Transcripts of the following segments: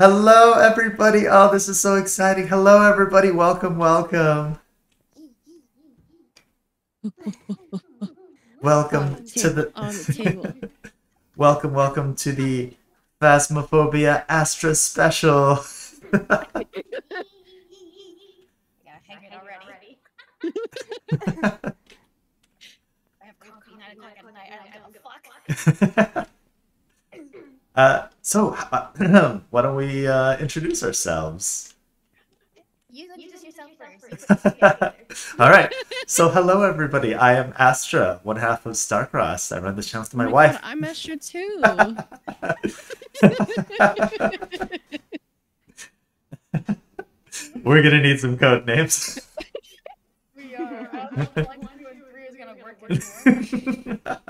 Hello, everybody. Oh, this is so exciting. Hello, everybody. Welcome, welcome. Welcome to the... Welcome, welcome to the Phasmophobia Astra special. I gotta hang it already. I have coffee 9 o'clock at night. I don't give a fuck. Why don't we introduce ourselves? You introduce yourself first. All right. So hello, everybody. I am Astra, one half of StarCrossed. I run this channel with my wife. God, I'm Astra too. We're gonna need some code names. We are. I don't know if 1, 2, and 3 is gonna work anymore.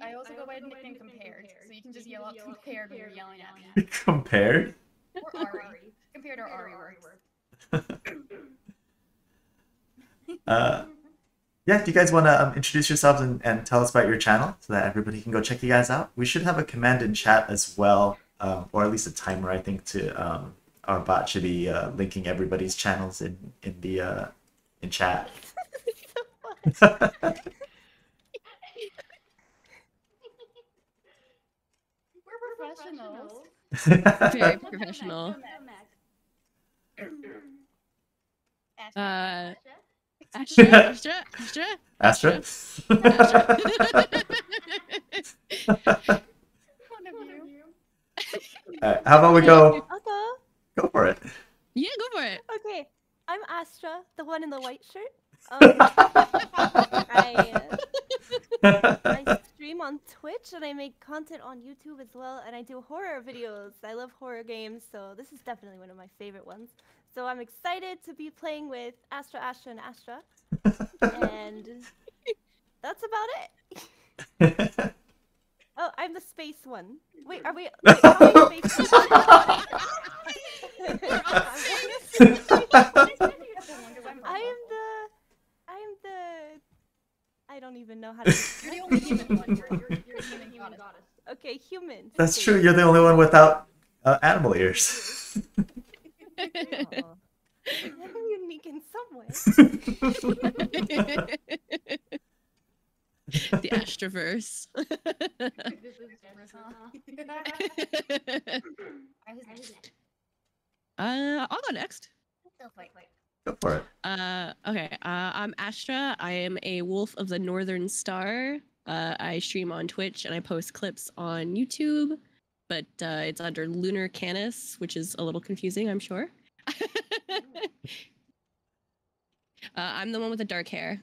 I also go by a nickname compared, so you can just yell out compared when you're yelling at me. Compared? Or Ari. Compared or Ari word. Yeah, do you guys want to introduce yourselves and tell us about your channel so that everybody can go check you guys out? We should have a command in chat as well, or at least a timer, I think, to our bot should be linking everybody's channels in chat. Professionals. Very professional. Astra. Right, how about we go? I'll go for it. Yeah, go for it. Okay, I'm Astra, the one in the white shirt. I stream on Twitch and I make content on YouTube as well, and I do horror videos. I love horror games, so this is definitely one of my favorite ones. So I'm excited to be playing with Astra, Astra, and Astra. And that's about it. Oh, I'm the space one. Wait, are we... Wait, how are we space one? I don't even know how to... You're the only human one. You're the human goddess. Okay, human. That's true. You're the only one without animal ears. Oh. I'm unique in some way. The Astroverse. I'll go next. Wait. Go for it. Okay, I'm Astra. I am a wolf of the Northern Star. I stream on Twitch and I post clips on YouTube, but it's under Lunar Canis, which is a little confusing, I'm sure. I'm the one with the dark hair.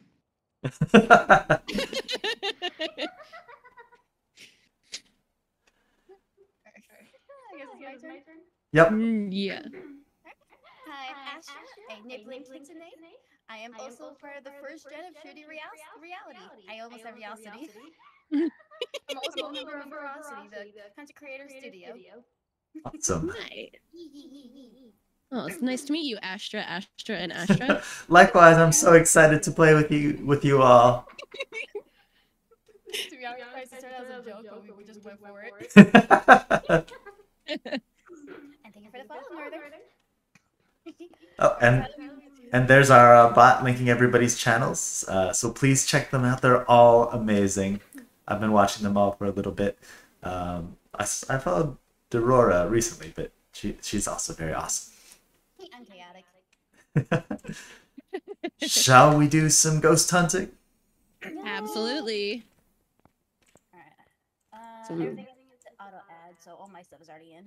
Yep. Yeah. Hi, I'm Astra, a nickname today. I am also part of the first gen of Trudy Reality. I almost said Reality. I'm also a member of Veracity, the content creator studio. Awesome. Oh, it's nice to meet you, Astra, Astra, and Astra. Likewise, I'm so excited to play with you all. To be honest, I started as a joke, but we just went for it. And thank you for the follow, Northern. Oh, and there's our bot linking everybody's channels, so please check them out. They're all amazing. I've been watching them all for a little bit. I followed Dorora recently, but she's also very awesome. I'm chaotic. Shall we do some ghost hunting? Absolutely. All right. Everything is auto add, so all my stuff is already in.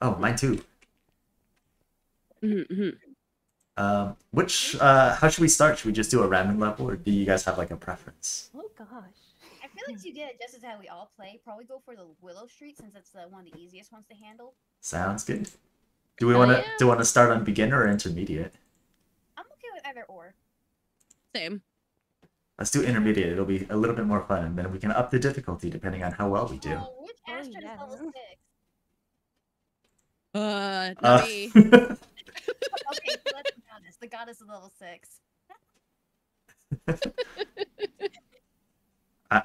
Oh, mine too. How should we start? Should we just do a random level, or do you guys have like a preference? Oh gosh, I feel like you get it just as how we all play. Probably go for the Willow Street since that's one of the easiest ones to handle. Sounds good. Do we want to start on beginner or intermediate? I'm okay with either or. Same. Let's do intermediate. It'll be a little bit more fun, and then we can up the difficulty depending on how well we do. Oh, which Astra is level 6? Not me. Okay, so let's be honest. The goddess of level 6.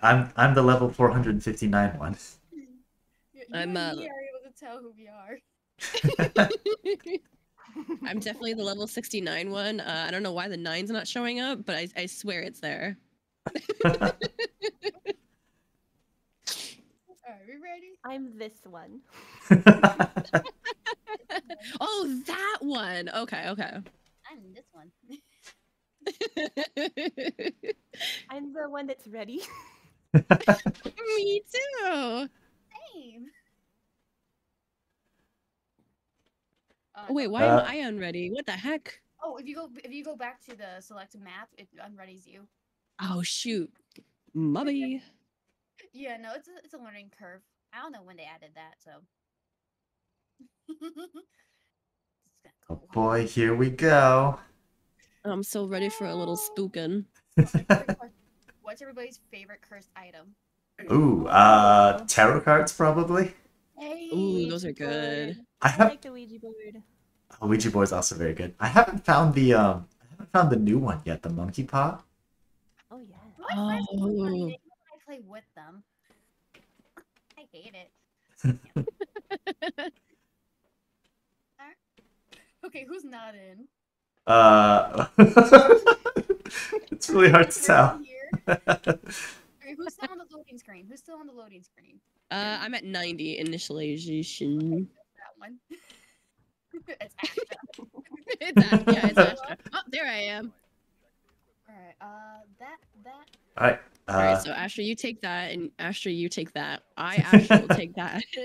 I'm the level 459 one. You and me are able to tell who we are. I'm definitely the level 69 one. I don't know why the 9's not showing up, but I swear it's there. Alright, we ready? I'm this one. Oh, that one! Okay, okay. I'm this one. I'm the one that's ready. Me too! Same! Oh, wait, why am I unready? What the heck? Oh, if you go back to the select map, it unreadies you. Oh shoot, mummy. Yeah, no, it's a learning curve. I don't know when they added that, so. Oh boy, here we go. I'm so ready for a little spookin'. What's everybody's favorite cursed item? Ooh, tarot cards probably. Hey, ooh, those are good. I like the Ouija board. Oh, Ouija board's also very good. I haven't found the new one yet, the monkey paw. Oh yeah. My friends, I play with them. I hate it. Okay, who's not in? It's really hard to tell. Okay, who's still on the loading screen? Who's still on the loading screen? I'm at 90 initialization. Okay, that one. It's Astra. Yeah, it's Astra. Oh, there I am. All right. All right. All right. So Astra, you take that, and Astra, you take that. I Astra will take that. All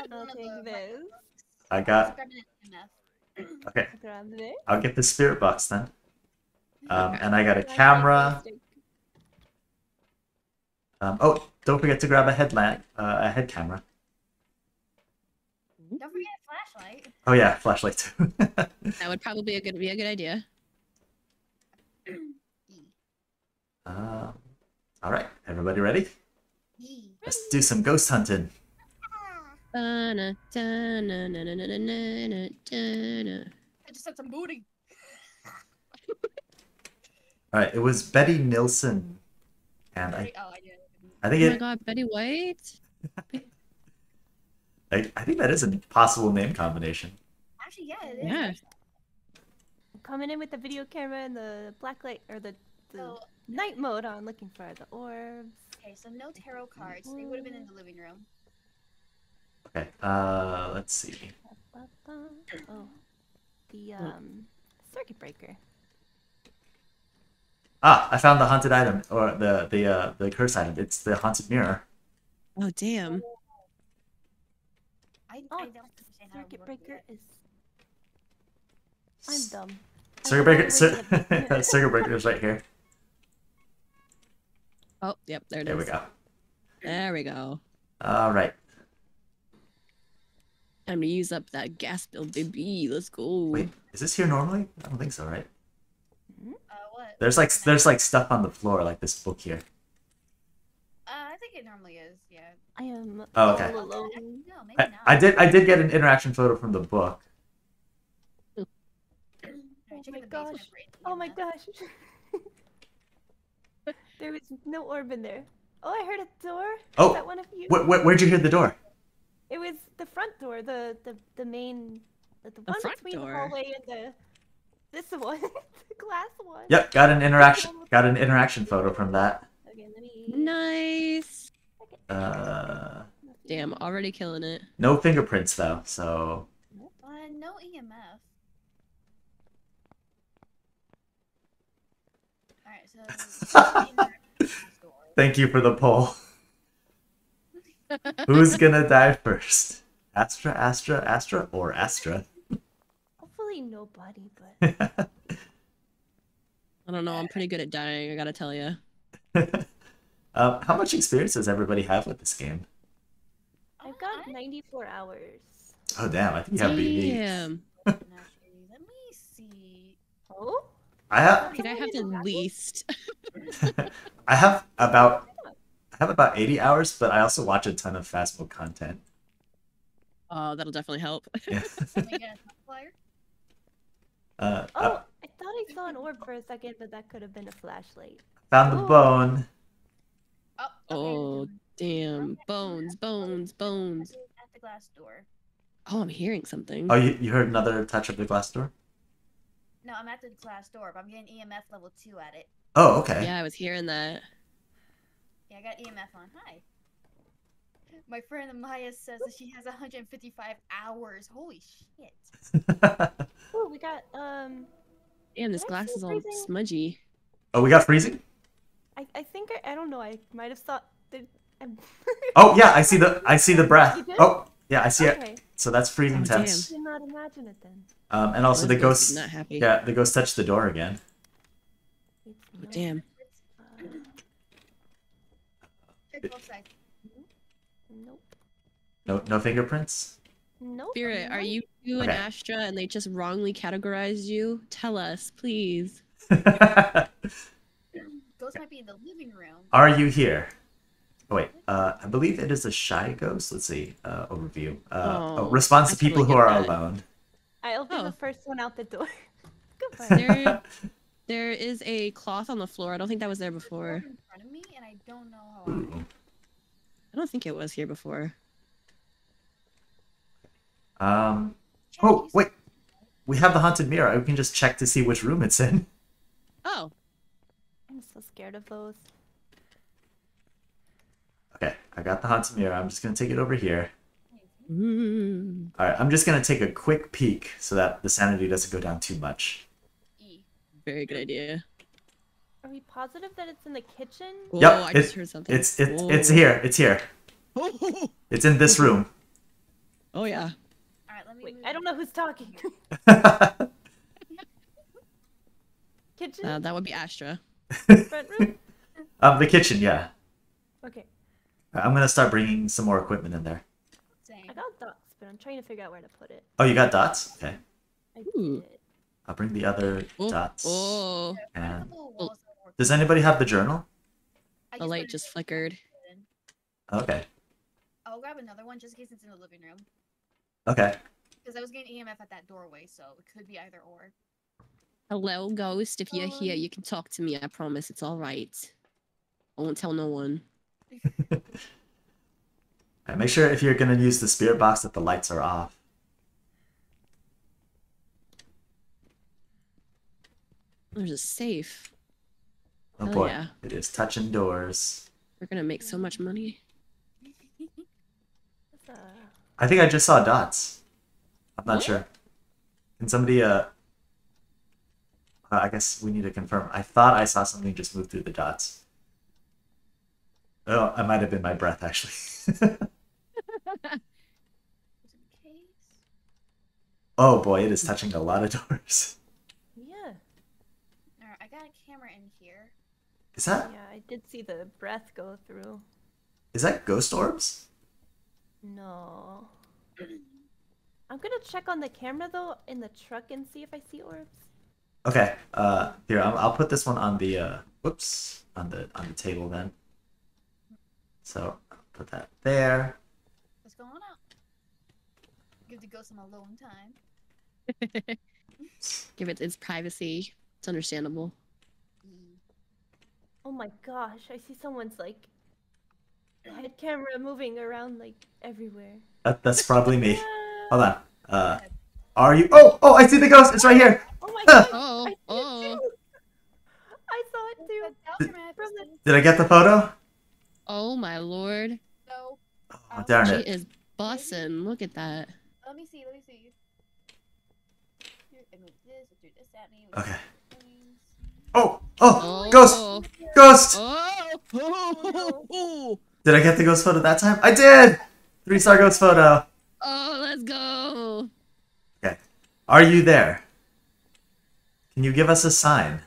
right, I'll take this. I got. Okay. I'll get the spirit box then. And I got a camera. Oh, don't forget to grab a headlamp, a head camera. Don't forget a flashlight. Oh yeah, flashlight too. That would probably be a good idea. All right, everybody ready? Let's do some ghost hunting. I just had some booty. All right, it was Betty Nilsson, and I think oh my god, Betty White? I think that is a possible name combination. Actually, yeah, it is. Yeah. Coming in with the video camera and the black light, or the night mode on, looking for the orbs. Okay, so no tarot cards. They would have been in the living room. Okay, let's see. Oh, the circuit breaker. Ah, I found the haunted item, or the curse item. It's the haunted mirror. Oh damn! I don't understand how circuit breaker is. I'm dumb. Circuit breaker. Circuit breaker is right here. Oh, yep, there it is. There we go. There we go. All right. Time to use up that gas bill, baby. Let's go. Wait, is this here normally? I don't think so, right? What? There's like stuff on the floor, like this book here. I think it normally is, yeah. I am. Oh, okay. No, maybe not. I did get an interaction photo from the book. Oh my gosh! Oh my gosh! There was no orb in there. Oh, I heard a door. Oh, is that one of you? Where'd you hear the door? It was the front door, the main, the one between the hallway and this one, the glass one. Yep, got an interaction photo from that. Okay, let me... Nice. Damn, already killing it. No fingerprints though, so. No EMF. All right, so. Thank you for the poll. Who's gonna die first? Astra, or Astra? Hopefully nobody, but... I don't know, I'm pretty good at dying, I gotta tell you. How much experience does everybody have with this game? I've got 94 hours. Oh damn, I think you have BB. Damn. Let me see... Oh? I have the least. I have about 80 hours, but I also watch a ton of Phasmo content. Oh, that'll definitely help. Yeah. I thought I saw an orb for a second, but that could have been a flashlight. Found the bone. Oh, damn. Bones, bones, bones. At the glass door. Oh, I'm hearing something. Oh, you heard another touch of the glass door? No, I'm at the glass door, but I'm getting EMF level 2 at it. Oh, okay. Yeah, I was hearing that. Yeah, I got EMF on. Hi. My friend Amaya says that she has 155 hours. Holy shit. Oh, we got, damn, this glass is all smudgy. Oh, we got freezing? I think I don't know. I might have thought that... Oh, yeah, I see the breath. Oh, yeah, I see it. So that's freezing temps. I did not imagine it then. And also the ghost... Not happy. Yeah, the ghost touched the door again. Oh, damn. Check both sides. Nope. No fingerprints? Nope. Spirit, are you and Astra and they just wrongly categorized you? Tell us, please. Ghost might be in the living room. Are you here? Oh, wait. I believe it is a shy ghost. Let's see. Overview. Response to people who are alone. I'll be the first one out the door. Goodbye. There is a cloth on the floor. I don't think that was there before. In front of me, and I don't know how. Ooh. I don't think it was here before. Oh, wait. We have the haunted mirror. We can just check to see which room it's in. Oh. I'm so scared of those. Okay, I got the haunted mirror. I'm just going to take it over here. Mm. Alright, I'm just going to take a quick peek so that the sanity doesn't go down too much. Very good idea. Are we positive that it's in the kitchen? Whoa, yep, I just heard something. It's here. It's here. It's in this room. Oh yeah. All right, let me. Wait, I don't know who's talking. Kitchen. That would be Astra. Front room. The kitchen, yeah. Okay. I'm gonna start bringing some more equipment in there. Dang. I got dots, but I'm trying to figure out where to put it. Oh, you got dots? Okay. I did. I'll bring the other dots. Oh. And... Does anybody have the journal? The light just flickered. Okay. I'll grab another one just in case it's in the living room. Okay. Because I was getting EMF at that doorway, so it could be either or. Hello, ghost. If you're here, you can talk to me. I promise. It's all right. I won't tell no one. Right, make sure if you're going to use the spirit box that the lights are off. There's a safe. Oh boy, yeah. It is touching doors. We're gonna make so much money. I think I just saw dots. I'm not sure. Can somebody, I guess we need to confirm. I thought I saw something just move through the dots. Oh, it might have been my breath, actually. Oh boy, it is touching a lot of doors. Got a camera in here. Is that? Yeah, I did see the breath go through. Is that ghost orbs? No. I'm gonna check on the camera though in the truck and see if I see orbs. Okay. Here I'll put this one on the on the table then. So I'll put that there. What's going on? Give the ghost some alone time. Give it its privacy. It's understandable. Oh my gosh, I see someone's like head camera moving around like everywhere. That's probably me. Hold on. Are you? Oh, I see the ghost. It's right here. Oh my god. I saw it too. Did I get the photo? Oh my lord. No. Oh, darn it. She is bussin'. Look at that. Let me see. Let me see. Okay. Oh, ghost! Ghost! Oh. Did I get the ghost photo that time? I did! 3-star ghost photo. Oh, let's go. Okay. Are you there? Can you give us a sign?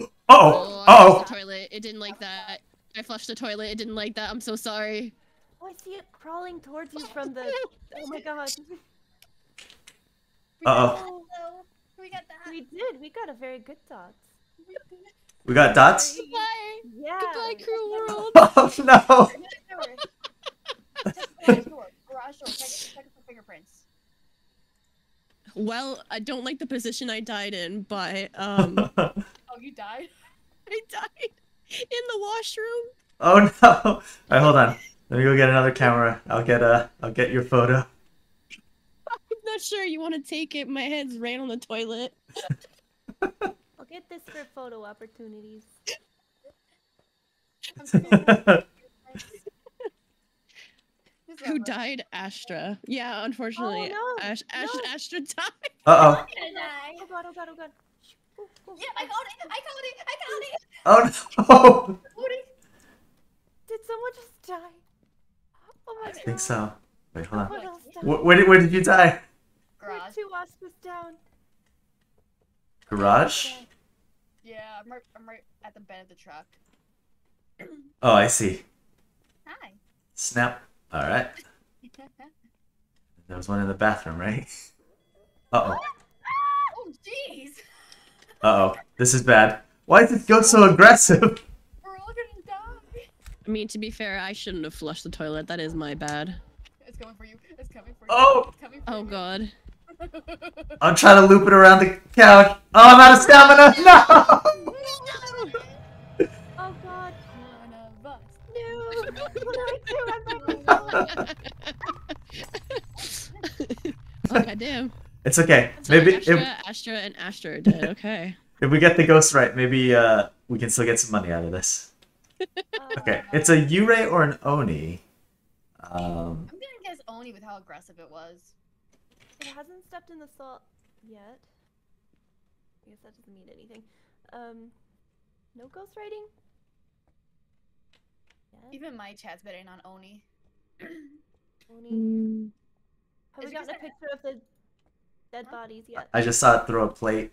Uh-oh. Uh-oh. Toilet. It didn't like that. I flushed the toilet. It didn't like that. I'm so sorry. Oh, I see it crawling towards you from the... Oh my god. Uh-oh. We got that. We did. We got a very good dots. We got dots? Goodbye. Yeah. Goodbye, cruel world. Oh, no. Garage door. Garage door. Check for fingerprints. Well, I don't like the position I died in, but... Oh, you died? I died in the the washroom? Oh no! All right, hold on. Let me go get another camera. I'll get your photo. I'm not sure you want to take it. My head's right on the toilet. I'll get this for photo opportunities. Who died? Astra. Yeah, unfortunately. Oh, no. Astra died. Uh-oh. Oh god, oh god, oh god. Yeah, I got it! I got it! I got it! Oh no! Did someone just die? Oh my god. I think so. Wait, hold on. Where did you die? Garage. Two wasps down. Garage? Yeah, I'm right at the bed of the truck. Oh, I see. Hi. Snap. All right. There was one in the bathroom, right? Uh oh. Oh, jeez. Uh oh. This is bad. Why did it go so aggressive? We're all gonna die. I mean, to be fair, I shouldn't have flushed the toilet. That is my bad. It's coming for you. It's coming for you. Oh. Coming for you. God. I'm trying to loop it around the couch. Oh, I'm out of stamina. No. Oh goddamn! It's okay. That's maybe like Astra and Astra are dead. Okay. If we get the ghost right, maybe we can still get some money out of this. Okay, it's a Yurei or an Oni. I'm gonna guess Oni with how aggressive it was. It hasn't stepped in the salt yet. I guess that doesn't mean anything. No ghost writing. Even my chat's better than on Oni. Oni. Have we gotten a picture of the dead bodies yet? I just saw it through a plate.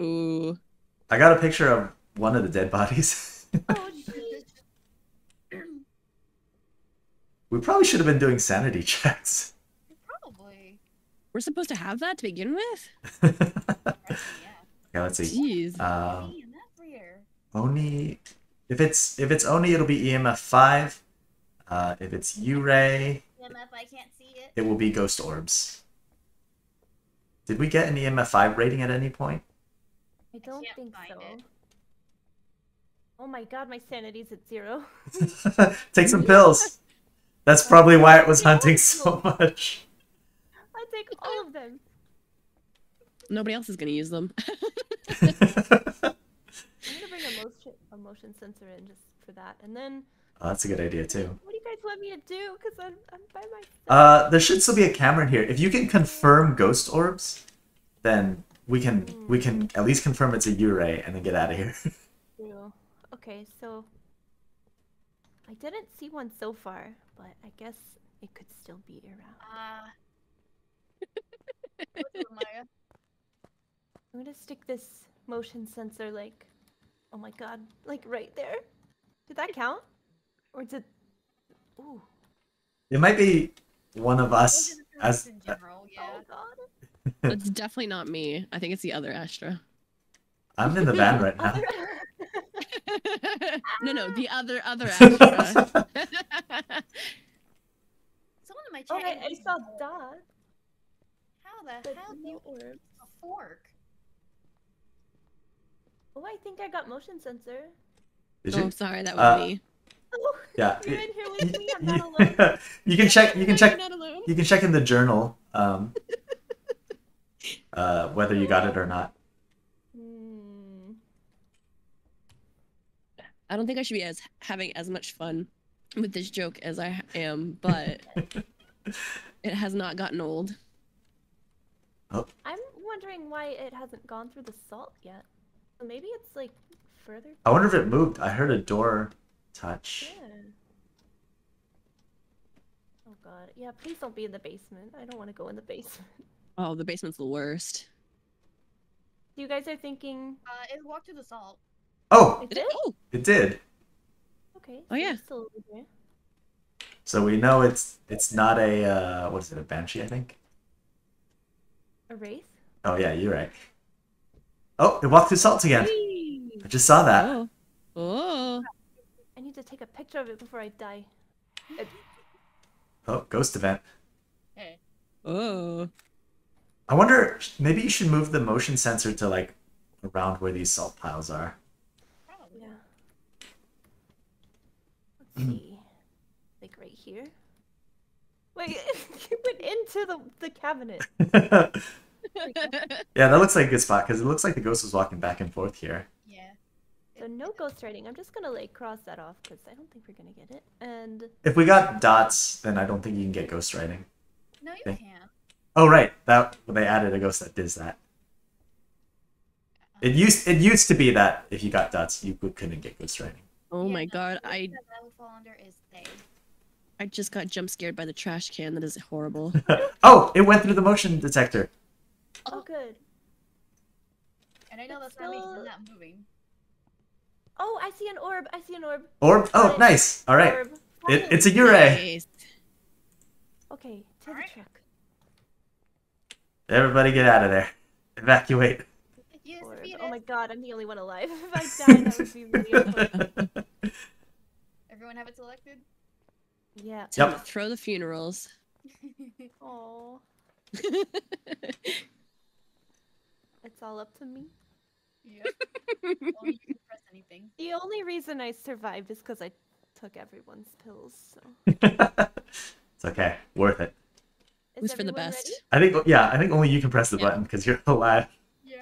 Ooh. I got a picture of one of the dead bodies. Oh, jeez. We probably should have been doing sanity checks. Probably. We're supposed to have that to begin with? Yeah, let's see. Jeez. Oni... If it's Oni, it'll be EMF 5. If it's Yurei, EMF, I can't see it. It will be Ghost Orbs. Did we get an EMF 5 rating at any point? I don't think so. It. Oh my god, my sanity's at 0. Take some pills. That's probably why it was hunting so much. I take all of them. Nobody else is going to use them. I'm gonna bring a motion sensor in just for that, and then. Oh, that's a good idea too. What do you guys want me to do? Because I'm by myself. There should still be a camera in here. If you can confirm ghost orbs, then we can at least confirm it's a Yurei and then get out of here. Okay, so I didn't see one so far, but I guess it could still be around. I'm gonna stick this motion sensor like. Oh my god, like right there. Did that count? Or did... Ooh. It might be one of us as... In general, yeah. Oh god. It's definitely not me. I think it's the other Astra. I'm in the van right now. No, the other Astra. Someone in my chat... Oh, I saw Dot. How the hell do you... A fork? Oh, I think I got motion sensor. Did you? Oh, I'm sorry, that was me. Oh, yeah. You're in here with me. I'm not alone. You can check in the journal whether you got it or not. I don't think I should be having as much fun with this joke as I am, but it has not gotten old. Oh. I'm wondering why it hasn't gone through the salt yet. Maybe it's like further. I wonder if it moved. I heard a door touch. Yeah. Oh god. Yeah, please don't be in the basement. I don't want to go in the basement. Oh, the basement's the worst. You guys are thinking. It walked through the salt. Oh! It did? Oh. It did. Okay. Oh yeah. Still over there. So we know it's not a what is it, a banshee, I think? A wraith? Oh yeah, you're right. Oh, it walked through salt again. I just saw that. Oh. Oh. I need to take a picture of it before I die. Oh, ghost event. Hey. Oh. I wonder, maybe you should move the motion sensor to like around where these salt piles are. Probably. Yeah. see. Like right here? Wait, it went into the cabinet. Yeah, that looks like a good spot because it looks like the ghost was walking back and forth here. Yeah. So no ghost writing. I'm just going to like cross that off because I don't think we're going to get it. And if we got dots, then I don't think you can get ghost writing. No, you can't. Oh, right. That they added a ghost that does that. It used to be that if you got dots, you couldn't get ghost writing. Oh yeah, my god, I just got jump scared by the trash can. That is horrible. Oh, it went through the motion detector. Oh, good. And I know that's not me, I'm not moving. Oh, I see an orb. I see an orb. Orb? Oh, nice. All right. It's a Yurei. Nice. Okay, to the truck. Everybody get out of there. Evacuate. Oh my god, I'm the only one alive. If I died, that would be really important. Everyone have it selected? Yeah. So yep. Throw the funerals. Aww. It's all up to me. Yep. Well, you can press anything. The only reason I survived is because I took everyone's pills. So. It's okay. Worth it. It was for the best. Ready? I think, yeah, I think only you can press the button because you're alive. Yeah.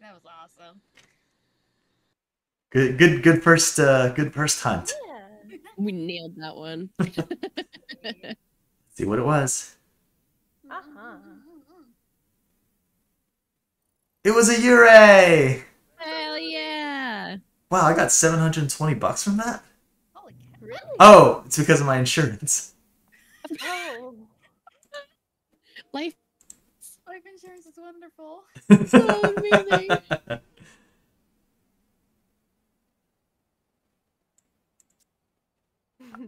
That was awesome. Good first hunt. Yeah. We nailed that one. See what it was. Uh-huh. It was a Yurei! Hell yeah! Wow, I got $720 from that? Holy cow. Really? Oh, it's because of my insurance. Oh. Life insurance is wonderful. So amazing.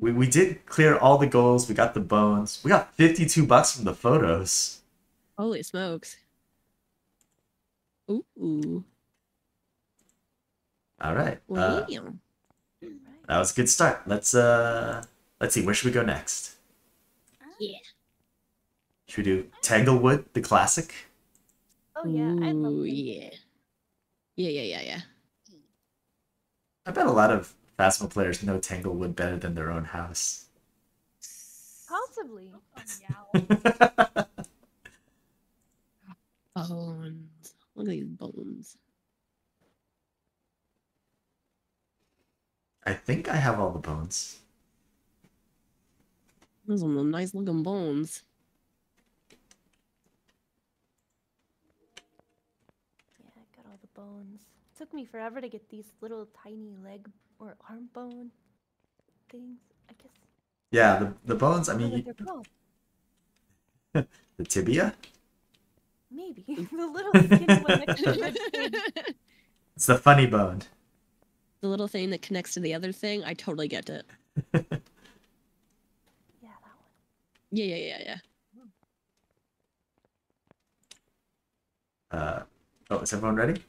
We did clear all the goals. We got the bones. We got $52 from the photos. Holy smokes. Ooh. All right. That was a good start. Let's see. Where should we go next? Yeah. Should we do Tanglewood, the classic? Oh yeah, I love it. Yeah. I bet a lot of Phasmo players know Tanglewood better than their own house. Possibly. Bones. Look at these bones. I think I have all the bones. Those are some nice looking bones. Yeah, I got all the bones. It took me forever to get these little tiny leg or arm bone things, I guess. Yeah, the bones, I mean... What they're called. The tibia? Maybe. The little skinny one next to the It's the funny bone. The little thing that connects to the other thing, I totally get it. Yeah. Oh, is everyone ready?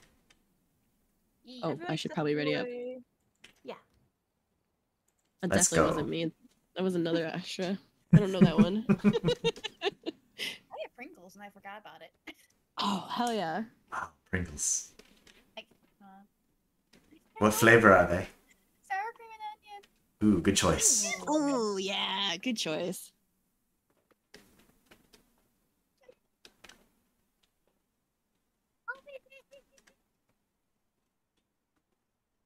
Oh, everyone I should probably ready up. Yeah. That Let's definitely go. Wasn't me. That was another Astra. I don't know that one. I had Pringles and I forgot about it. Oh, hell yeah. Wow, Pringles. What flavor are they? Ooh, good choice. Oh, yeah, good choice.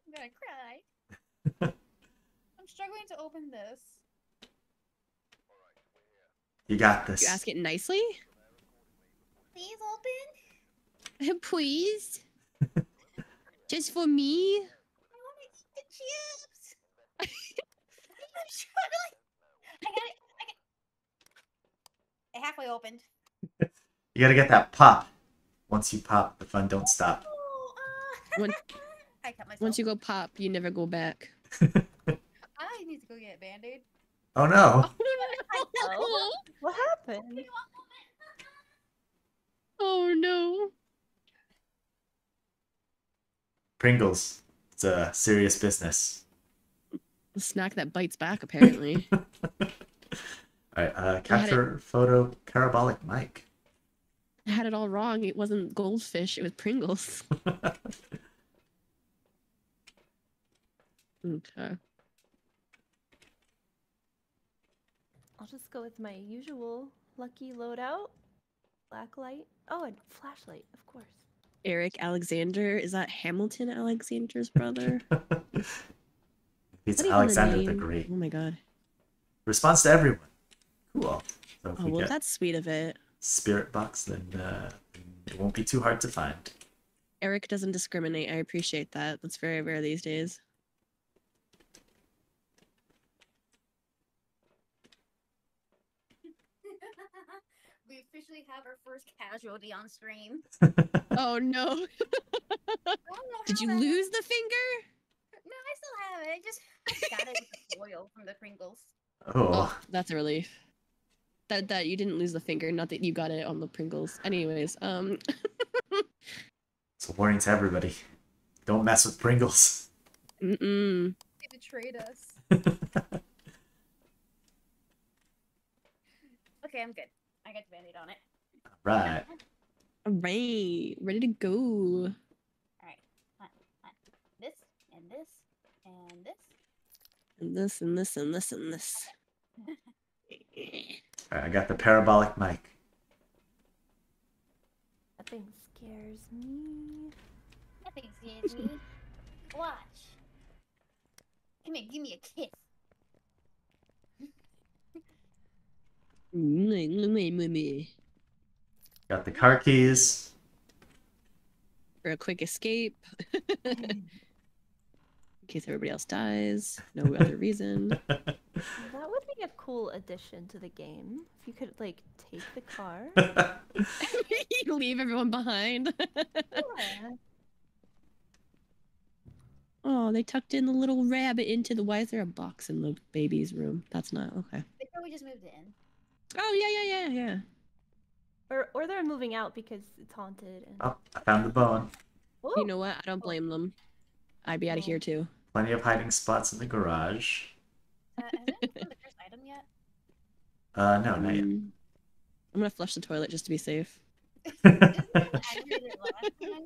I'm gonna cry. I'm struggling to open this. You got this. You ask it nicely? Please open? Please? Just for me? I wanna eat the chips. I'm struggling. I got it. It halfway opened. You gotta get that pop. Once you pop, the fun don't stop. Once you go pop, you never go back. I need to go get a Band-Aid. Oh no. Oh, what happened? Oh no. Pringles. It's a serious business. The snack that bites back, apparently. All right, capture photo parabolic mic. I had it all wrong. It wasn't goldfish, it was Pringles. Okay. I'll just go with my usual lucky loadout. Black light. Oh, and flashlight, of course. Eric Alexander. Is that Hamilton Alexander's brother? It's Alexander the Great. Oh my god. Response to everyone. Cool. So oh, well, that's sweet of it. Spirit box, then it won't be too hard to find. Eric doesn't discriminate. I appreciate that. That's very rare these days. We officially have our first casualty on stream. Oh no. Did you lose the finger? No, I still have it. I just got it with oil from the Pringles. Oh, that's a relief. That you didn't lose the finger, not that you got it on the Pringles. Anyways, It's a warning to everybody. Don't mess with Pringles. Mm-mm. They betrayed us. Okay, I'm good. I got the Band-Aid on it. Alright. Alright. Ready to go. Alright. This, and this, and this. And this, and this, and this, and this. Alright, I got the parabolic mic. Nothing scares me. Nothing scares me. Watch. Come here, give me a kiss. Got the car keys. For a quick escape. In case everybody else dies. No other reason. That would be a cool addition to the game. If you could, like, take the car. You leave everyone behind. Yeah. Oh, they tucked in the little rabbit into the... Why is there a box in the baby's room? That's not... Okay. They probably just moved it in. Oh, yeah. Or they're moving out because it's haunted. And... Oh, I found the bone. Ooh. You know what? I don't blame them. I'd be out of here, too. Plenty of hiding spots in the garage. Have I found the first item yet? No, not yet. I'm gonna flush the toilet just to be safe. Isn't that what I did last time?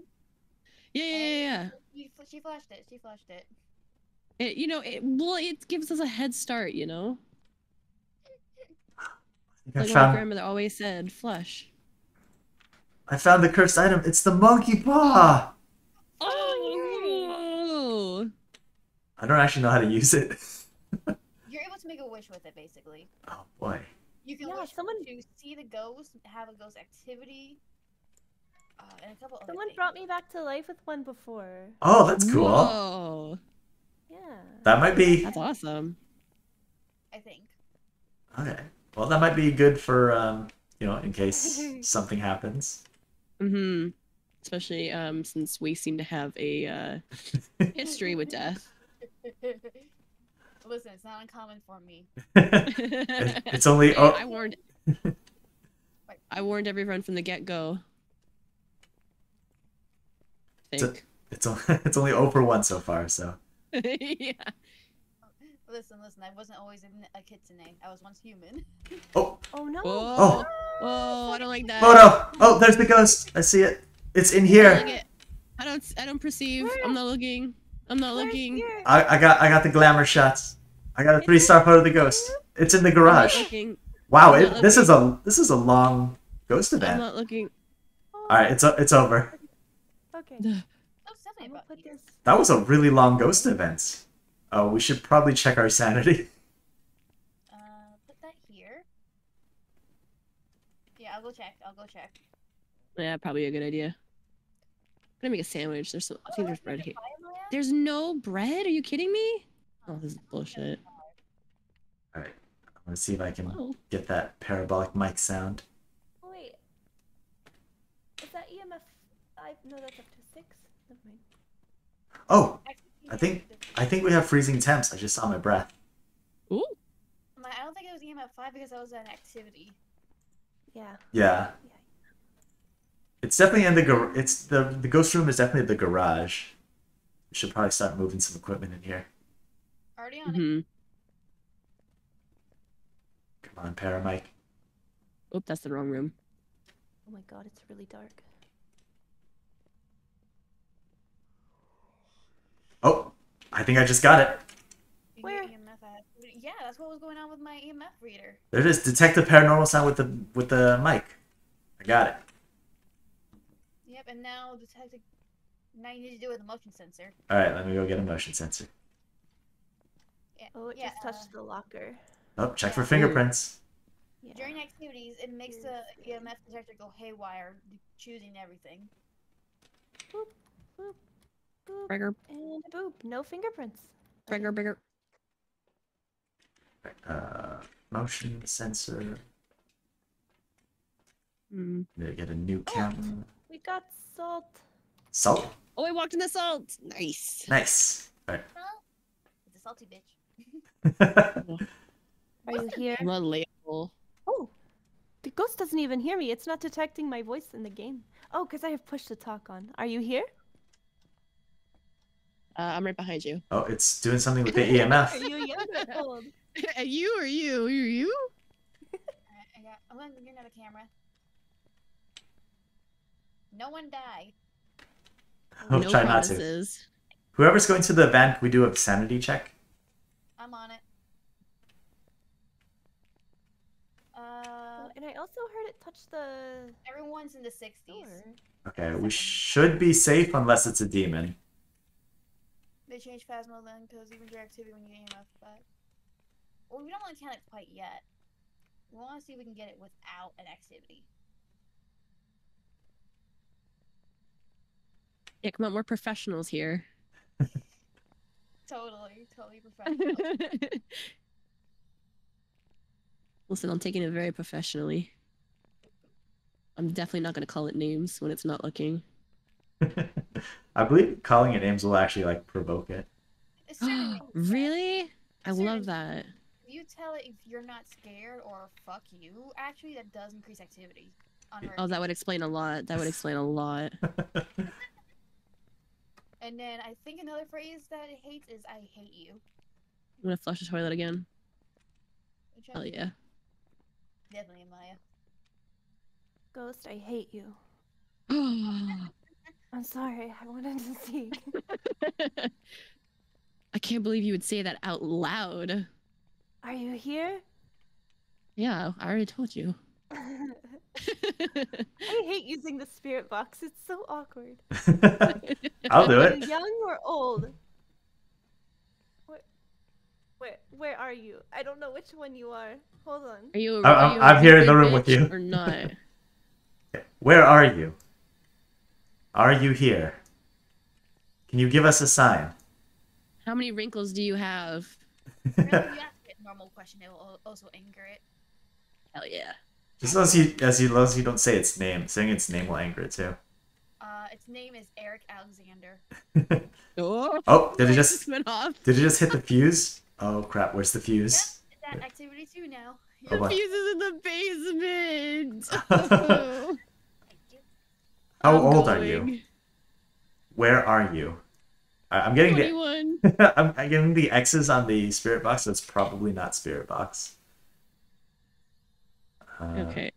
Yeah. She flushed it. It, you know, it gives us a head start, you know? Like my grandmother always said, flush. I found the cursed item. It's the monkey paw! Oh! I don't actually know how to use it. You're able to make a wish with it, basically. Oh, boy. You can wish someone to see the ghost, have a ghost activity, and a couple other things. Someone brought me back to life with one before. Oh, that's cool. Whoa. Yeah. That might be... That's awesome. I think. Okay. Well, that might be good for, you know, in case something happens. Mm-hmm. Especially since we seem to have a history with death. Listen, it's not uncommon for me. It's only... Oh. I warned everyone from the get-go. It's only 0 for 1 so far, so... Yeah. Listen, I wasn't always a kitsune. I was once human. Oh. Oh, no. Oh. Oh, I don't like that. Photo. Oh, there's the ghost. I see it. It's in here. I don't perceive. Where? I'm not looking. I got the glamour shots. I got a 3-star photo of the ghost. It's in the garage. Wow, this is a long ghost event. I'm not looking. All right, it's over. Okay. That was a really long ghost event. Oh, we should probably check our sanity. Put that here. Yeah, I'll go check. Yeah, probably a good idea. I'm gonna make a sandwich. I think there's bread here. There's no bread? Are you kidding me? Oh, this is bullshit. Alright, I'm gonna see if I can get that parabolic mic sound. Oh, wait. Is that EMF? No, that's up to 6. Never mind. Oh! I think we have freezing temps. I just saw my breath. Ooh. I don't think it was EMF 5 because I was at an activity. Yeah. It's definitely in the garage. It's the ghost room is definitely the garage. We should probably start moving some equipment in here. Already on it. Come on, Paramike. Oop, that's the wrong room. Oh my god, it's really dark. Oh, I think I just got it. Where? Yeah, that's what was going on with my EMF reader. There it is. Detect the paranormal sound with the mic. I got it. Yep, and now detect. Now you need to do it with a motion sensor. All right, let me go get a motion sensor. Yeah. Oh, it just touched the locker. Oh, check for fingerprints. Yeah. During activities, it makes the EMF detector go haywire, choosing everything. Boop, boop, boop, Brigger. And boop. No fingerprints. Bigger, okay. Bigger. Motion sensor. Did I get a new camera? We got salt. Salt? Oh, I walked in the salt. Nice. Nice. All right. It's a salty bitch. Are you here? I'm unlayable. Oh, the ghost doesn't even hear me. It's not detecting my voice in the game. Oh, because I have push to talk on. Are you here? I'm right behind you. Oh, it's doing something with the EMF. Are you young or old? Are you or you? Are you? I'm going to get another camera. No one die. I'll try not to. Whoever's going to the event, we do a sanity check. I'm on it. And I also heard it touch the... Everyone's in the 60s. Okay, we should be safe unless it's a demon. They changed Phasmo then, because even your activity when you aim up, but... Well, we don't want to count it quite yet. We want to see if we can get it without an activity. Yeah, come on, we're professionals here. Totally, totally professional. Listen, I'm taking it very professionally. I'm definitely not going to call it names when it's not looking. I believe calling it names will actually, like, provoke it. Really? I love that. If you tell it if you're not scared or fuck you, actually, that does increase activity. On her. Oh, that would explain a lot. That would explain a lot. And then I think another phrase that it hates is, I hate you. I'm going to flush the toilet again. Hell yeah. Definitely, Maya. Ghost, I hate you. I'm sorry, I wanted to see. I can't believe you would say that out loud. Are you here? Yeah, I already told you. I hate using the spirit box. It's so awkward. I'll do it. Are you young or old? Where are you? I don't know which one you are. Hold on. Are you? I'm here in the room with you. Or not? Where are you? Are you here? Can you give us a sign? How many wrinkles do you have? Really, you ask it a normal question, it will also anger it. Hell yeah. Just as long as you don't say its name. Saying its name will anger it too. Its name is Eric Alexander. Oh, did it just hit the fuse? Oh crap, where's the fuse? Yep, that activity too now. Oh, the fuse is in the basement. Oh. How old are you? Where are you? I'm getting 21. I'm getting the X's on the spirit box, so it's probably not spirit box. Okay.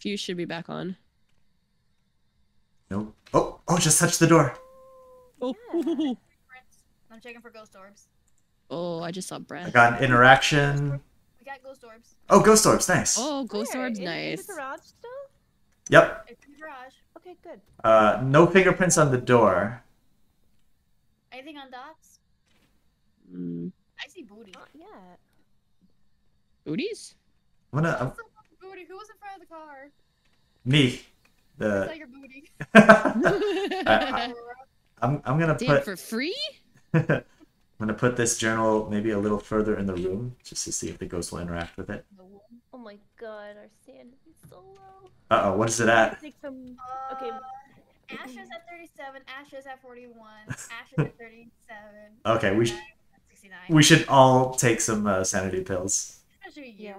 Fuse should be back on. Nope. Oh, oh, just touch the door. Yeah. Oh. I'm checking for ghost orbs. Oh, I just saw breath. I got an interaction. We got ghost orbs. Oh, ghost orbs, nice. Oh, ghost orbs, nice. Is it in the garage still? Yep. It's in the garage. Okay, good. No fingerprints on the door. Anything on dots? I see booty. Not yet. Booties? I'm gonna, booty. Who was in front of the car? Me. I saw your booty. I'm gonna put for free. I'm gonna put this journal maybe a little further in the room just to see if the ghost will interact with it. Oh my god, our sanity is so low. Uh oh, what is it at? Okay. Ash is at 37. Ash is at 41. Ash is at 37. Okay, we should all take some sanity pills. Yeah.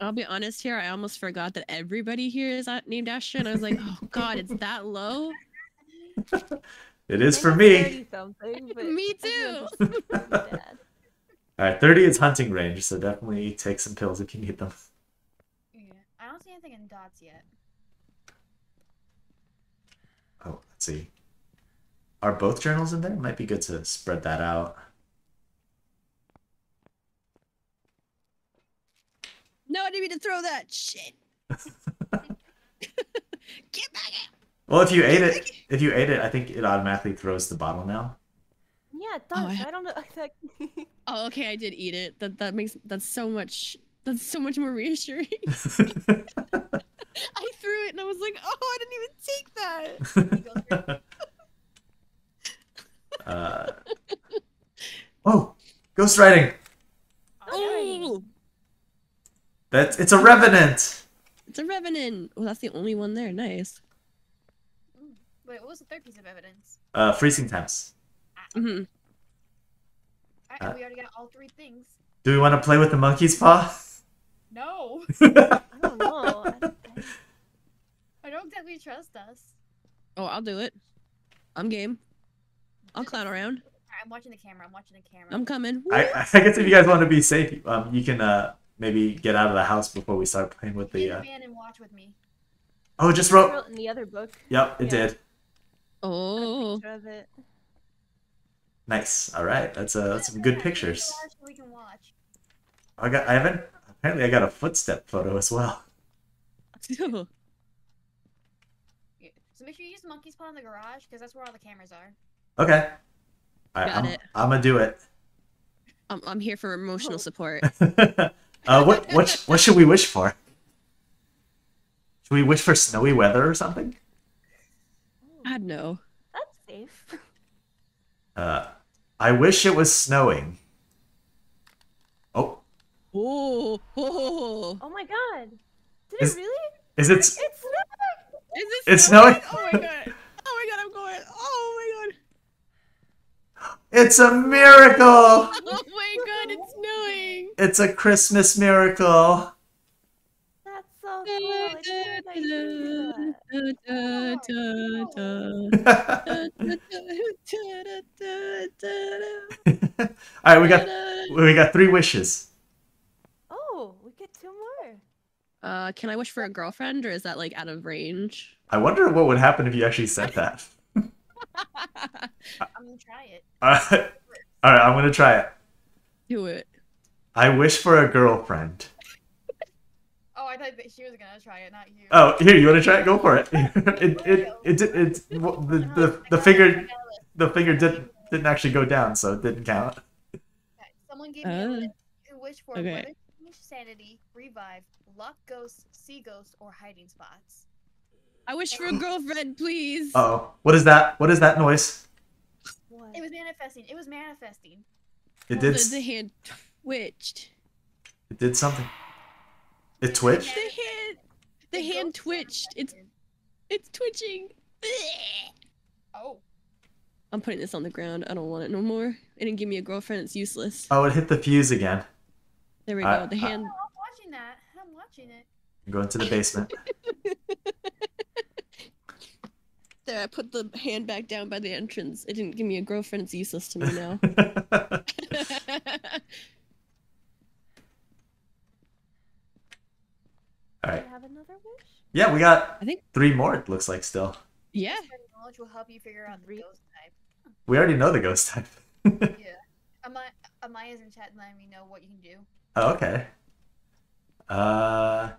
I'll be honest here. I almost forgot that everybody here is named Astra, and I was like, oh god, it's that low. It is for me. Me too. Alright, 30 is hunting range, so definitely take some pills if you need them. Yeah. I don't see anything in dots yet. Let's see. Are both journals in there? It might be good to spread that out. No, I didn't mean to throw that. Shit. Get back out. Well, if you ate it, I think it automatically throws the bottle now. Yeah, it does. Oh, I don't know. Oh, okay. I did eat it. That's so much more reassuring. I threw it and I was like, oh, I didn't even take that. Oh, ghostwriting. Oh. It's a revenant. It's a revenant. Well, that's the only one there. Nice. Wait, what was the third piece of evidence? Freezing temps. Mm-hmm. We already got all three things. Do we want to play with the monkey's paw? No. I don't know. I don't exactly trust us. Oh, I'll do it. I'm game. I'll clown around. I'm watching the camera. I'm watching the camera. I'm coming. I guess if you guys want to be safe, you can maybe get out of the house before we start playing with the. Stand and watch with me. Oh, it just wrote in the other book. Yep, it did. Oh. Nice. All right, that's some good pictures. We can watch. Apparently I got a footstep photo as well. So make sure you use the monkey's paw in the garage because that's where all the cameras are. Okay. All right, I'm gonna do it. I'm here for emotional support. What should we wish for? Should we wish for snowy weather or something? God, no. That's safe. I wish it was snowing. Oh. Oh. Oh, oh my god. Did it really? Is it... It's snowing! Is it snowing? It's snowing? Oh my god. Oh my god, I'm going. Oh my god. It's a miracle! Oh my god, it's snowing! It's a Christmas miracle. Alright, we got three wishes. Oh, we get two more. Can I wish for a girlfriend or is that like out of range? I wonder what would happen if you actually said that. I'm gonna try it. Alright, I'm gonna try it. Do it. I wish for a girlfriend. Oh, I thought that she was gonna try it, not you. Oh, here, you wanna try it? Go for it. The finger didn't actually go down, so it didn't count. Someone gave me a wish for weather, sanity, revive, luck, ghosts, sea ghosts, or hiding spots. I wish for a girlfriend, please. Oh, what is that? What is that noise? What? It was manifesting. It was manifesting. It did. The hand twitched. It did something. It twitched? The hand twitched. It's twitching. Oh. I'm putting this on the ground. I don't want it no more. It didn't give me a girlfriend. It's useless. Oh, it hit the fuse again. There we go. The hand. Oh, I'm watching that. I'm watching it. I'm going to the basement. There, I put the hand back down by the entrance. It didn't give me a girlfriend. It's useless to me now. All right. Do you have another wish? Yeah, we got three more, it looks like, still. Yeah. Knowledge will help you figure out the ghost type. We already know the ghost type. Yeah. Amaya's in chat and letting me know what you can do. Oh, okay. I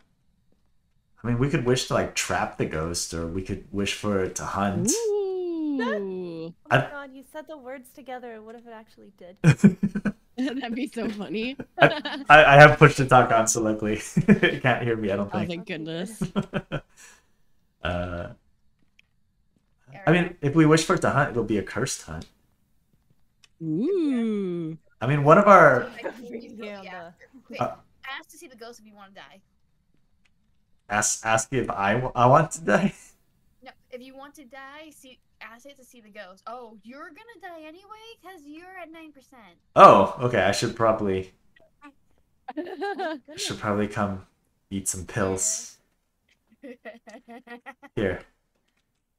mean, we could wish to, like, trap the ghost, or we could wish for it to hunt. Ooh. Oh, my God, you said the words together. What if it actually did? That'd be so funny. I have pushed the talk on, so luckily it can't hear me, I don't think. Oh, thank goodness. I mean, if we wish for it to hunt, it'll be a cursed hunt. Ooh. I mean, one of our... ask to see the ghost if you want to die. Ask if I want to die? No, if you want to die, ask it to see the ghost. Oh, you're gonna die anyway because you're at 9%. Oh, okay. I should probably come eat some pills. Here.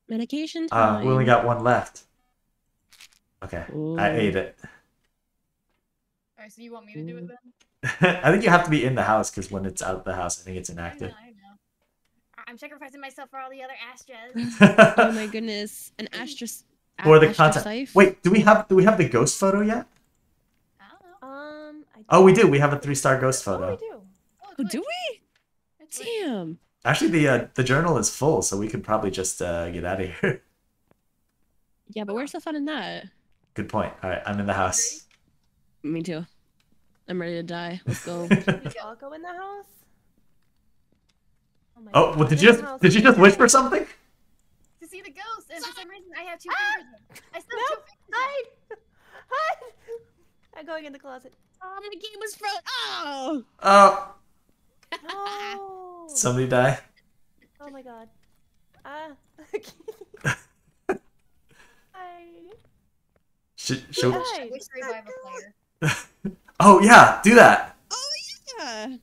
Medication time. We only got one left. Okay, ooh. I ate it. All right, so you want me to do it then? I think you have to be in the house because when it's out of the house, I think it's inactive. I know. I'm sacrificing myself for all the other Astras. Oh my goodness, an Astra. For the contact. Wait, do we have the ghost photo yet? Oh, we do. We have a 3-star ghost photo. Oh, we do. Oh, do we? Damn. Actually, the journal is full, so we could probably just get out of here. Yeah, but where's the fun in that? Good point. All right, I'm in the house. Me too. I'm ready to die. Let's go. Did we all go in the house? Oh, oh well, did you just whisper something? To see the ghost, and for some reason, I have 2 fingers. I still have 2 fingers. Hide! I'm going in the closet. Oh, the game was frozen. Oh! Oh. No. Somebody die. Oh my god. Should we revive a player? Oh yeah, do that. Oh yeah.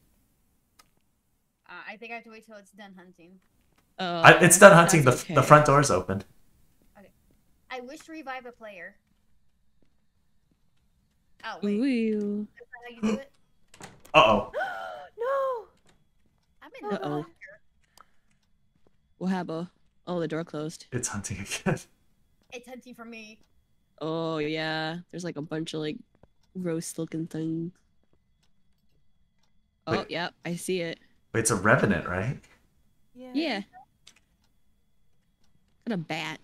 I think I have to wait till it's done hunting. It's done hunting. The front door's opened. Okay. I wish to revive a player. Oh, wait. Ooh. That's not how you do it? Uh-oh. No! I'm in the bunker. What happened? Oh, the door closed. It's hunting again. It's hunting for me. Oh, yeah. There's like a bunch of like roast-looking things. Oh, wait. Yeah. I see it. Wait, it's a revenant, right? Yeah. Yeah. What a bat.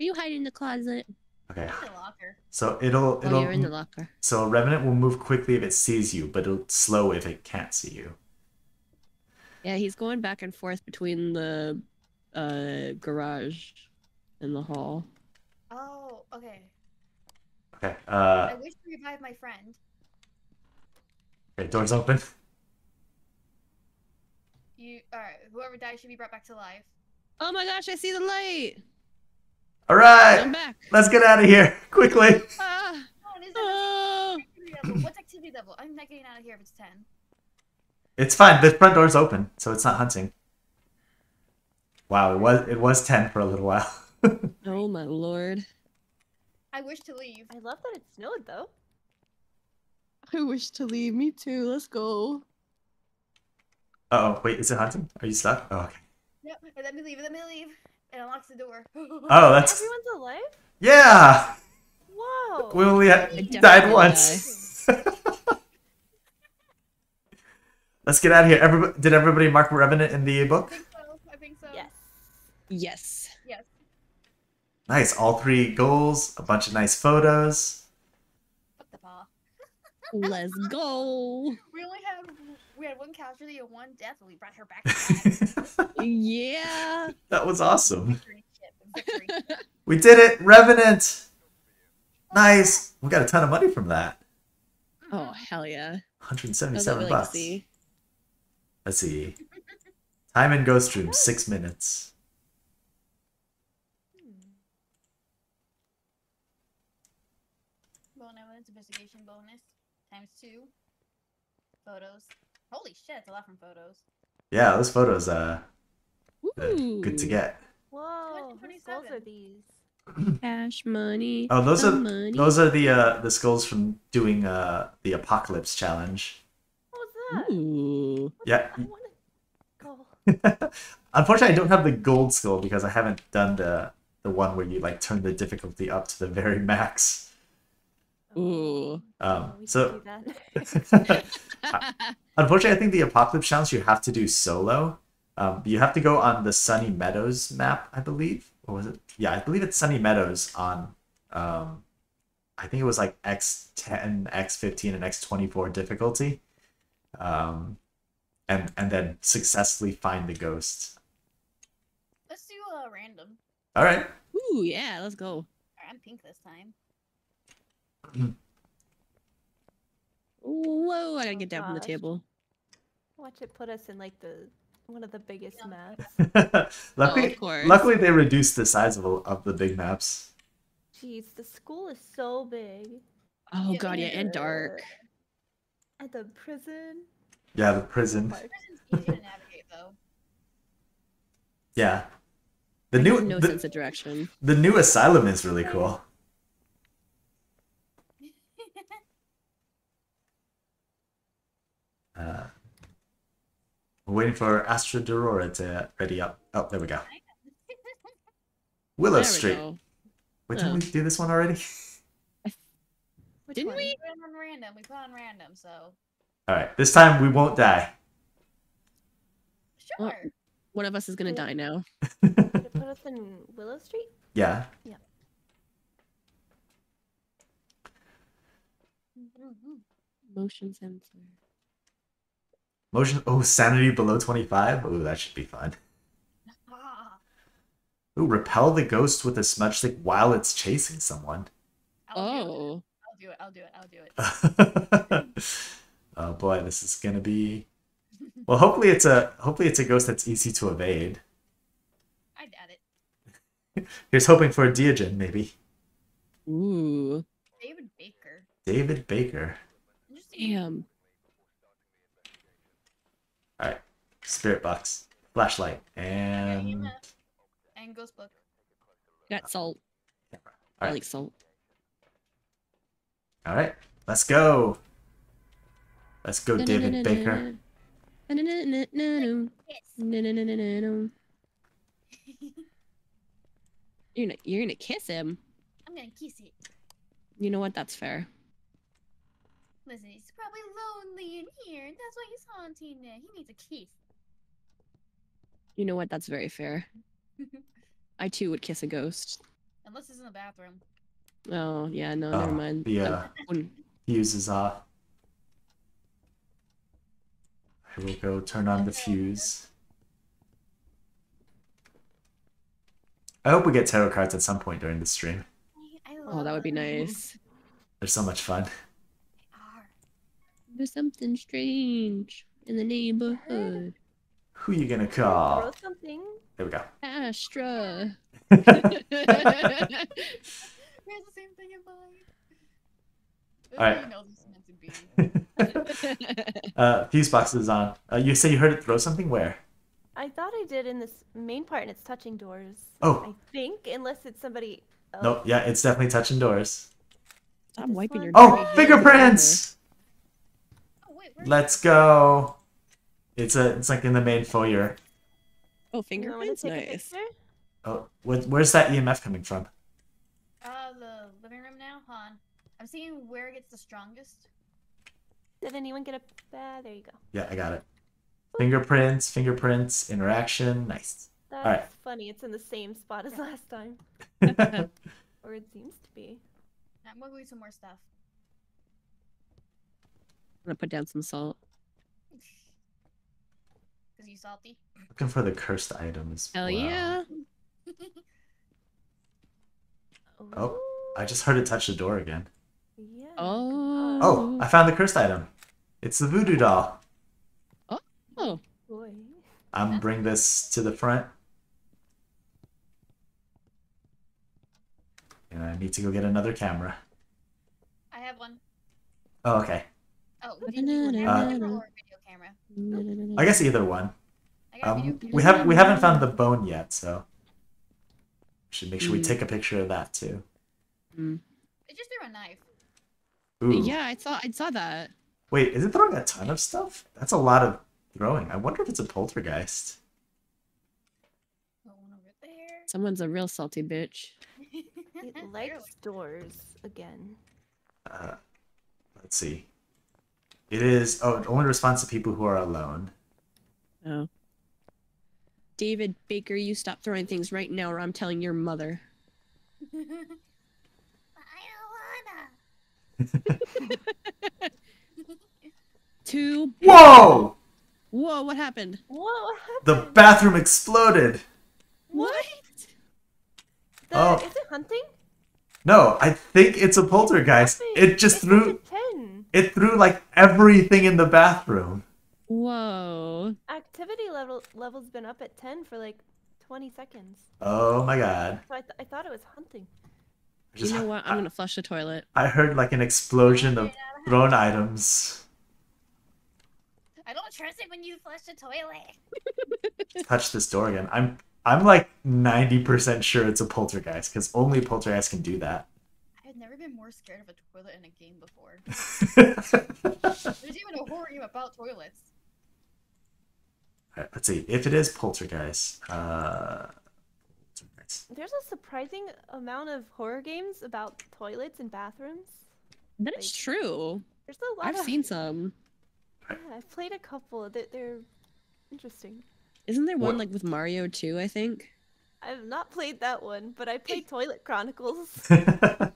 Are you hiding in the closet? Okay. So it'll. Oh, you're in the locker. So a revenant will move quickly if it sees you, but it'll slow if it can't see you. Yeah, he's going back and forth between the garage and the hall. Oh, okay. Okay. I wish to revive my friend. Okay, door's open. All right. Whoever dies should be brought back to life. Oh my gosh! I see the light. All right, let's get out of here quickly. What's activity level? I'm not getting out of here if it's 10. It's fine. The front door's open, so it's not hunting. Wow, it was 10 for a little while. Oh my lord! I wish to leave. I love that it snowed though. I wish to leave. Me too. Let's go. Uh oh, wait, is it hunting? Are you stuck? Oh, okay. Yep. Let me leave. Let me leave. It unlocks the door. Oh, that's... Everyone's alive? Yeah! Whoa! We only died once. Let's get out of here. Did everybody mark Revenant in the book? I think so. Yes. Yes. Yes. Nice. All 3 goals. A bunch of nice photos. Fuck the paw. Let's go. We only had... We had 1 casualty and 1 death, and we brought her back. Yeah. That was awesome. We did it, Revenant. Nice. We got a ton of money from that. Oh hell yeah. 177 really bucks. Easy. Let's see. Time in ghost room, 6 minutes. Bone evidence investigation bonus ×2. Photos. Holy shit, it's a lot from photos. Yeah, those photos good to get. Whoa, what skulls are these? Cash money. Oh, those are the skulls from doing the apocalypse challenge. What was that? Ooh. Yeah. I wanna go. Unfortunately, I don't have the gold skull because I haven't done the one where you like turn the difficulty up to the very max. Ooh. So unfortunately, I think the apocalypse challenge you have to do solo. You have to go on the Sunny Meadows map, I believe. Or was it? Yeah, I believe it's Sunny Meadows on I think it was like X10, X15, and X24 difficulty. And then successfully find the ghost. Let's do a random. All right. Ooh, yeah, let's go. All right, I'm pink this time. Whoa, I gotta get down from the table. Watch it put us in like one of the biggest maps. Luckily, oh, luckily they reduced the size of the big maps. Jeez, the school is so big. Oh yeah, god, yeah, and dark. At the prison. Yeah, the prison. The prison's easy to navigate though. Yeah. The new sense of direction. The new asylum is really cool. We're waiting for Astra Dorora to ready up. Oh, there we go. Willow Street. Go. Wait, didn't we do this one already? Didn't we? We put on random, so. Alright, this time we won't die. Sure. Well, one of us is going to die now. Did it put us in Willow Street? Yeah. Yeah. Motion sensor. Motion. Oh, sanity below 25? Ooh, that should be fun. Ooh, repel the ghost with a smudge stick while it's chasing someone. Oh. I'll do it. Oh boy, this is gonna be. Well, hopefully it's a ghost that's easy to evade. I doubt it. Here's hoping for a Diogen, maybe. Ooh. David Baker. David Baker. Damn. All right, spirit box, flashlight, and ghost book. Got salt. All right. I like salt. All right, let's go. Let's go, David Baker. You're gonna kiss him. I'm gonna kiss it. You know what? That's fair. Listen, he's probably lonely in here. That's why he's haunting it. He needs a kiss. You know what? That's very fair. I too would kiss a ghost. Unless it's in the bathroom. Oh, yeah, no, never mind. Yeah. Fuse is off. I will go turn on the fuse. I hope we get tarot cards at some point during the stream. Oh, that would be nice. They're so much fun. There's something strange in the neighborhood. Who are you gonna call? Throw something. There we go. Astra. We have the same thing in mind. Alright. Fuse box is on. You say you heard it throw something? Where? I thought I did in this main part, and it's touching doors. Oh. I think, unless it's somebody else. Nope. Yeah, it's definitely touching doors. Stop wiping your. Oh, fingerprints! Let's go. It's like in the main foyer. Oh, fingerprints, nice. Oh, where's that EMF coming from? The living room now. Hold on. I'm seeing where it gets the strongest. Did anyone get a? There you go. Yeah, I got it. Fingerprints, fingerprints, interaction, nice. That's all right. Funny. It's in the same spot as last time. Or it seems to be. I'm moving some more stuff. I'm gonna put down some salt. Cause you salty. Looking for the cursed items. Hell yeah! Oh, I just heard it touch the door again. Yeah. Oh. Oh, I found the cursed item. It's the voodoo doll. Oh. Oh boy. I'm gonna bring this to the front. And I need to go get another camera. I have one. Oh, okay. Oh, video camera. I guess either one. We haven't found the bone yet, so we should make sure we take a picture of that too. It just threw a knife. Ooh. Yeah, I saw that. Wait, is it throwing a ton of stuff? That's a lot of throwing. I wonder if it's a poltergeist. Someone's a real salty bitch. It likes doors again. Let's see. It is, it only responds to people who are alone. Oh. David Baker, you stop throwing things right now or I'm telling your mother. I don't wanna. Two. Whoa! Whoa, what happened? What happened? The bathroom exploded. What? Is it hunting? No, I think it's a poltergeist. It just threw... It threw like everything in the bathroom. Whoa. Activity level's been up at 10 for like 20 seconds. Oh my god. So I thought it was hunting. You know what? I'm going to flush the toilet. I heard like an explosion of thrown items. I don't trust it when you flush the toilet. Touch this door again. I'm like 90% sure it's a poltergeist because only poltergeists can do that. I've never been more scared of a toilet in a game before. There's even a horror game about toilets. All right, let's see if it is poltergeist. There's a surprising amount of horror games about toilets and bathrooms. That is true. There's a lot. I've seen some. Yeah, I've played a couple. They're interesting. Isn't there one like with Mario 2, I think? I've not played that one, but I played Toilet Chronicles. The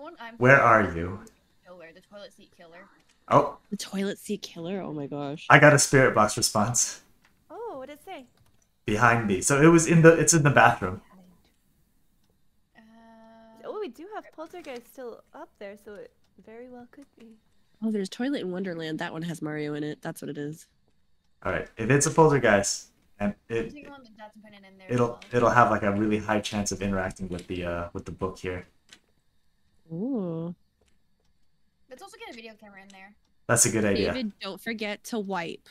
one I'm Where are you? Killer, the toilet seat killer. Oh. The toilet seat killer? Oh my gosh. I got a spirit box response. Oh, what did it say? Behind me. So it was in the it's in the bathroom. Oh, we do have poltergeist still up there, so it very well could be. Oh, there's Toilet in Wonderland. That one has Mario in it. That's what it is. All right. If it's a poltergeist, and it'll have like a really high chance of interacting with the book here. Ooh. Let's also get a video camera in there. That's a good idea. David, don't forget to wipe.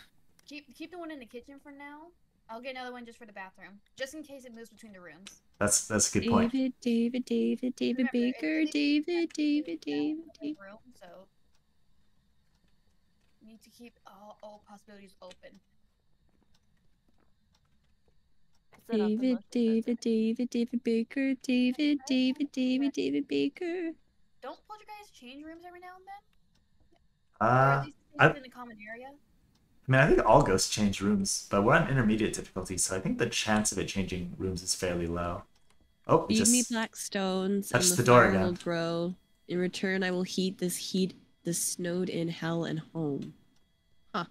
Keep the one in the kitchen for now. I'll get another one just for the bathroom, just in case it moves between the rooms. That's a good point. David, remember, Baker, David. Room, so we need to keep all possibilities open. David Baker. Don't poltergeist change rooms every now and then? Or at least in the common area. I mean, I think all ghosts change rooms, but we're on intermediate difficulty, so I think the chance of it changing rooms is fairly low. Oh, feed me black stones, touch the door again. Will grow. In return, I will heat this snowed in hell and home. Huh.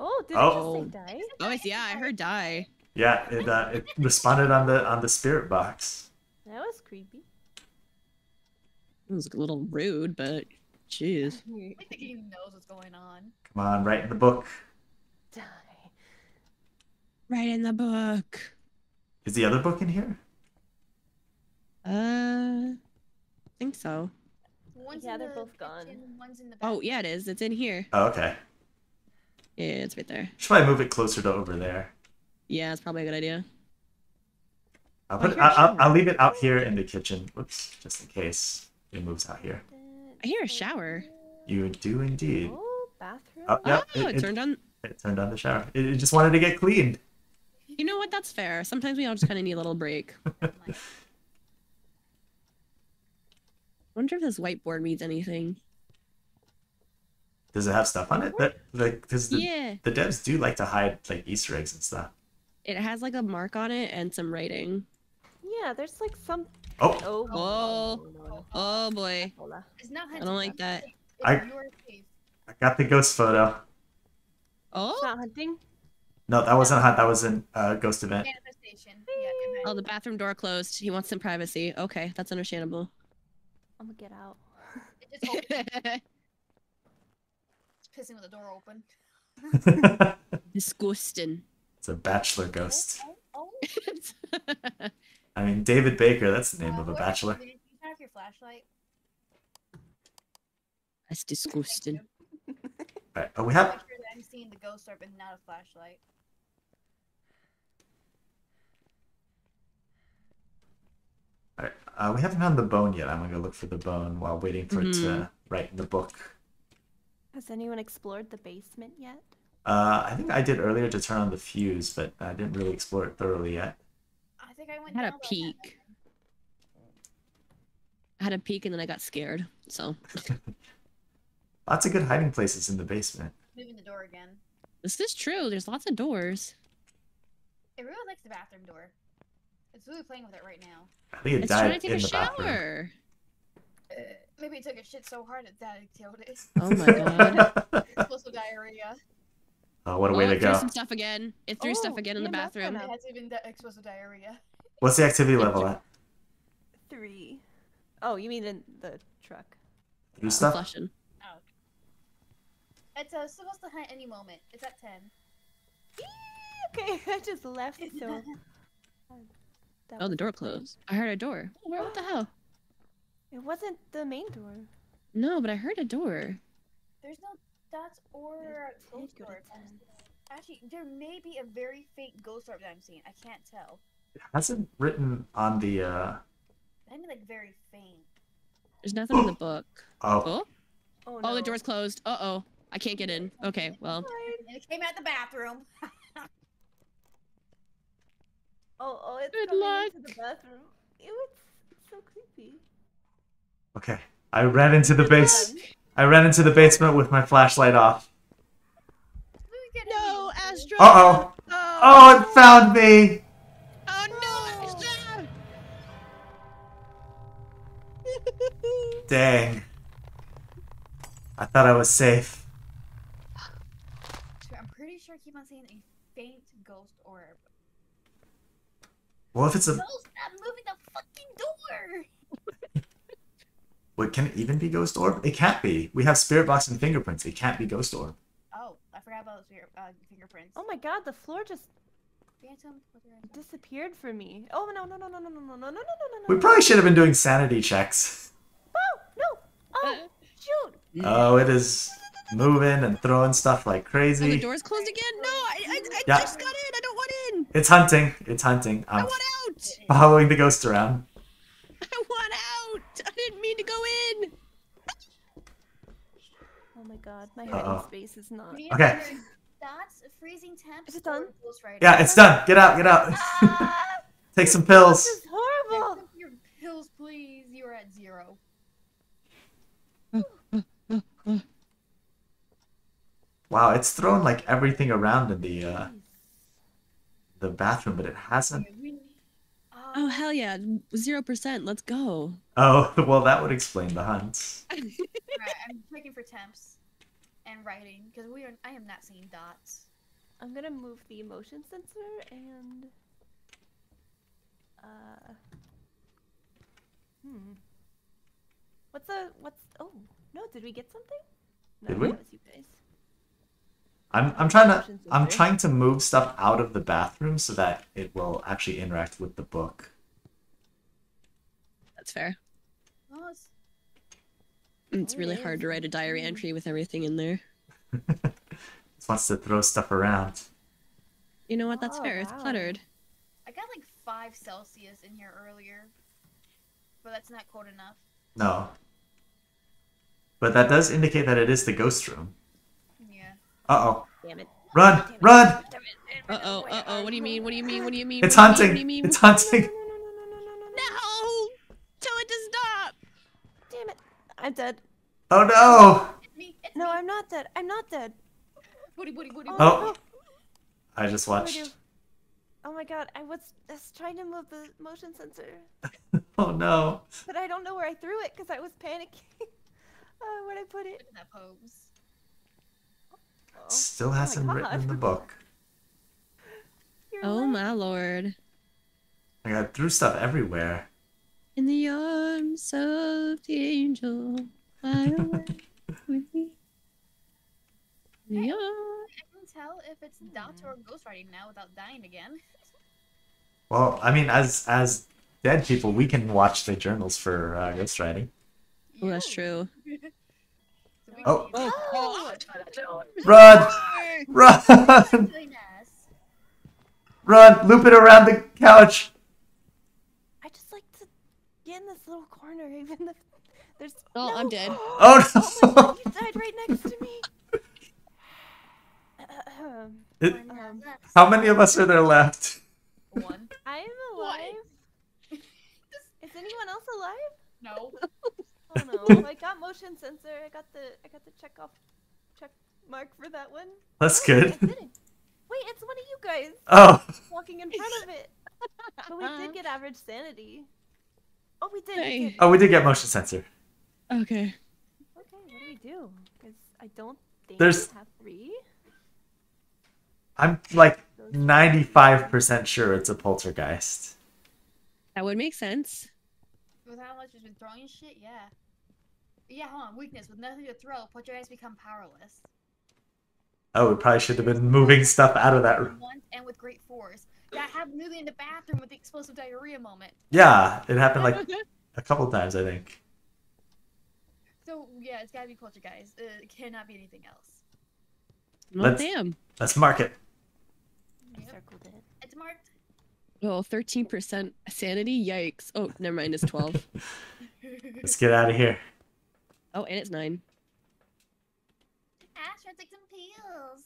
Oh, did it just say die? Oh, yeah, I heard die. Yeah, it responded on the spirit box. That was creepy. It was a little rude, but jeez. I think he even knows what's going on. Come on, write in the book. Die. Write in the book. Is the other book in here? I think so. Yeah, they're both gone. One's in the back. Oh, yeah, it is. It's in here. Oh, okay. Yeah, it's right there. Should I move it closer to over there? Yeah, it's probably a good idea. I'll leave it out here in the kitchen. Whoops, just in case it moves out here. I hear a shower. You do indeed. Oh, bathroom. Oh, yeah, it turned on the shower. It just wanted to get cleaned. You know what? That's fair. Sometimes we all just kind of need a little break. Wonder if this whiteboard means anything. Does it have stuff on it? That, like, because the devs do like to hide like Easter eggs and stuff. It has like a mark on it and some writing. Yeah, there's like some. Oh boy! I don't like that. I got the ghost photo. Oh, it's not hunting. No, that wasn't hunt. That was a ghost event. Manifestation. Oh, the bathroom door closed. He wants some privacy. Okay, that's understandable. I'm gonna get out. It's pissing with the door open. Disgusting. It's a bachelor ghost. Oh. I mean, David Baker, that's the name of a bachelor. Did you have your flashlight? That's disgusting. Alright, oh, we have... I'm sure that I'm seeing the ghost orb and not a flashlight. Alright, we haven't found the bone yet. I'm gonna go look for the bone while waiting for it to write in the book. Has anyone explored the basement yet? I think I did earlier to turn on the fuse, but I didn't really explore it thoroughly yet. I had a peek. I had a peek and then I got scared, so. Lots of good hiding places in the basement. Moving the door again. This is true. There's lots of doors. It really likes the bathroom door. It's really playing with it right now. I think it died in the bathroom. Maybe it took a shit so hard that it killed it. Oh my god. It's supposed to diarrhea. Oh, what a way to go. It threw some stuff again. It threw stuff again in the bathroom. It has even explosive diarrhea. What's the activity level at? 3. Oh, you mean in the truck. Through stuff? Flushing. Oh. It's supposed to hunt any moment. It's at 10. Okay, I just left. So... Oh, the door closed. I heard a door. What the hell? It wasn't the main door. No, but I heard a door. There's no... That's or ghost orb. Actually, there may be a very fake ghost orb that I'm seeing. I can't tell. It hasn't written on the. I mean, like very faint. There's nothing in the book. Oh. Oh, no. The door's closed. Uh oh. I can't get in. Okay, well. It came out the bathroom. Oh, it's good luck. Into the bathroom. It was so creepy. Okay, I ran into the basement. I ran into the basement with my flashlight off. No, Astra. Uh-oh. Oh. Oh, it found me. Oh no, Astra. Dang. I thought I was safe. I'm pretty sure I keep on seeing a faint ghost orb. Well, if it's a ghost, I'm moving the fucking door. Wait, can it even be ghost orb? It can't be. We have spirit box and fingerprints. It can't be ghost orb. Oh, I forgot about spirit fingerprints. Oh my god, the floor just disappeared for me. Oh no. We probably should have been doing sanity checks. Oh no! Oh shoot! Oh, it is moving and throwing stuff like crazy. Oh, the door's closed again. No, I just got in. I don't want in. It's hunting. It's hunting. I want out. Following the ghost around. I want out. I didn't mean to go in. Oh my god, my hiding space is not. Okay. That's freezing temps. Is it done? Yeah, it's done. Get out. Get out. Take some pills. This is horrible. Take your pills, please. You're at zero. Wow, it's thrown like everything around in the bathroom, but it hasn't. Oh hell yeah, 0%. Let's go. Oh well, that would explain the hunt. Right, I'm checking for temps and writing because we are. I am not seeing dots. I'm gonna move the emotion sensor and. What's oh no? Did we get something? No, did we? That was you guys. I'm trying to move stuff out of the bathroom so that it will actually interact with the book. That's fair. It's really hard to write a diary entry with everything in there. It wants to throw stuff around. You know what? That's fair. Wow. It's cluttered. I got like 5°C in here earlier, but that's not cold enough. No. But that does indicate that it is the ghost room. Uh-oh. Damn it. Run! Damn it. Run! Uh-oh, uh-oh. What do you mean? What do you mean? What do you mean? It's hunting! What do you mean? It's hunting! No! Tell it to stop! Damn it. I'm dead. Oh, no! It's me. It's me. No, I'm not dead. I'm not dead. Booty. Oh. I just watched. Oh, my God. I was trying to move the motion sensor. Oh, no. But I don't know where I threw it because I was panicking. Oh, where'd I put it? In that pose. Still hasn't written in the book. Oh my lord. I got threw stuff everywhere. In the arms of the angel, fly away with me. I can tell if it's dots or ghostwriting now without dying again. Well, I mean, as dead people, we can watch the journals for ghostwriting. Well, that's true. Oh. Oh. Run! Run! Run! Loop it around the couch! I just like to get in this little corner, even if there's. Oh, no. I'm dead. Oh no! Oh my God, you died right next to me! How many of us are there left? One. I am alive. Is anyone else alive? No. Oh no, I got motion sensor. I got the check mark for that one. That's good. I didn't. Wait, it's one of you guys. Oh. Walking in front of it. But we did get average sanity. Oh, we did. Hey. Oh, we did get motion sensor. Okay. Okay, what do we do? Because I don't think we have 3. I'm like 95% sure it's a poltergeist. That would make sense. With how much you've been throwing shit, yeah. Yeah, hold on. Weakness. With nothing to throw, poltergeists become powerless. Oh, we probably should have been moving stuff out of that room. And with great force. That happened newly in the bathroom with the explosive diarrhea moment. Yeah, it happened like a couple times, I think. So, yeah, it's gotta be poltergeist. It cannot be anything else. Well, damn. Let's mark it. Yep. I circled it. It's marked. Oh, 13% sanity? Yikes. Oh, never mind, it's 12. Let's get out of here. Oh, and it's 9. Astra, take some pills. Miles.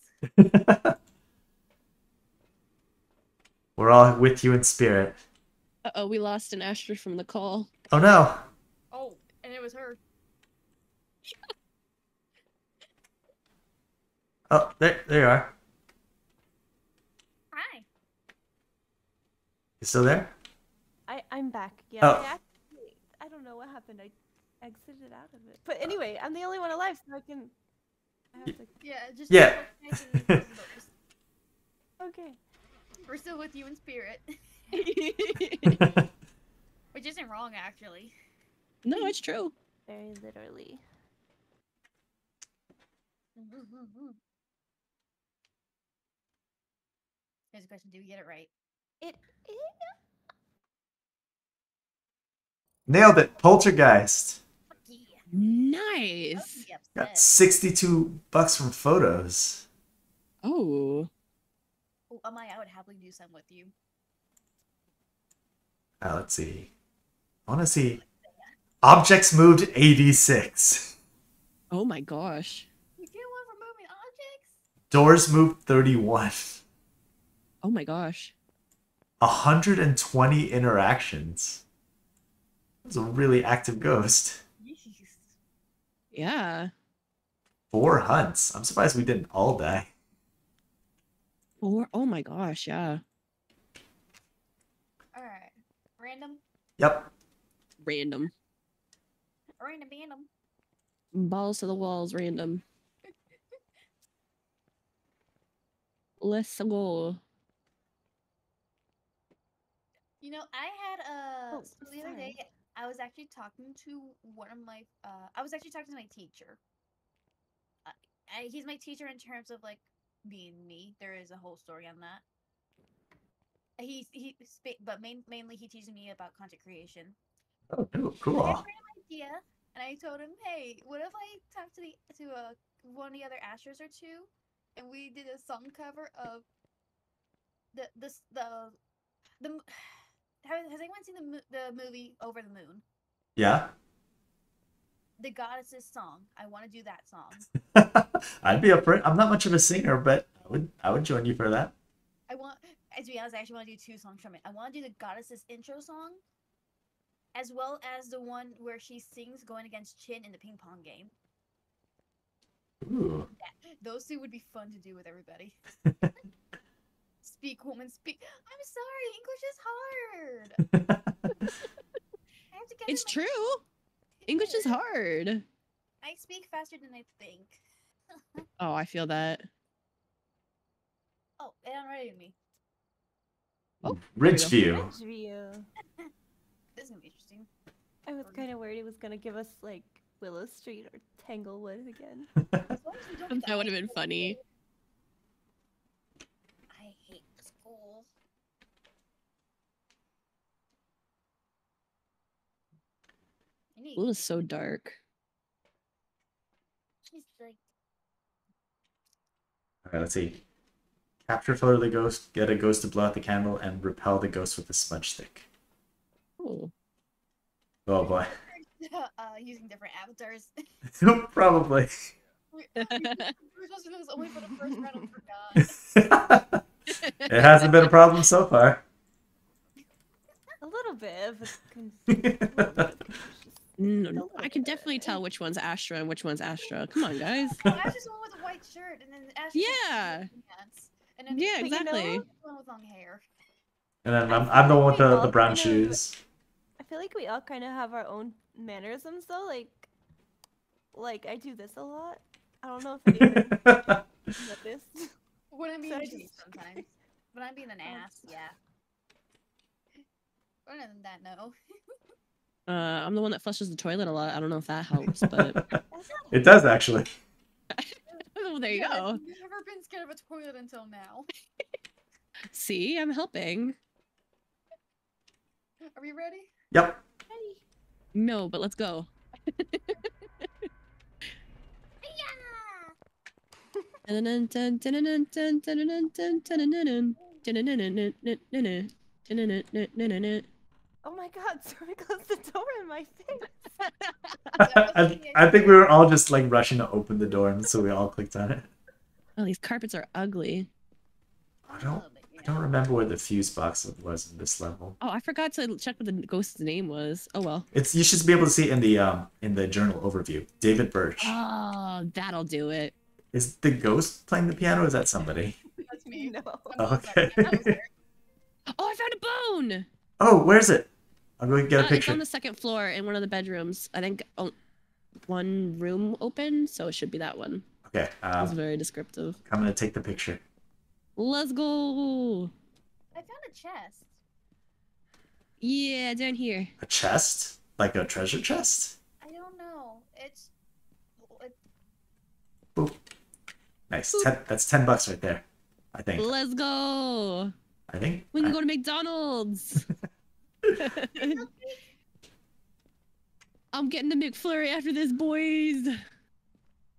We're all with you in spirit. Uh-oh, we lost an Astra from the call. Oh, no. Oh, and it was her. Oh, there you are. Hi. You still there? I'm back. Yeah. Oh. I don't know what happened. I exited out of it. But anyway, I'm the only one alive, so I can... I have to... Yeah, just... Yeah. Okay. We're still with you in spirit. Which isn't wrong, actually. No, it's true. Very literally. Here's a question, do we get it right? It is. Nailed it, Poltergeist. Yeah. Nice. Got $62 from photos. Oh. Oh, Amaya, I would happily do some with you. Let's see. I want to see. Objects moved 86. Oh my gosh. You get one for moving objects? Doors moved 31. Oh my gosh. 120 interactions. That was a really active ghost. Jeez. Yeah. 4 hunts. I'm surprised we didn't all die. 4? Oh my gosh, yeah. Alright. Random? Yep. Random. Random, random. Balls to the walls, random. Let's go. You know, I had a... So the other day, I was actually talking to one of my... I was actually talking to my teacher. He's my teacher in terms of, like, being me. There is a whole story on that. But mainly he teaches me about content creation. Oh, cool. I had an idea, and I told him, hey, what if I talked to one of the other Astros or two, and we did a song cover of the has anyone seen the movie Over the Moon? Yeah. The Goddess's song. I want to do that song. I'd be up for it. I'm not much of a singer, but I would join you for that. To be honest, I actually want to do 2 songs from it. I want to do the Goddess's intro song, as well as the one where she sings going against Chin in the ping pong game. Ooh. Those 2 would be fun to do with everybody. Speak, woman, speak. I'm sorry, English is hard. I have to get it's true. English is hard. I speak faster than I think. Oh, I feel that. Oh, it unreadied me. Oh, Ridgeview. Ridgeview. This is gonna be interesting. I was kind of worried it was gonna give us like Willow Street or Tanglewood again. That would have been funny. I hate school. It is so dark. All right, let's see. Capture photo of the ghost, get a ghost to blow out the candle, and repel the ghost with a smudge stick. Ooh. Oh boy. Using different avatars. Probably. We're supposed to do this only for the first round, I forgot. It hasn't been a problem so far. A little bit of No, I can definitely tell which one's Astra and which one's Astra. Come on, guys. Astra's the one with a white shirt, and then Astra. Yeah. And then yeah, exactly. You know, the one with long hair. And then I'm the one with the brown shoes. I feel like we all kind of have our own mannerisms, though. Like I do this a lot. I don't know if anyone noticed. When I'm being sometimes. When I'm being an ass, yeah. Other than that, no. I'm the one that flushes the toilet a lot. I don't know if that helps, but... It does, actually. Well, there you go. I've never been scared of a toilet until now. See, I'm helping. Are we ready? Yep. Ready. No, but let's go. Oh my god, Sora closed the door in my face. I think we were all just like rushing to open the door, and so we all clicked on it. Oh, these carpets are ugly. I don't remember what the fuse box was in this level. Oh, I forgot to check what the ghost's name was. Oh well. It's you should be able to see it in the journal overview. David Birch. Oh, that'll do it. Is the ghost playing the piano? Or is that somebody? That's me. No. Okay. Oh, I found a bone. Oh, where's it? I'm going to get a picture. It's on the second floor in one of the bedrooms. I think one room open, so it should be that one. Okay. That's very descriptive. I'm gonna take the picture. Let's go. I found a chest. Yeah, down here. A chest? Like a treasure chest? I don't know. It's... Boop. Nice. Boop. That's $10 right there, I think. Let's go. I think we can go to McDonald's. I'm getting the McFlurry after this, boys.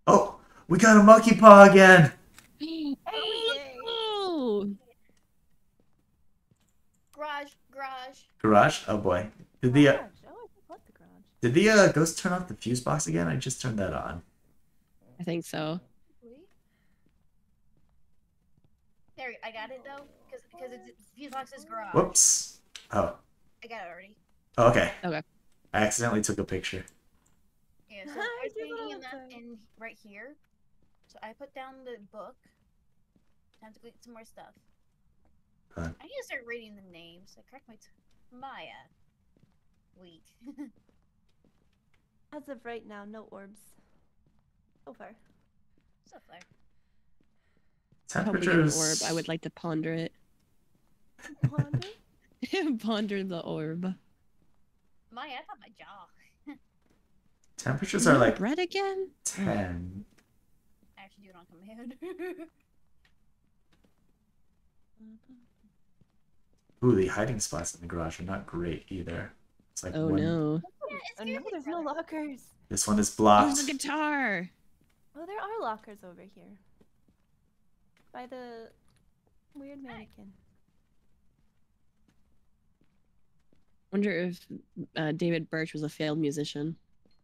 Oh, we got a monkey paw again. Hey. Garage. Oh boy. Did the ghost turn off the fuse box again? I just turned that on. I think so. There, I got it though, because the fuse box is garage. Whoops. Oh. I got it already. Oh, okay. Okay. I accidentally took a picture. Yeah. So I was thinking in that in right here. So I put down the book. I have to get some more stuff. Huh. I need to start reading the names. I cracked my Maya. Weak. As of right now, no orbs. So far. So far. Temperatures. Orb. I would like to ponder it. Ponder? Ponder the orb. Maya, I got my jaw. Temperatures are like bread again. 10. I actually do it on command. Ooh, the hiding spots in the garage are not great either. It's like oh no! Yeah, oh no, there's no lockers. This one is blocked. There's a guitar. Oh, there are lockers over here. By the weird mannequin. Wonder if David Birch was a failed musician,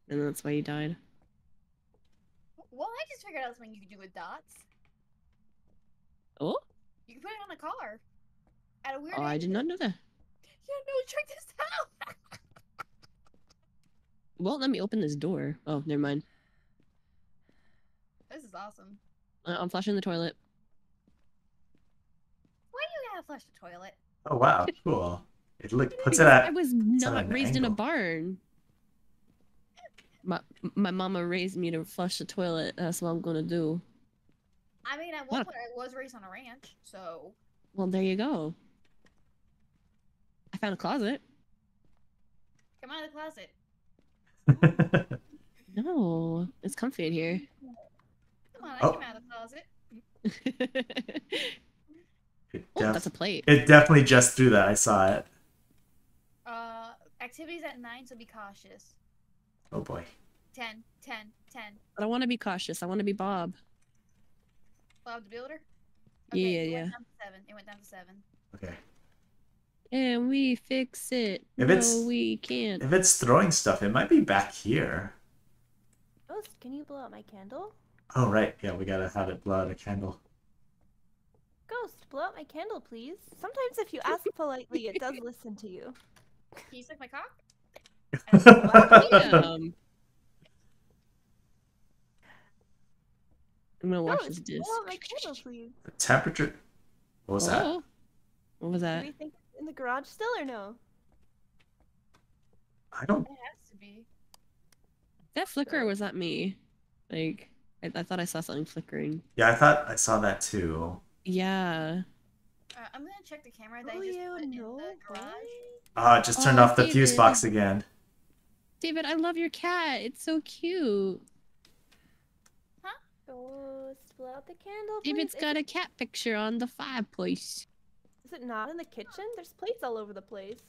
and that's why he died. Well, I just figured out something you could do with dots. Oh. You can put it on a car. At a weird angle. I did not know that. Yeah, no, check this out. Won't let me open this door. Oh, never mind. This is awesome. I'm flushing the toilet. Why do you gotta flush the toilet? Oh wow, cool. It look puts it at. I was not raised in a barn. My mama raised me to flush the toilet. That's what I'm gonna do. I mean, at one point I was raised on a ranch, so. Well, there you go. I found a closet. Come out of the closet. No, it's comfy in here. Come on, I came out of the closet. Oh, that's a plate. It definitely just threw that. I saw it. Activities at 9, so be cautious. Oh boy. 10. I don't want to be cautious. I want to be Bob. Bob the Builder? Okay, yeah. It went down to 7. Okay. And we fix it. We can't. If it's throwing stuff, it might be back here. Oh, can you blow out my candle? Oh, right. Yeah, we gotta have it blow out a candle. Ghost, blow out my candle, please. Sometimes if you ask politely, it does listen to you. Can you suck my cock? I'm gonna watch this disc. My candle, please. The temperature. What was that? What was that? Do you think it's in the garage still or no? I don't. It has to be. That flicker was not me. Like I thought I saw something flickering. Yeah, I thought I saw that too. Yeah. I'm gonna check the camera that you just put in the garage. Ah, it just turned off the fuse box again. David, I love your cat. It's so cute. Ghost, blow out the candle, please. David's got a cat picture on the fireplace. Is it not in the kitchen? There's plates all over the place.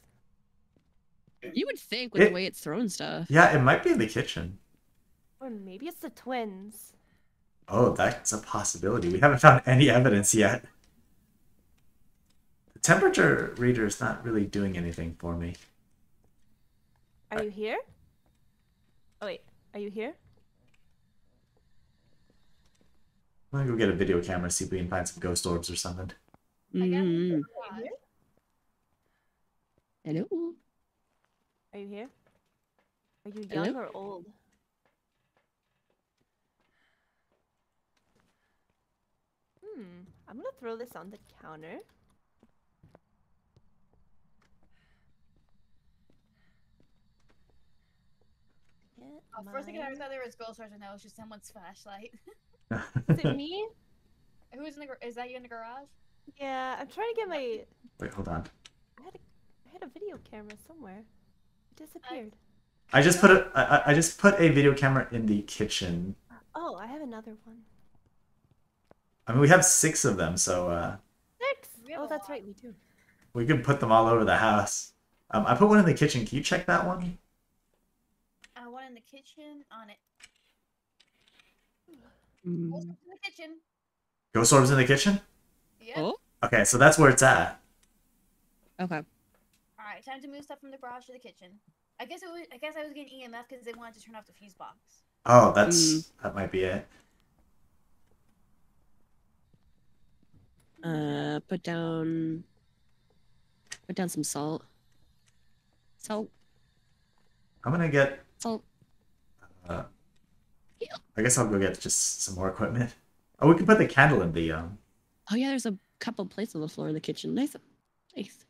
You would think with the way it's thrown stuff. Yeah, it might be in the kitchen. Or maybe it's the twins. Oh, that's a possibility. We haven't found any evidence yet. The temperature reader is not really doing anything for me. Are you here? Oh wait, are you here? I'll go get a video camera, see if we can find some ghost orbs or something. Mm. Hello? Are you here? Are you young or old? I'm gonna throw this on the counter. First thing I thought there was ghost orbs, and that was just someone's flashlight. Is it me? Who's in the? Is that you in the garage? Yeah, I'm trying to get my. Wait, hold on. I had a video camera somewhere. It disappeared. I just put a video camera in the kitchen. Oh, I have another one. I mean, we have 6 of them, so. 6? Oh, that's right, we do. We can put them all over the house. I put one in the kitchen. Can you check that one? One in the kitchen on it. Mm. Ghost orbs in the kitchen. Ghost orbs in the kitchen? Yeah. Oh. Okay, so that's where it's at. Okay. All right, time to move stuff from the garage to the kitchen. I guess I was getting EMF because they wanted to turn off the fuse box. Oh, that might be it. Put down some salt. Salt. I'm gonna get. Salt. I guess I'll go get just some more equipment. Oh, we can put the candle in the Oh yeah, there's a couple plates on the floor in the kitchen. Nice, nice.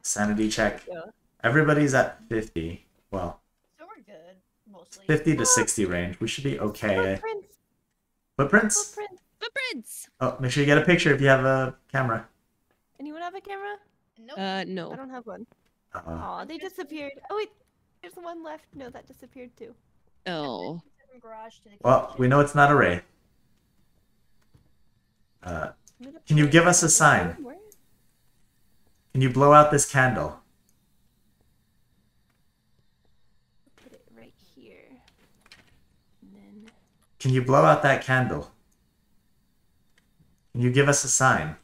Sanity check. Yeah. Everybody's at 50. Well. So we're good mostly. 50 to 60 range. We should be okay. Footprints? Footprints! Oh, make sure you get a picture if you have a camera. Anyone have a camera? Nope. No. I don't have one. Oh, they disappeared. Oh, wait. There's one left. No, that disappeared too. Oh. Well, we know it's not a wraith. Can you give us a sign? Can you blow out this candle? Put it right here. And then... Can you blow out that candle? Can you give us a sign?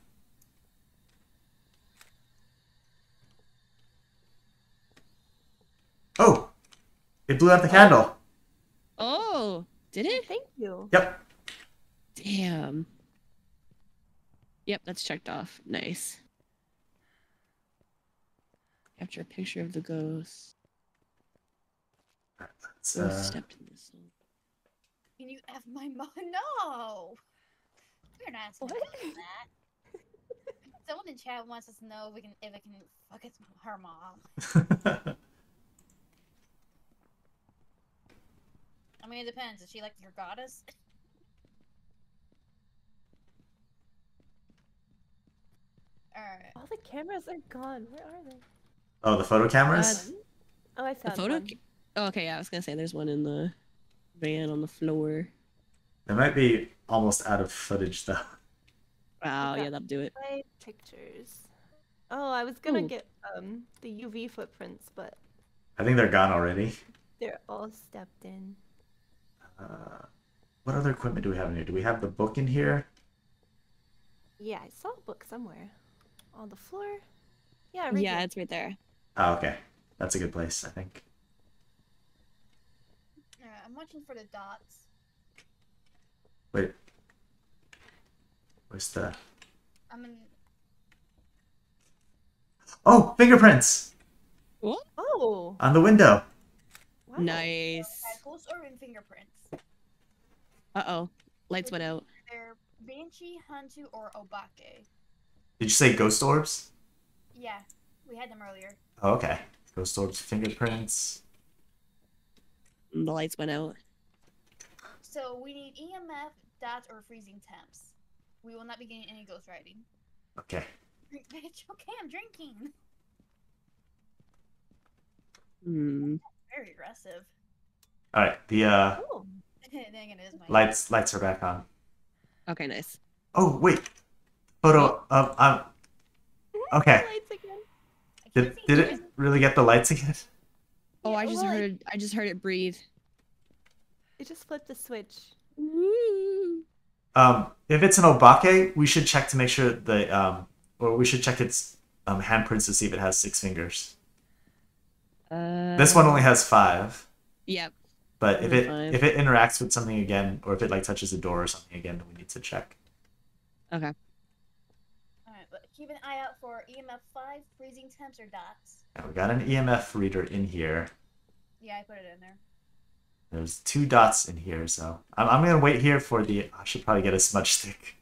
Oh! It blew out the candle! Oh! Did it? Thank you. Yep. Damn. Yep, that's checked off. Nice. Capture a picture of the ghost. Let's, stepped in this one. Can you F my mom? No! We're not asking that. Someone in chat wants us to know if it can fuck it's her mom. I mean, it depends. Is she like your goddess? Alright. All the cameras are gone. Where are they? Oh, the photo cameras? Oh, I found one. Oh, okay, yeah, I was gonna say there's one in the van on the floor. They might be almost out of footage, though. Wow, yeah, that'll do it. Pictures. Oh, I was gonna get the UV footprints, but... I think they're gone already. They're all stepped in. What other equipment do we have in here? Do we have the book in here? Yeah, I saw a book somewhere. On the floor? Yeah, right there. It's right there. Oh, okay. That's a good place, I think. Alright, I'm watching for the dots. Wait. Where's the... Oh! Fingerprints! What? Oh! On the window! Wow. Nice. Ghosts or in fingerprints. Uh-oh. Lights went out. They're Banshee, Hantu, or Obake. Did you say ghost orbs? Yeah. We had them earlier. Oh, okay. Ghost orbs, fingerprints. The lights went out. So we need EMF, dots, or freezing temps. We will not be getting any ghost riding. Okay. Bitch, okay, I'm drinking. Hmm. Very aggressive. All right, the lights are back on. Okay, nice. Oh wait, photo of okay. Lights again. Did it really get the lights again? Oh, I just heard it breathe. It just flipped the switch. If it's an Obake, we should check to make sure the or we should check its handprints to see if it has 6 fingers. This one only has 5. Yep. But if it interacts with something again, or if it like touches a door or something again, we need to check. Okay. All right. Well, keep an eye out for EMF 5 freezing tensor dots. Now, we got an EMF reader in here. Yeah, I put it in there. There's 2 dots in here, so I'm gonna wait here for the. I should probably get a smudge stick.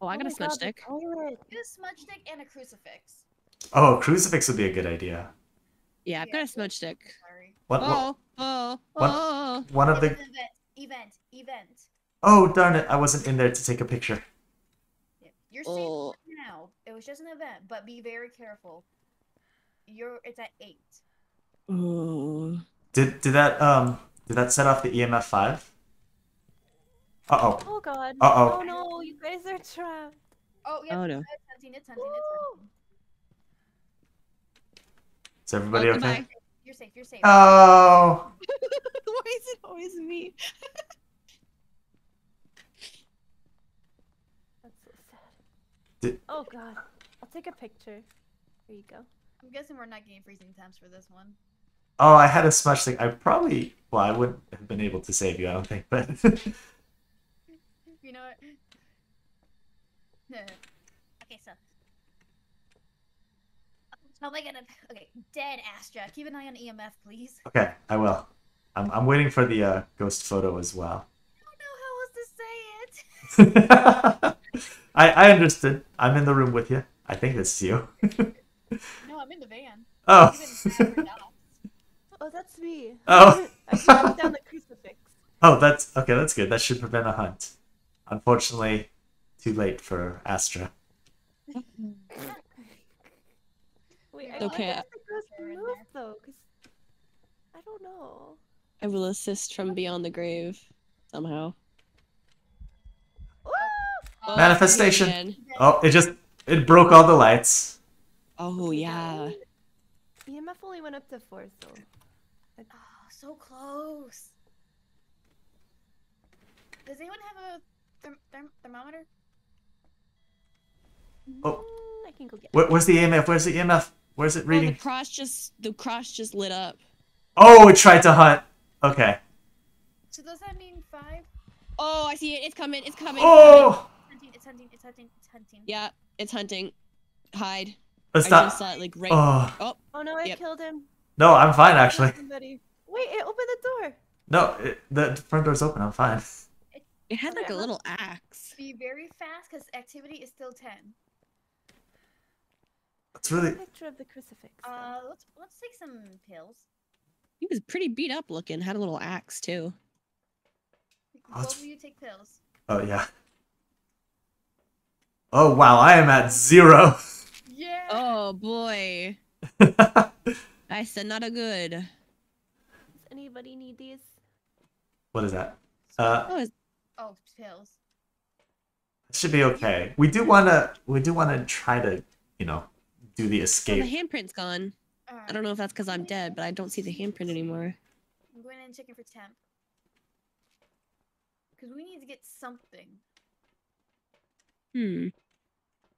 Oh, I got a smudge stick. Get a smudge stick and a crucifix. Oh, a crucifix would be a good idea. Yeah, I've got a smudge stick. Sorry. What? Oh, oh, oh. One of the event. Oh darn it! I wasn't in there to take a picture. Yeah. You're safe now. It was just an event, but be very careful. It's at 8. Oh. Did that set off the EMF 5? Uh oh. Oh god. Uh oh. Oh no, you guys are trapped. Oh yeah. Oh no. It's hunting. Is everybody okay? Goodbye. You're safe. You're safe. Oh. Why is it always me? That's so sad. Oh god. I'll take a picture. There you go. I'm guessing we're not getting freezing temps for this one. Oh, I had a smudge thing. Well, I wouldn't have been able to save you, I don't think, but... You know what? No. Okay, so... Oh my goodness. Okay, dead Astra. Keep an eye on EMF, please. Okay, I will. I'm waiting for the ghost photo as well. I don't know how else to say it. I understood. I'm in the room with you. I think it's you. No, I'm in the van. Oh. Oh, that's me. Oh. I knocked down the crucifix. Oh, that's... Okay, that's good. That should prevent a hunt. Unfortunately, too late for Astra. Wait, okay. I don't know though, because... I don't know. I will assist from beyond the grave. Somehow. Oh, manifestation! Oh, it broke all the lights. Oh, yeah. EMF only went up to 4, so... Oh, so close. Does anyone have a thermometer? Oh, I can go get. Where's the EMF? Where's the EMF? Where's it reading? Oh, the cross just lit up. Oh, it tried to hunt. Okay. So does that mean 5? Oh, I see it. It's coming. It's coming. Oh! It's hunting. It's hunting. It's hunting. It's hunting. Yeah, it's hunting. Hide. Let's stop. Like right. Oh. Oh no! I killed him. No, I'm fine actually. Wait, it opened the door. No, the front door's open. I'm fine. It had like a little axe. Be very fast because activity is still 10. That's really. Picture of the crucifix. Let's take some pills. He was pretty beat up looking. Had a little axe too. Both of you take pills. Oh yeah. Oh wow! I am at 0. Yeah. Oh boy. I said not a good. Does anybody need these? What is that? Oh, pills. It should be okay. We do wanna try to, you know, do the escape. Oh, the handprint's gone. Right. I don't know if that's because I'm dead, but I don't see the handprint anymore. I'm going in and checking for temp. Because we need to get something. Hmm.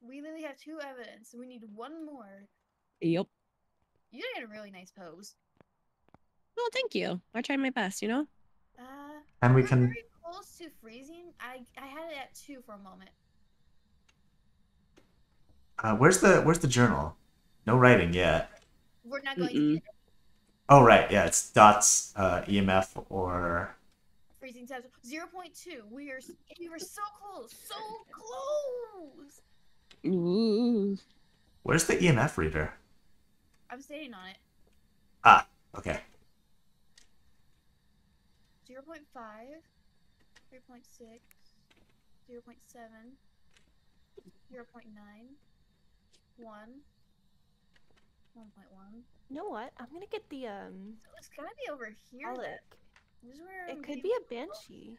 We literally have 2 evidence. So we need 1 more. Yep. You did a really nice pose. Well, thank you. I tried my best, you know? And we can... very close to freezing. I had it at 2 for a moment. Where's the journal? No writing yet. We're not going to... Oh, right. Yeah, it's dots, EMF, or... Freezing temps. 0.2. We were so close. So close! Ooh. Where's the EMF reader? I'm standing on it. Ah, okay. 0.5, 3.6, 0.7, 0.9, 1, 1.1. You know what? I'm gonna get the, So it's gotta be over here. It could be a Banshee.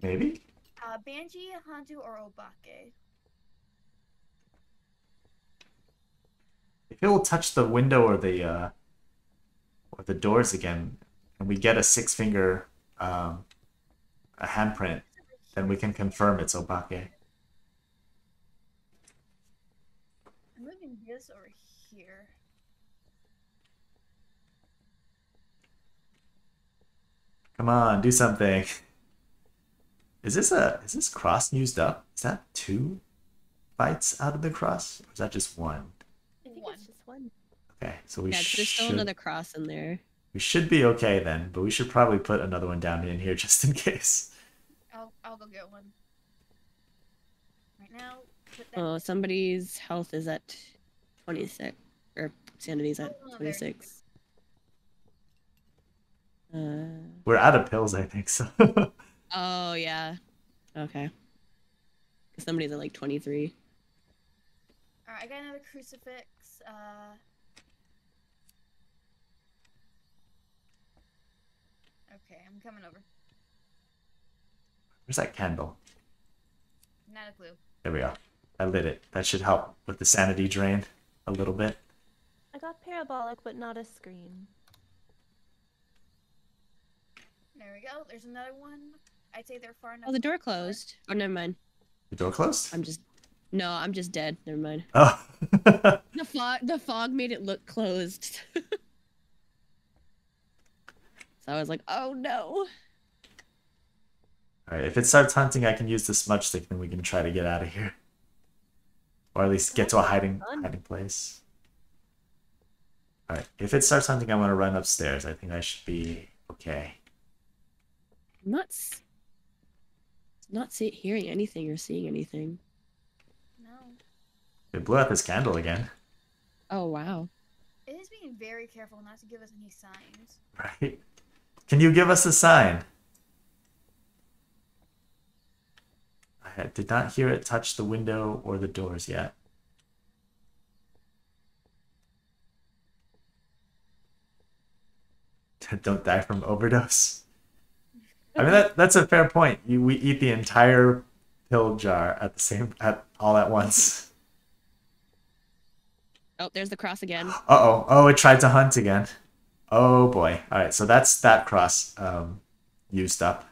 Maybe? Banshee, Hantu, or Obake. If it will touch the window or the doors again, and we get a 6-finger a handprint, then we can confirm it's Obake. I'm moving this over here. Come on, do something. Is this cross used up? Is that 2 fights out of the cross? Or is that just 1? I think it's just 1. Okay, so we should... there's still another cross in there. We should be okay then, but we should probably put another one down in here just in case. I'll go get one. Right now, put that... Oh, somebody's health is at 26. Or sanity's at 26. We're out of pills, I think, so... Oh, yeah. Okay. Somebody's at, like, 23. Alright, I got another crucifix. Okay, I'm coming over. Where's that candle? Not a clue. There we are. I lit it. That should help with the sanity drain a little bit. I got parabolic, but not a screen. There we go. There's another one. I'd say they're far enough. Oh, the door closed. Oh, never mind. The door closed? I'm just dead. Never mind. Oh. The fog made it look closed. So I was like, oh no. Alright, if it starts hunting, I can use the smudge stick, then we can try to get out of here. Or at least get to a hiding place. Alright, if it starts hunting, I'm gonna run upstairs. I think I should be okay. I'm not hearing anything or seeing anything. No. It blew out this candle again. Oh, wow. It is being very careful not to give us any signs. Right? Can you give us a sign? I did not hear it touch the window or the doors yet. Don't die from overdose. I mean, that's a fair point. We eat the entire pill jar at the all at once. Oh, there's the cross again. Uh-oh. Oh, it tried to hunt again. Oh, boy. All right, so that's that cross used up.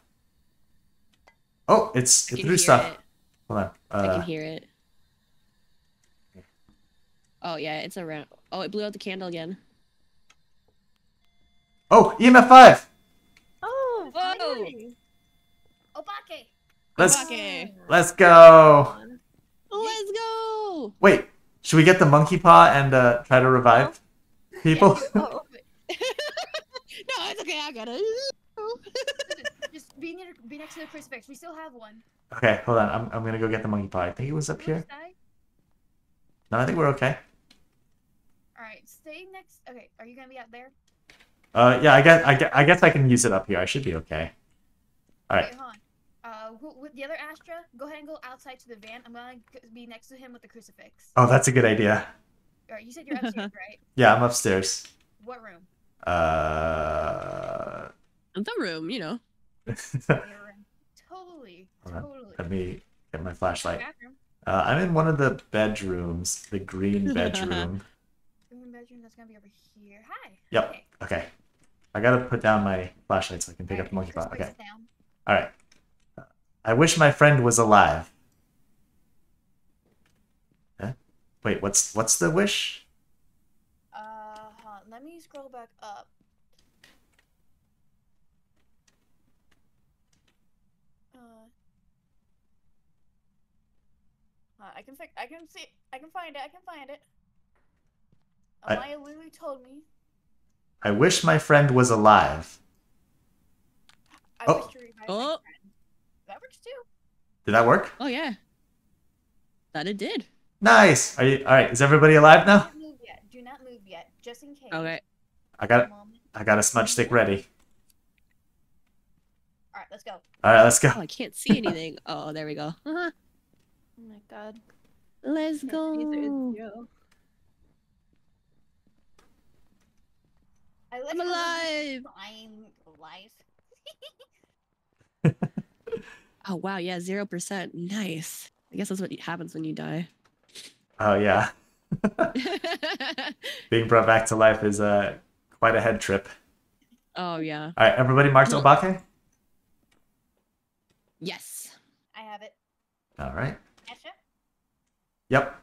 Oh, it threw stuff. Hold on. I can hear it. Oh, yeah, it's around. Oh, it blew out the candle again. Oh, EMF 5! Whoa! Obake! Let's go! Let's go! Wait, should we get the monkey paw and try to revive people? Yeah. Oh, okay. No, it's okay, I got it. Just be next to the crucifix, we still have one. Okay, hold on, I'm gonna go get the monkey paw. I think it was up here. No, I think we're okay. Alright, stay next... Okay, are you gonna be out there? Yeah, I guess I can use it up here. I should be okay. All right. Wait, hold on. With the other Astra, go ahead and go outside to the van. I'm gonna be next to him with the crucifix. Oh, that's a good idea. All right, you said you're upstairs, right? Yeah, I'm upstairs. What room? The room, you know. Totally. Let me get my flashlight. I'm in one of the bedrooms, the green bedroom. Bedroom that's gonna be over here. Hi. Yep. Okay. I gotta put down my flashlight so I can pick up the monkey bot. Okay. All right. I wish my friend was alive. Huh? Wait. What's the wish? Hold on. Let me scroll back up. I can find it. Maya Lulu told me. I wish my friend was alive. I wish to revive my friend. That works too. Did that work? Oh yeah. That it did. Nice. Are you all right? Is everybody alive now? Do not move yet. Do not move yet. Just in case. Okay. I got a smudge stick ready. All right, let's go. All right, let's go. Oh, I can't see anything. Oh, there we go. Uh-huh. Oh my god. Let's go. I'm alive! I'm alive. Oh, wow. Yeah, 0%. Nice. I guess that's what happens when you die. Oh, yeah. Being brought back to life is quite a head trip. Oh, yeah. All right, everybody marked Obake? Yes. I have it. All right. Astra? Yep.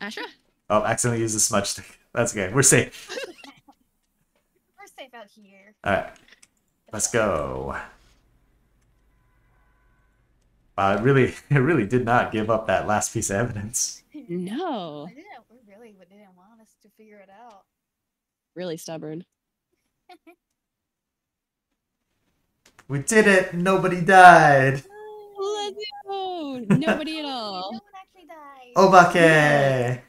Astra? Oh, accidentally used the smudge stick. That's okay. We're safe. Out here. All right. Let's go. It really did not give up that last piece of evidence. No. They didn't want us to figure it out. Really stubborn. We did it! Nobody died! Let's go! Nobody at all. No one actually died. Obake!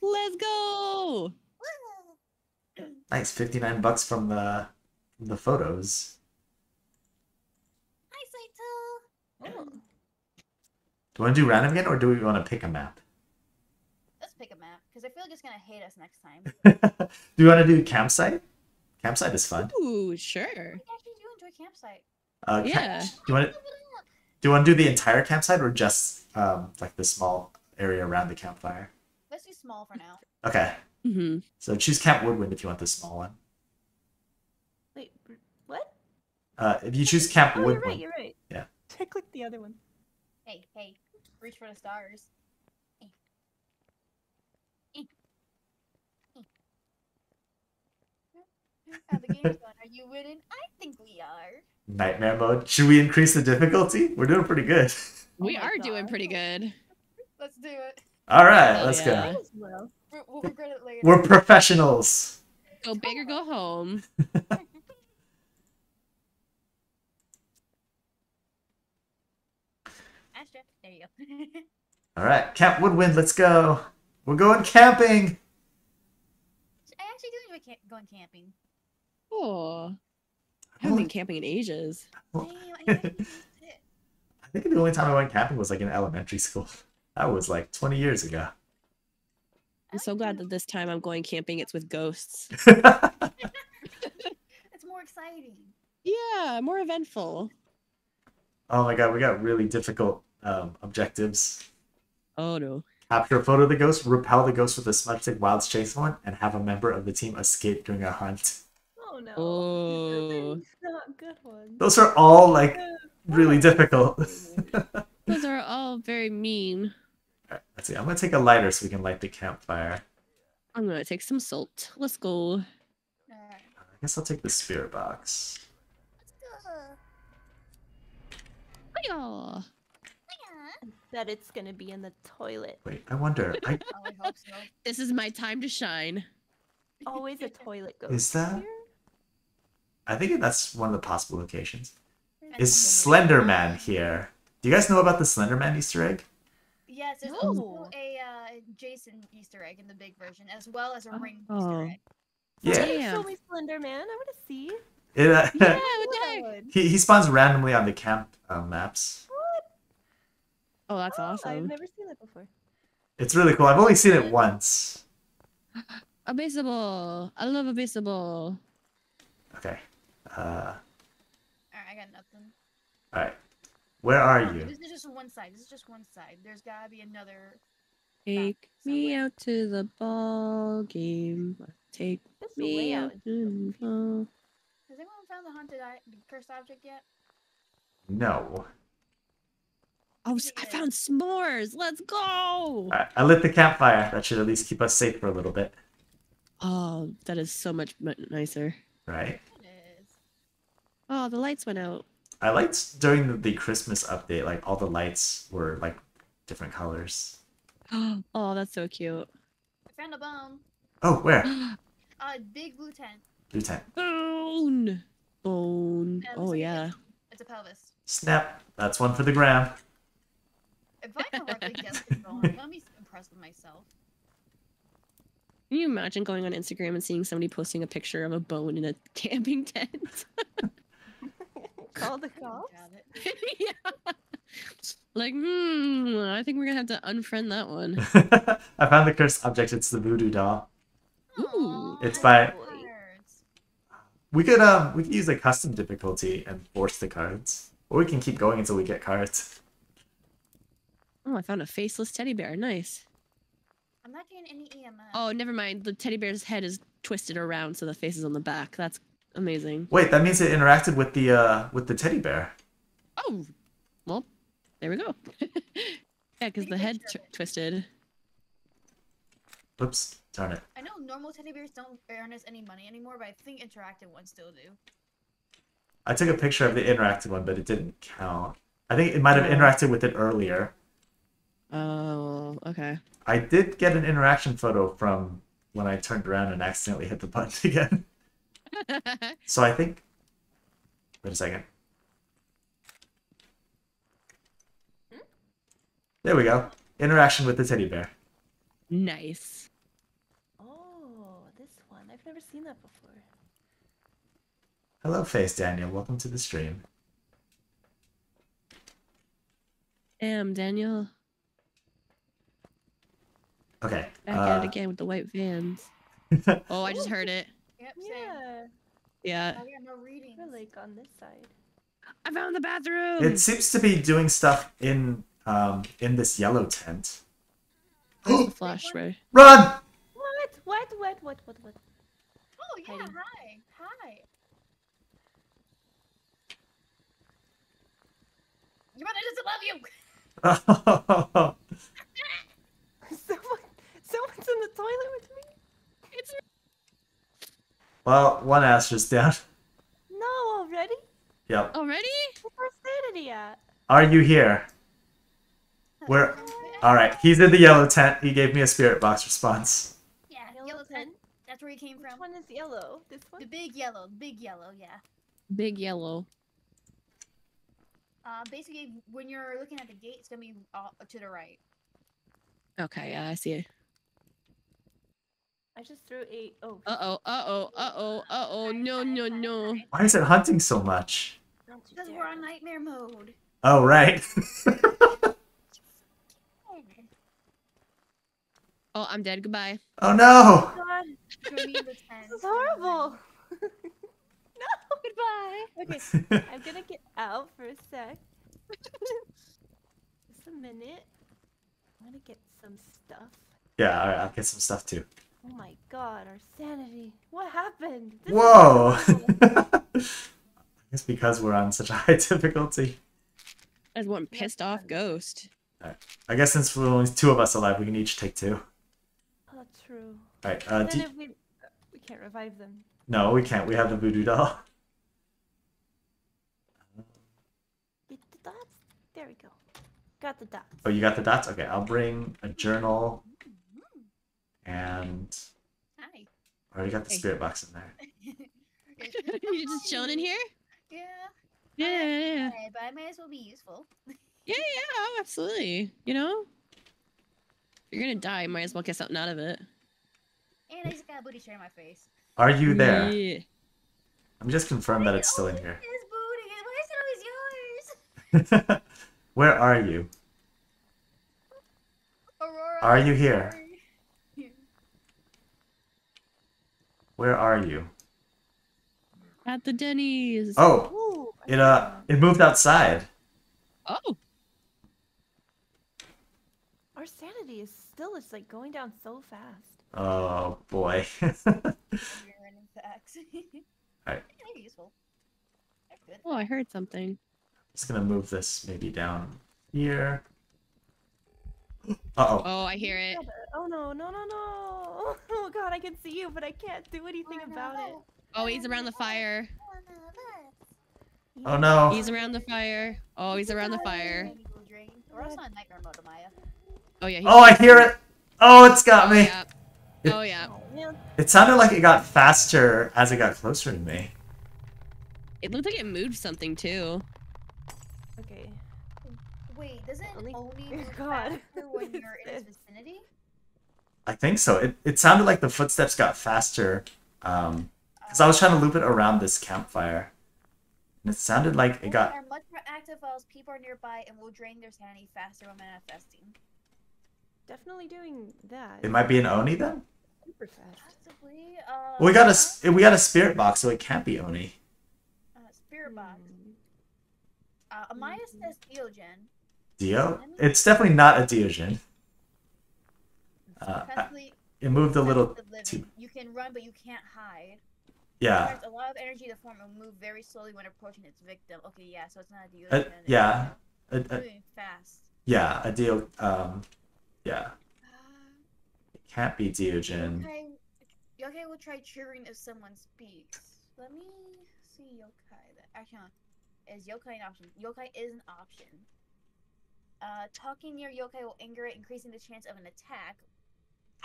Let's go! Nice, 59 bucks from the photos. Hi, Saito! Oh. Do you want to do random again, or do we want to pick a map? Let's pick a map, because I feel like it's going to hate us next time. Do you want to do campsite? Campsite is fun. Ooh, sure. Campsite. Yeah. Do you want to do the entire campsite or just like the small area around the campfire? Let's do small for now. Okay. Mm-hmm. So choose Camp Woodwind if you want the small one. Wait, what? If you choose Camp Woodwind. You're right. Yeah. I clicked the other one. Hey, reach for the stars. How the game's going. Are you winning? I think we are. Nightmare mode. Should we increase the difficulty? We're doing pretty good. We are doing pretty good. Let's do it. All right, let's go. We'll regret it later. We're professionals. Go big or go home. Astra, there you go. All right, Camp Woodwind, let's go. We're going camping. I actually do enjoy going camping. Oh, I haven't been camping in ages. I think the only time I went camping was like in elementary school. That was like 20 years ago. I'm so glad that this time I'm going camping. It's with ghosts. It's more exciting. Yeah, more eventful. Oh my god, we got really difficult objectives. Oh no. Capture a photo of the ghost, repel the ghost with a smudge stick while it's chasing one, and have a member of the team escape during a hunt. Oh no. Oh. Not good ones. Those are all like really difficult. Those are all very mean. All right, let's see. I'm gonna take a lighter so we can light the campfire. I'm gonna take some salt. Let's go. All right. I guess I'll take the spirit box. Let's go. That it's gonna be in the toilet. Wait, I wonder. I hope so. This is my time to shine. Always a toilet ghost. Is that? Here? I think that's one of the possible locations. Is Slender Man here? Do you guys know about the Slender Man Easter egg? Yes, there's also a Jason Easter egg in the big version, as well as a Ring Easter egg. Yeah. Damn. Show me Slender Man. I want to see. Yeah, he spawns randomly on the camp maps. What? Oh, that's awesome. I've never seen that before. It's really cool. I've only seen it once. A baseball. I love a baseball. Okay. Alright, I got nothing. Alright. Where are you? This is just one side. There's gotta be another. Take me out to the ball game. Take me out to the ball. Has anyone found the haunted cursed object yet? No. Oh, I found s'mores. Let's go. Alright, I lit the campfire. That should at least keep us safe for a little bit. Oh, that is so much nicer. Right? It is. Oh, the lights went out. I liked during the Christmas update, like all the lights were like different colors. Oh, that's so cute. I found a bone. Oh, where? Big blue tent. Blue tent. Bone. Bone. Oh, yeah. It's a pelvis. Snap. That's one for the gram. If I correctly guess the bone, I'm going to be impressed with myself. Can you imagine going on Instagram and seeing somebody posting a picture of a bone in a camping tent? Call the cops? Yeah. Like, I think we're going to have to unfriend that one. I found the cursed object. It's the voodoo doll. Ooh. It's by... we could use a custom difficulty and force the cards. Or we can keep going until we get cards. Oh, I found a faceless teddy bear. Nice. I'm not doing any EMF. Oh, never mind. The teddy bear's head is twisted around, so the face is on the back. That's amazing. Wait, that means it interacted with the teddy bear. Oh, well, there we go. Yeah, because the head twisted. Oops, darn it. I know normal teddy bears don't earn us any money anymore, but I think interactive ones still do. I took a picture of the interactive one, but it didn't count. I think it might have interacted with it earlier. Oh, okay. I did get an interaction photo from when I turned around and accidentally hit the button again. So I think... Wait a second. There we go. Interaction with the teddy bear. Nice. Oh, this one. I've never seen that before. Hello, Face Daniel. Welcome to the stream. Damn, Daniel. Okay. Back at it again with the white vans. Oh, I just heard it. Yep, yeah. Yeah. I got no reading. Like on this side. I found the bathroom. It seems to be doing stuff in this yellow tent. Oh, flashway. Run! What? Oh yeah, hi. Your mother doesn't love you. Someone's in the toilet with me. It's me. Well, one Astra's down. No, already? Yep. Already? Where's Sanity at? Are you here? Where? All right, he's in the yellow tent. He gave me a spirit box response. Yeah, yellow tent. That's where he came from. Which one is yellow? This one? The big yellow, yeah. Big yellow. Basically, when you're looking at the gate, it's gonna be to the right. Okay, yeah, I see it. I just threw eight. Oh. Uh oh! No! Why is it hunting so much? Because we're on nightmare mode. Oh right. Oh, I'm dead. Goodbye. Oh no! This is horrible. No, goodbye. Okay, I'm gonna get out for a sec. Just a minute. I'm gonna get some stuff. Yeah, all right, I'll get some stuff too. Oh my god, our sanity. What happened? Whoa! It's because we're on such a high difficulty. There's one pissed off ghost. All right. I guess since we're only two of us alive, we can each take two. Oh, true. All right. Then if we can't revive them. No, we can't. We have the voodoo doll. Get the dots. There we go. Got the dots. Oh, you got the dots? Okay, I'll bring a journal. And... Hi. I already got the spirit box in there. You just chilling in here? Yeah. Yeah. Okay, but I might as well be useful. Yeah, absolutely. You know? If you're gonna die, might as well get something out of it. And I just got a booty chair in my face. Are you there? Yeah. I'm just confirmed that it's still in here. Why is it always yours? Where are you? Aurora. Are you here? Where are you? At the Denny's. Oh, it moved outside. Oh. Our sanity is still just like going down so fast. Oh boy. Alright. Oh, I heard something. I'm just gonna move this maybe down here. Uh oh. Oh, I hear it. Oh no. Oh god, I can see you, but I can't do anything about it. Oh, he's around the fire. Oh no. He's around the fire. Oh, he's around the fire. Oh yeah. Oh, I hear it. Oh, it's got me. Yeah. Oh yeah. It sounded like it got faster as it got closer to me. It looked like it moved something too. Okay. Wait, does it only move faster when you're in its vicinity? I think so. It sounded like the footsteps got faster. Because I was trying to loop it around this campfire. And it sounded like it got... They are much more active while people are nearby and will drain their sanity faster when manifesting. Definitely doing that. It might be an Oni then. Super fast. Possibly. Well, we got a spirit box, so it can't be Oni. Spirit box. Amaya says Diogen. Dio? It's definitely not a Diogen. It moved a little. Too... You can run, but you can't hide. Yeah. There's a lot of energy to form and move very slowly when approaching its victim. Okay, yeah, so it's not a Diogen. Yeah. It's moving fast. Yeah, a Dio. Yeah. It can't be Diogen. Okay, we'll try cheering if someone speaks. Let me see yokai. Actually, is yokai an option? Yokai is an option. Talking near yokai will anger it, increasing the chance of an attack.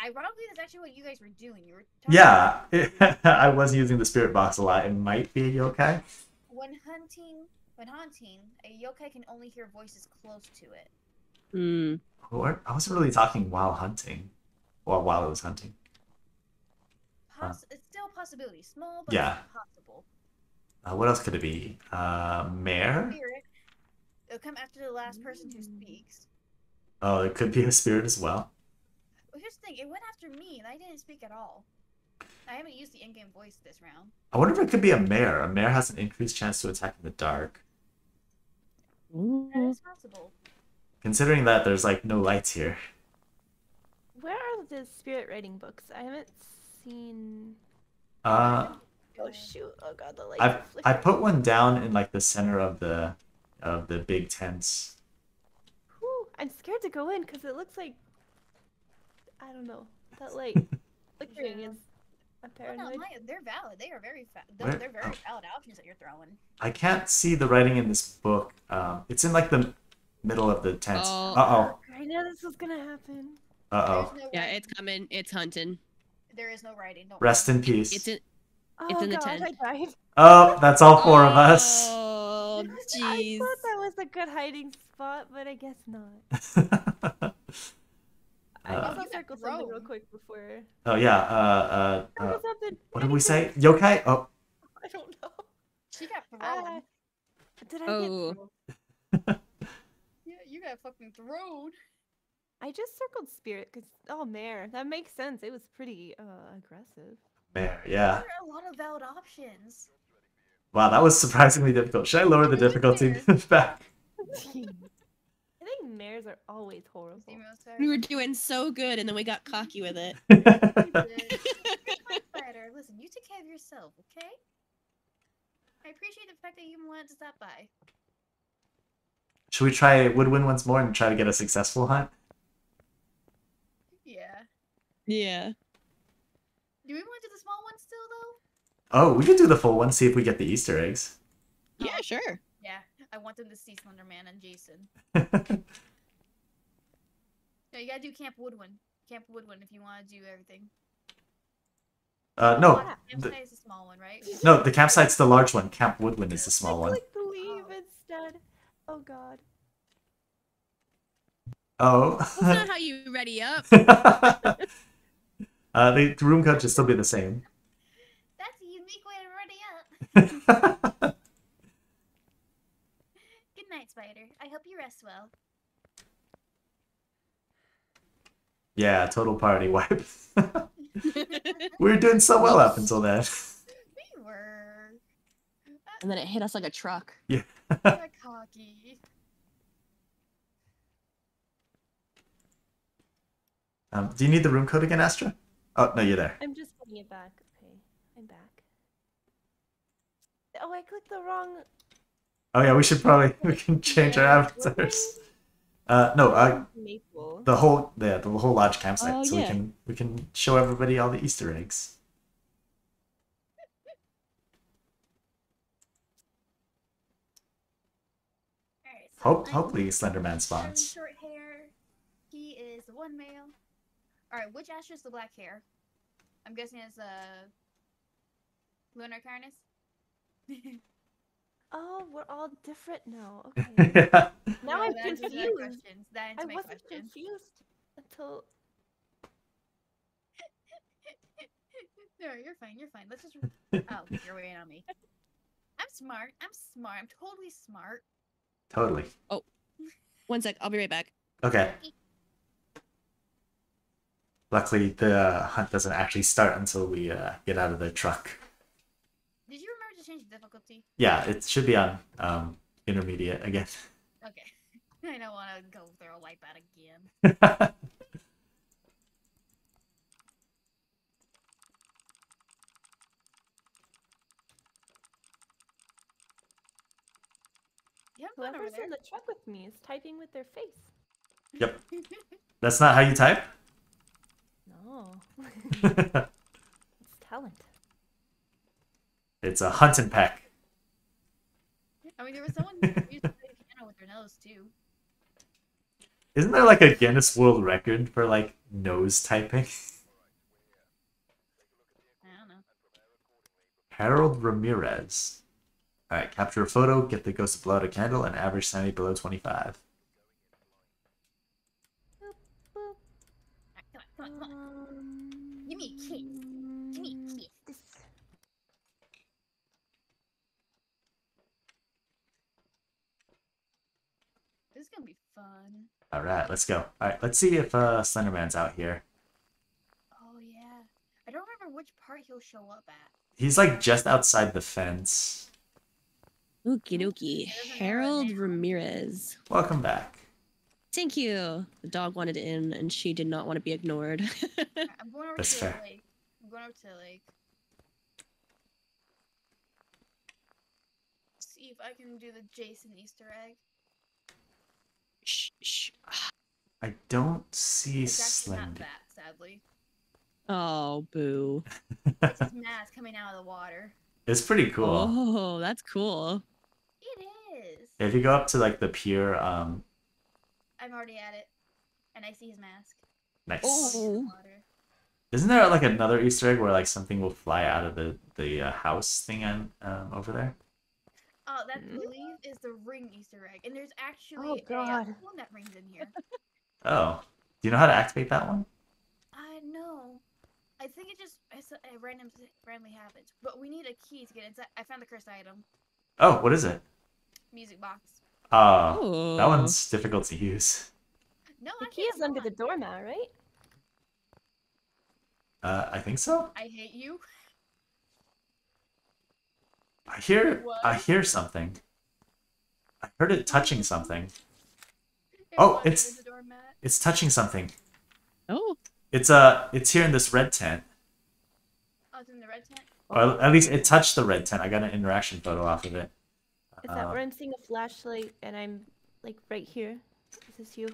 Ironically, that's actually what you guys were doing. You were yeah, I was using the spirit box a lot. It might be a yokai. When haunting, a yokai can only hear voices close to it. Mm. Or I wasn't really talking while hunting, or while I was hunting. It's still a possibility. Small, but yeah. Possible. What else could it be? Mare? Spirit. It'll come after the last person who speaks. Oh, it could be a spirit as well. Well, here's the thing. It went after me, and I didn't speak at all. I haven't used the in-game voice this round. I wonder if it could be a mare. A mare has an increased chance to attack in the dark. Ooh. That is possible. Considering that there's, like, no lights here. Where are the spirit writing books? I haven't seen... Oh shoot! Oh god, the light. I put one down in like the center of the big tents. Ooh, I'm scared to go in because it looks like I don't know that light flickering is apparent. Well, no, they're valid. They are very valid options that you're throwing. I can't see the writing in this book. It's in like the middle of the tent. Oh. Uh oh. I know this was gonna happen. Uh oh. No yeah, it's coming. It's hunting. There is no writing. No Rest in peace. It's in. It's in the tent. Oh, that's all four of us. Oh, jeez. I thought that was a good hiding spot, but I guess not. I'll go circle something real quick before. Oh, yeah. What did we say? Yokai? Oh. I don't know. She got thrown. Did I get thrown? Yeah, you got fucking thrown. I just circled spirit because, oh, mare. That makes sense. It was pretty aggressive. Mare, yeah. There are a lot of valid options. Wow, that was surprisingly difficult. Should I lower the difficulty back? I think mares are always horrible. We were doing so good, and then we got cocky with it. Listen, you take care of yourself, okay? I appreciate the fact that you wanted to stop by. Should we try Woodwind once more and try to get a successful hunt? Yeah. Yeah. Do we want to do the small one still, though? Oh, we can do the full one, see if we get the Easter eggs. Yeah, sure. Yeah, I want them to see Slender Man and Jason. No, you gotta do Camp Woodwind. Camp Woodwind if you want to do everything. No. Oh, campsite is the small one, right? No, the campsite's the large one. Camp Woodwind is the small one. I clicked the leave instead. Oh, God. Oh. That's not how you ready up. The room coach will still be the same. That's a unique way to ready up. Good night, Spider. I hope you rest well. Yeah, total party wipe. We were doing so well up until then. We were. And then it hit us like a truck. Yeah. We're cocky. Do you need the room code again, Astra? Oh, no, you're there. I'm just putting it back. Okay, I'm back. Oh, I clicked the wrong... Oh, yeah, we should probably... We can change our avatars. No, the whole lodge campsite, so yeah. we can show everybody all the Easter eggs. All right, so hopefully Slenderman spawns. Short hair. He is one male. Alright, which Astra is the black hair? I'm guessing it's Lunar Canis? Oh, we're all different now. Okay. Yeah. Now I'm confused. That I wasn't confused until... No, you're fine, you're fine. Let's just... Oh, you're waiting on me. I'm smart. I'm totally smart. Totally. Oh, one sec. I'll be right back. Okay. Luckily, the hunt doesn't actually start until we get out of the truck. Did you remember to change the difficulty? Yeah, it should be on intermediate again. Okay. I don't want to go through a wipeout again. Yeah, whoever's in the truck with me is typing with their face. Yep. That's not how you type? No. It's talent. It's a hunt and peck. I mean, there was someone who used to play piano with their nose, too. Isn't there, like, a Guinness World Record for, like, nose typing? I don't know. Harold Ramirez. Alright, capture a photo, get the ghost to blow out a candle, and average sanity below 25. Come on. Give me a kiss. Give me a kiss. This is gonna be fun. Alright, let's go. Alright, let's see if Slenderman's out here. Oh, yeah. I don't remember which part he'll show up at. He's, like, just outside the fence. Okie dokie. Harold Ramirez. Welcome back. Thank you. The dog wanted in and she did not want to be ignored. I'm going over to the lake. I'm going over to the lake. See if I can do the Jason Easter egg. Shh, shh. I don't see Slender. Not that, sadly. Oh, boo. It's his mask coming out of the water. It's pretty cool. Oh, that's cool. It is. If you go up to like the pier, I'm already at it, and I see his mask. Nice. Oh. Isn't there like another Easter egg where like something will fly out of the house thing on over there? Oh, that I believe is the ring Easter egg, and there's actually one that rings in here. Oh, do you know how to activate that one? I know. I think it just randomly happens. But we need a key to get inside. I found the cursed item. Oh, what is it? Music box. Oh, that one's difficult to use. No, the key is under the door now, right? I think so. I hate you. I hear something. I heard it touching something. It's touching something. Oh. It's here in this red tent. Oh, it's in the red tent? Or at least it touched the red tent. I got an interaction photo off of it. Is that where I'm seeing a flashlight and I'm, like, right here? Is this you?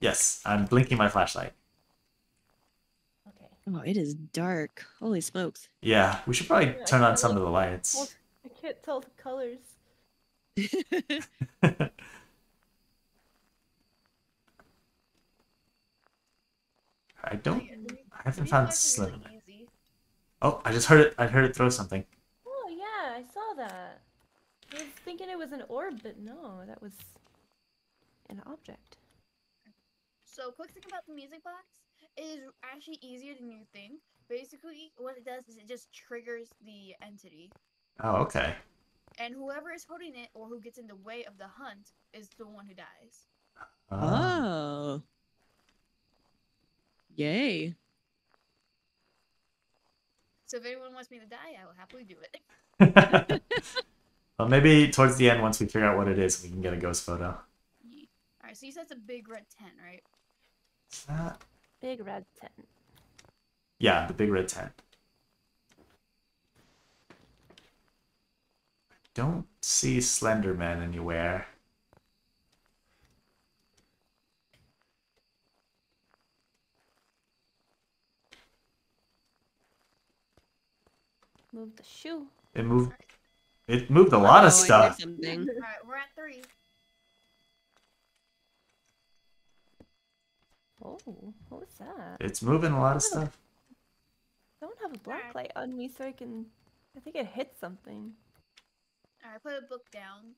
Yes, I'm blinking my flashlight. Okay. Oh, it is dark. Holy smokes. Yeah, we should probably turn on some of the lights. I can't tell the colors. I don't. I haven't found Slim. Oh, I just heard it. I heard it throw something. Oh yeah, I saw that. I was thinking it was an orb, but no, that was an object. So, quick thing about the music box, it is actually easier than you think. Basically, what it does is it just triggers the entity. Oh, okay. And whoever is holding it or who gets in the way of the hunt is the one who dies. Oh. Yay. So if anyone wants me to die, I will happily do it. Well, maybe towards the end, once we figure out what it is, we can get a ghost photo. Alright, so you said it's a big red tent, right? What's that? Big red tent. Yeah, the big red tent. I don't see Slenderman anywhere. Moved the shoe. It moved a lot of stuff. All right, we're at 3. Oh, what was that? It's moving a lot of stuff. I don't have a black light on me, so I can. I think it hit something. All right, put a book down.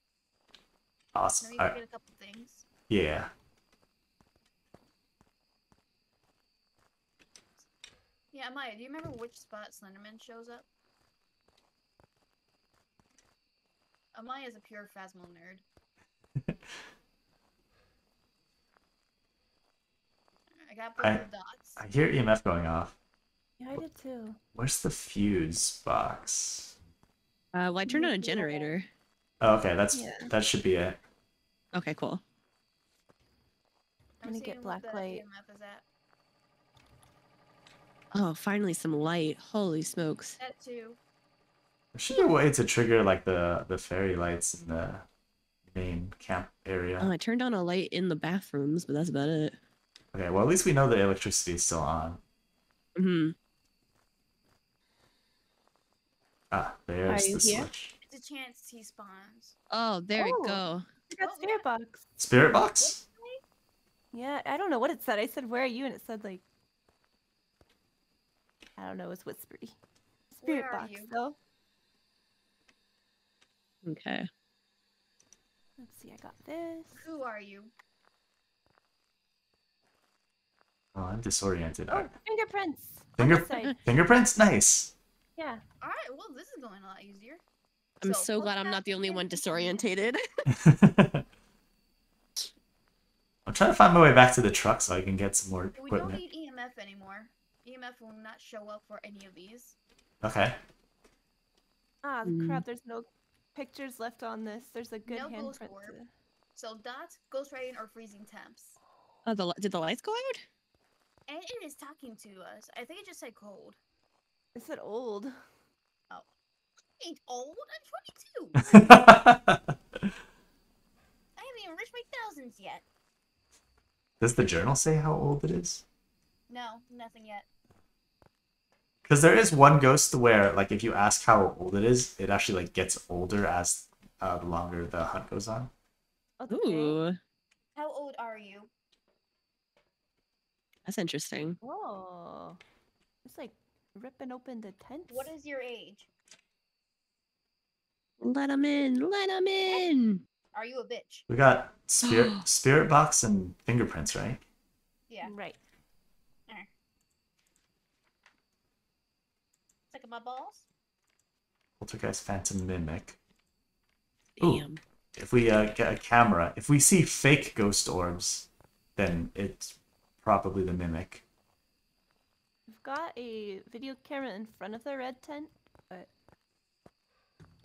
Awesome. Now you can get a couple things. Yeah. Yeah, Maya. Do you remember which spot Slenderman shows up? Amaya's a pure Phasmal nerd. I got both the dots. I hear EMF going off. Yeah, I did too. Where's the fuse box? Well, I turned on a generator. Oh, okay. That should be it. Okay, cool. I'm gonna get black light. EMF is at. Oh, finally some light. Holy smokes. That too. There should be a way to trigger like the fairy lights in the main camp area. Oh, I turned on a light in the bathrooms, but that's about it. Okay, well at least we know the electricity is still on. Mm-hmm. Ah, there's the switch. Is it chance he spawns. Oh, there we go. I got Spirit Box. Spirit Box? Yeah, I don't know what it said. I said, where are you? And it said, like... I don't know, it was whispery. Spirit Box, though. Okay. Let's see, I got this. Who are you? Oh, I'm disoriented. Oh, fingerprints! Fingerprints? Nice! Yeah. Alright, well, this is going a lot easier. I'm so glad I'm not the only one disorientated. I'm trying to find my way back to the truck so I can get some more equipment. We don't need EMF anymore. EMF will not show up for any of these. Okay. Ah, crap, there's no pictures left on this. There's a good handprint. So dots, ghost writing, or freezing temps. Oh, did the lights go out? And it is talking to us. I think it just said cold. It said old. Oh. I ain't old. I'm 22. I haven't even reached my thousands yet. Does the journal say how old it is? No, nothing yet. Because there is one ghost where, like, if you ask how old it is, it actually, like, gets older as the longer the hunt goes on. Okay. Ooh. How old are you? That's interesting. Whoa. It's like ripping open the tent. What is your age? Let him in. Let him in. Are you a bitch? We got spirit box and fingerprints, right? Yeah. Right. Look at my balls. Poltergeist, Phantom, Mimic. Ooh. Damn. If we get a camera, if we see fake ghost orbs, then it's probably the Mimic. We've got a video camera in front of the red tent, but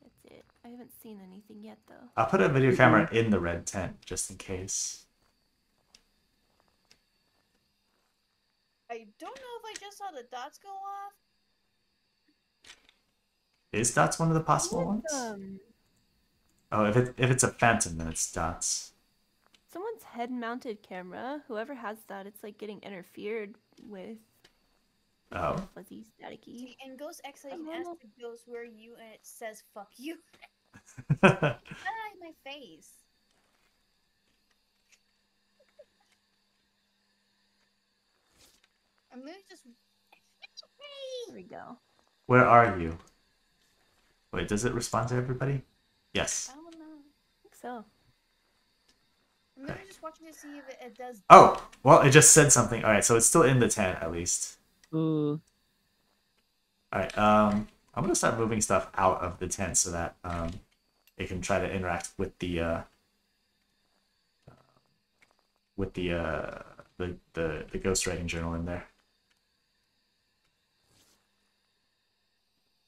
that's it. I haven't seen anything yet, though. I'll put a video camera in the red tent, just in case. I don't know if I just saw the dots go off. Is dots one of the possible ones? Oh, if it's a phantom, then it's dots. Someone's head-mounted camera. Whoever has that, it's like getting interfered with. Oh. Fuzzy, staticky. And Ghost Exhalation asks the ghost where you, and it says "fuck you." Ah, my face. I'm gonna just. There we go. Where are you? Wait, does it respond to everybody? Yes. I don't know. I think so. I'm gonna just watching to see if it does. Oh, well, it just said something. All right, so it's still in the tent at least. Ooh. All right. I'm gonna start moving stuff out of the tent so that it can try to interact with the ghostwriting journal in there.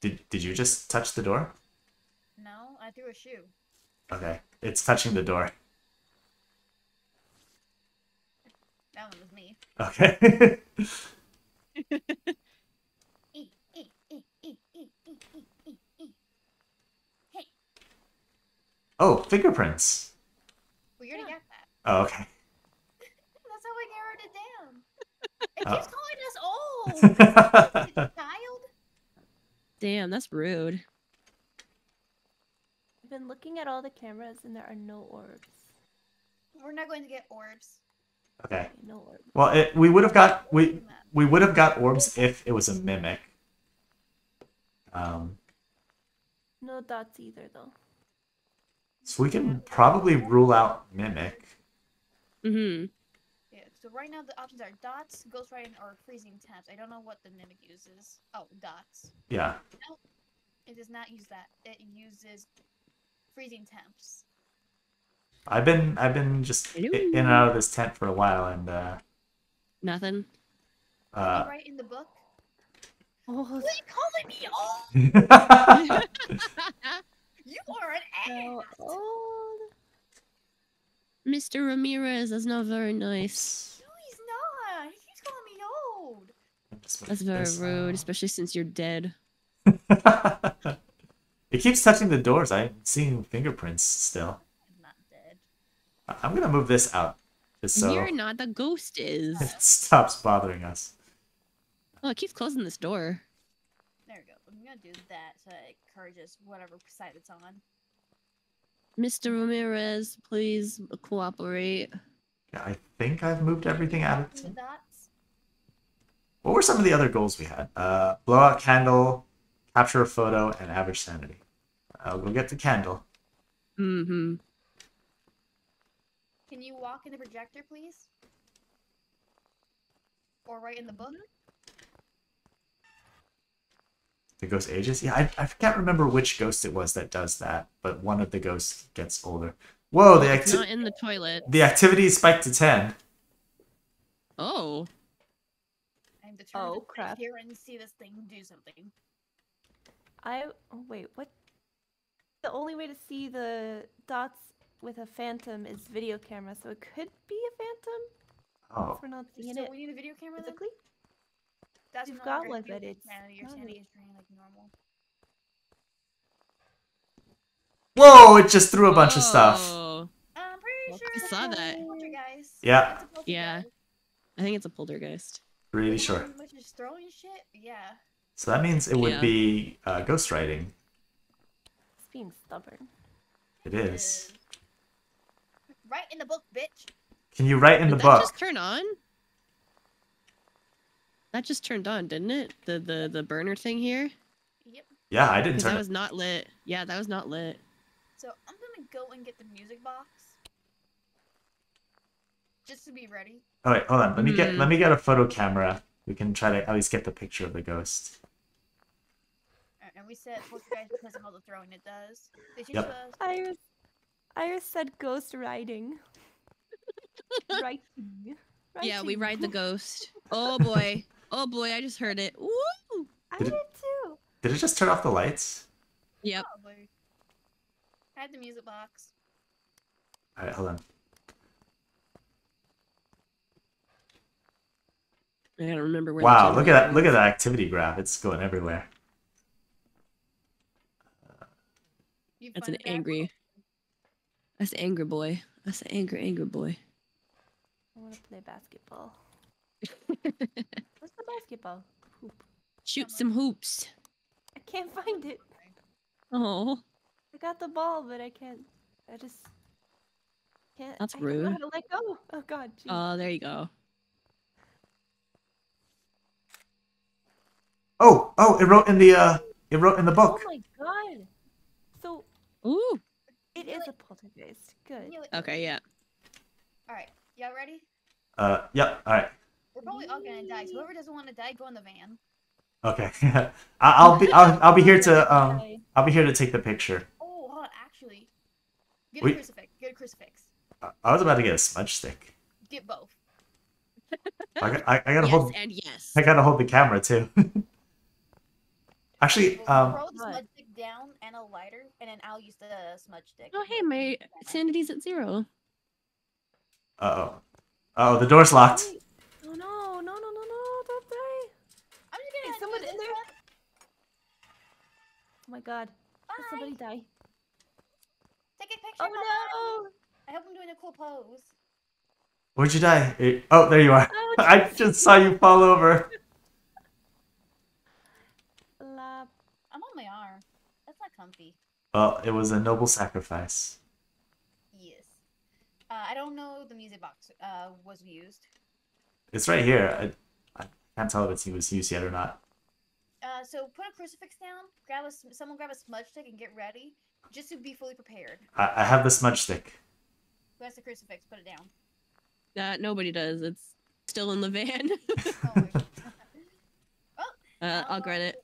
Did you just touch the door? No, I threw a shoe. Okay, it's touching the door. That one was me. Okay. Hey. Oh, fingerprints. We already got that. Oh, okay. That's how I narrowed it down. It keeps calling us old. Child. Damn, that's rude. I've been looking at all the cameras and there are no orbs. We're not going to get orbs. Okay. No orbs. Well, we would have got we would have got orbs if it was a mimic. No dots either, though. So we can probably rule out mimic. Mm-hmm. Yeah. So right now the options are dots, ghostwriting, or freezing temps. I don't know what the mimic uses. Oh, dots. Yeah. No, it does not use that. It uses freezing temps. I've been just in and out of this tent for a while and nothing. Are you right in the book? Oh, what are you calling me old? You are an ass. Oh, Mr. Ramirez is not very nice. No, he's not. He keeps calling me old. That's very rude, especially since you're dead. It keeps touching the doors. I'm seeing fingerprints still. I'm not dead. I'm gonna move this out. Just so you're not the ghost is. It stops bothering us. Oh, it keeps closing this door. There we go. gonna do that so it encourages whatever side it's on. Mr. Ramirez, please cooperate. Yeah, I think I've moved everything out of the dots. What were some of the other goals we had? Blow out candle, capture a photo, and average sanity. We'll get the candle. Mm-hmm. Can you walk in the projector, please? Or right in the book? The ghost ages? Yeah, I can't remember which ghost it was that does that, but one of the ghosts gets older. Whoa, the activity... Not in the toilet. The activity spiked to 10. Oh. I'm determined to sit here and see this thing do something. Oh, wait, what? The only way to see the dots with a phantom is video camera, so it could be a phantom? Oh. We're not seeing it. We need a video camera, physically? That's You've got one, but it's sanity is drained like normal. Whoa! It just threw a bunch of stuff. I'm pretty sure I saw that. Poltergeist. Yeah. Poltergeist. Yeah. I think it's a poltergeist. Pretty sure. Just throwing shit. Yeah. So that means it would be ghostwriting. It's being stubborn. It is. Write in the book, bitch. Can you write in the book? Did that just turn on? That just turned on, didn't it? The burner thing here? Yep. Yeah, I didn't turn it. That was not lit. Yeah, that was not lit. So I'm gonna go and get the music box. Just to be ready. Oh wait, hold on. Let me get a photo camera. We can try to at least get the picture of the ghost. Alright, and we said poltergeist because of all the throwing it does. Did you Iris said ghost riding. Writing. Yeah, we ride the ghost. Oh boy. Oh boy, I just heard it. Woo! I did it too. Did it just turn off the lights? Yep. Probably. I had the music box. Alright, hold on. I gotta remember where. Wow, look at that activity graph. It's going everywhere. That's an angry. That's an angry boy. That's an angry boy. I want to play basketball. What's the basketball? Hoop. Shoot some hoops. I can't find it. Oh. I got the ball, but I can't. I just can't. That's rude. I don't know how to let go. Oh god. Geez. Oh, there you go. Oh, oh! It wrote in the book. Oh my god. So. Ooh. It is a poltergeist. Good. Okay. Yeah. All right. Y'all ready? Yeah, alright. We're probably all gonna die, so whoever doesn't want to die, go in the van. Okay. I'll be here to I'll be here to take the picture. Oh, hold on, actually. Get a crucifix. Get a crucifix. I was about to get a smudge stick. Get both. I gotta hold and I gotta hold the camera too. Actually, throw the smudge stick down and a lighter, and then I'll use the smudge stick. Oh hey, my sanity's at 0. Uh-oh. Uh-oh, the door's locked. Oh, no, no, no, no, no, don't die. I'm just gonna have someone in there. Oh, my God. Bye. Did somebody die? Take a picture of I hope I'm doing a cool pose. Where'd you die? Oh, there you are. Oh, I just saw you fall over. I'm on my arm. That's not comfy. Well, it was a noble sacrifice. I don't know the music box was used. It's right here. I can't tell if it was used yet or not. So put a crucifix down. Someone grab a smudge stick and get ready, just to be fully prepared. I have the smudge stick. Who has the crucifix? Put it down. Nobody does. It's still in the van. I'll grant it.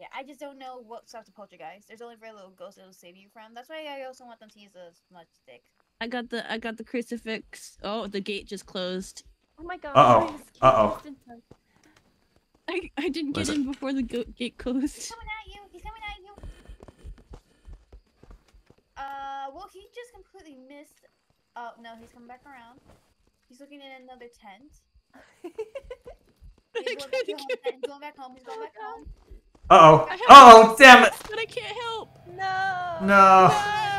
Yeah, I just don't know what stops the poltergeist. There's only very little ghosts it'll save you from. That's why I also want them to use a smudge stick. I got the crucifix. Oh, the gate just closed. Oh my god. Uh-oh. Uh-oh. I didn't get in before the gate closed. He's coming at you. He's coming at you. Well, he just completely missed. Oh, no, he's coming back around. He's looking in another tent. He's going back home. He's going back home. He's going back home. Uh-oh. Uh-oh, damn it. But I can't help. No. No.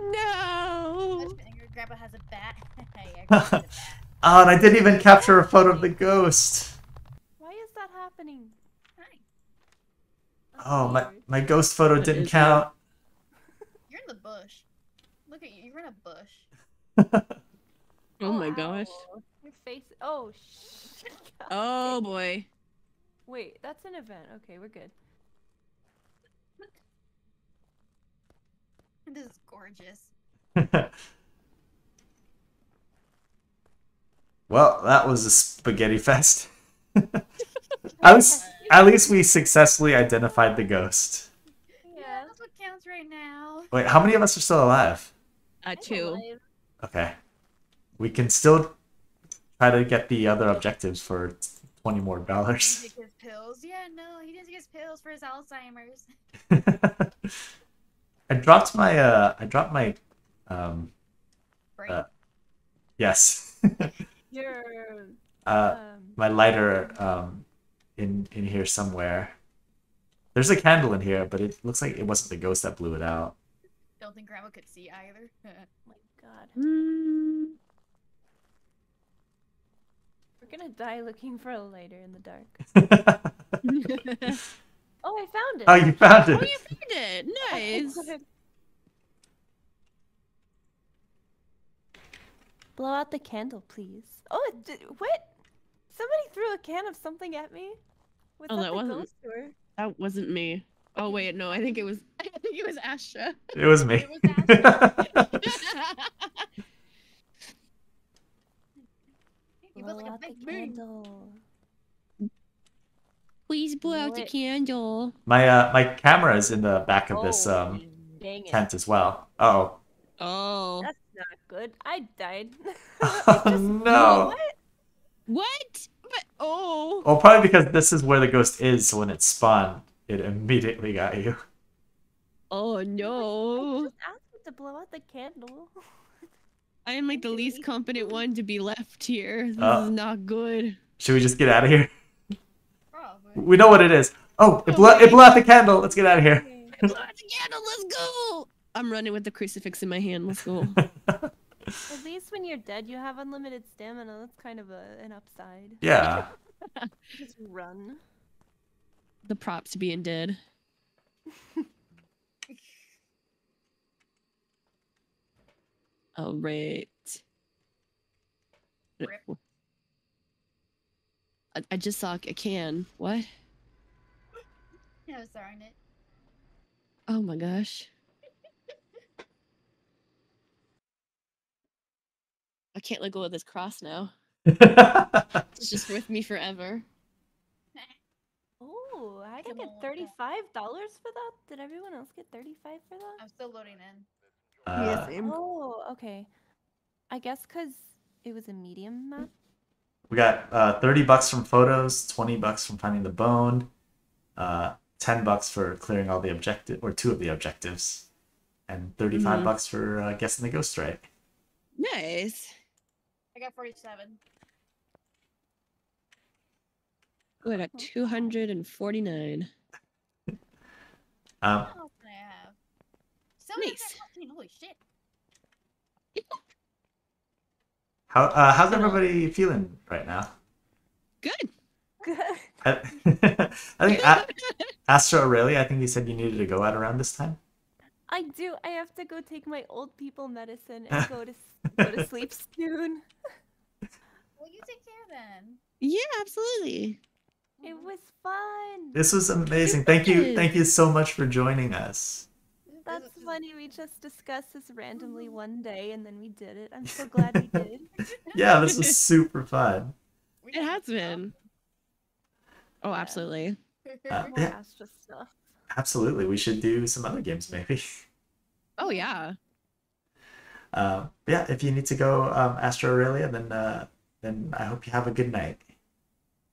No. Your grandpa has a bat. Oh, and I didn't even capture a photo of the ghost. Why is that happening? Hi. Oh, my ghost photo didn't count. You're in the bush. Look at you. You're in a bush. Oh my gosh. Your face. Oh, shit. Oh boy. Wait, that's an event. Okay, we're good. This is gorgeous. Well, that was a spaghetti fest. At least we successfully identified the ghost. Yeah, that's what counts right now. Wait, how many of us are still alive? 2. Okay. We can still try to get the other objectives for $20 more. He didn't take his pills. Yeah, no, he didn't take his pills for his Alzheimer's. I dropped my Brain. Yes. Your my lighter in here somewhere. There's a candle in here, but it looks like it wasn't the ghost that blew it out. Don't think Grandma could see either. Oh my god. We're gonna die looking for a lighter in the dark. Oh, I found it. Oh, you found it. Oh, you found it. Nice. Oh, blow out the candle, please. Oh, it did, what? Somebody threw a can of something at me. Was oh, that wasn't. That wasn't me. Oh wait, no. I think it was Astra. It was me. It was Astra. Blow like out a big the candle. Please blow out the candle. My my camera is in the back of this tent as well. Uh-oh. Oh. That's not good. I died. Oh no. What? But oh. Well, probably because this is where the ghost is, so when it spawned, it immediately got you. Oh no. I just asked to blow out the candle. I am like the least competent one to be left here. This is not good. Should we just get out of here? We know what it is. Oh, it blew out the candle. Let's get out of here. It blew out the candle. Let's go. I'm running with the crucifix in my hand. Let's go. At least when you're dead, you have unlimited stamina. That's kind of an upside. Yeah. Just run. The props to being dead. All right. Rip. I just saw a can. What? Yeah, I was throwing it. Oh my gosh. I can't let go of this cross now. It's just with me forever. Oh, I could get $35 for that? Did everyone else get $35 for that? I'm still loading in. Yes, oh, okay. I guess because it was a medium map. We got $30 from photos, $20 from finding the bone, $10 for clearing all the objective or 2 of the objectives, and $35 for guessing the ghost right. Nice. I got 47. Ooh, I got 249. What else did I have? So nice. Holy shit. How's everybody feeling right now? Good. Good. I think Astra Aurelia, I think you said you needed to go out around this time. I do. I have to go take my old people medicine and go to sleep soon. Well, you take care then. Yeah, absolutely. It was fun. This was amazing. Thank you so much for joining us. That's funny, we just discussed this randomly one day, and then we did it. I'm so glad we did. Yeah, this was super fun. It has been. Oh, absolutely. More Astra stuff. Absolutely, we should do some other games, maybe. Oh, yeah. Yeah, if you need to go Astra Aurelia, then I hope you have a good night.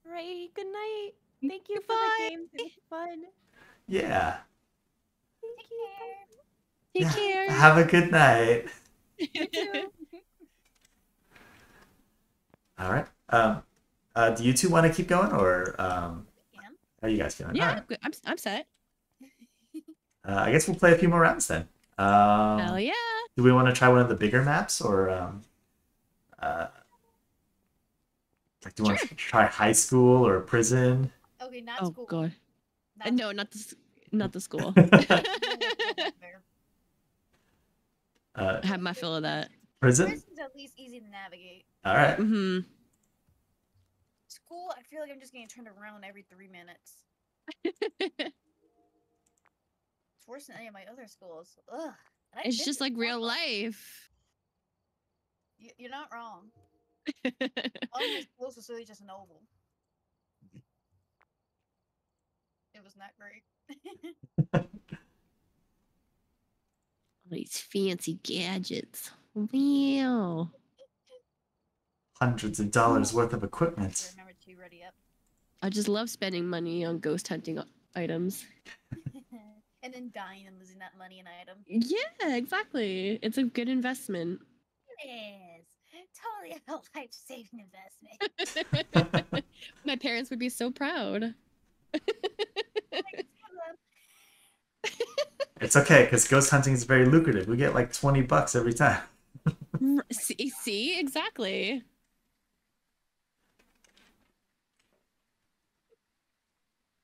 Right, good night. Thank you for the games. It was fun. Yeah. Take care. Have a good night. You too. All right. Do you two want to keep going, or how are you guys feeling? Yeah, right. I'm set. I guess we'll play a few more rounds then. Hell yeah. Do we want to try one of the bigger maps, or do you want to try high school or prison? Okay, not school. Oh god. No, not the. Not the school. I have my fill of that. Prison? Prison's at least easy to navigate. All right. Mm-hmm. School, I feel like I'm just getting turned around every 3 minutes. It's worse than any of my other schools. Ugh. It's just like real life. You're not wrong. All these schools was really just an oval. It was not great. All these fancy gadgets. Wow. Hundreds of dollars worth of equipment. I just love spending money on ghost hunting items. And then dying and losing that money and item. Yeah, exactly. It's a good investment. It is. Totally a life-saving investment. My parents would be so proud. It's okay, because ghost hunting is very lucrative. We get like 20 bucks every time. see, exactly.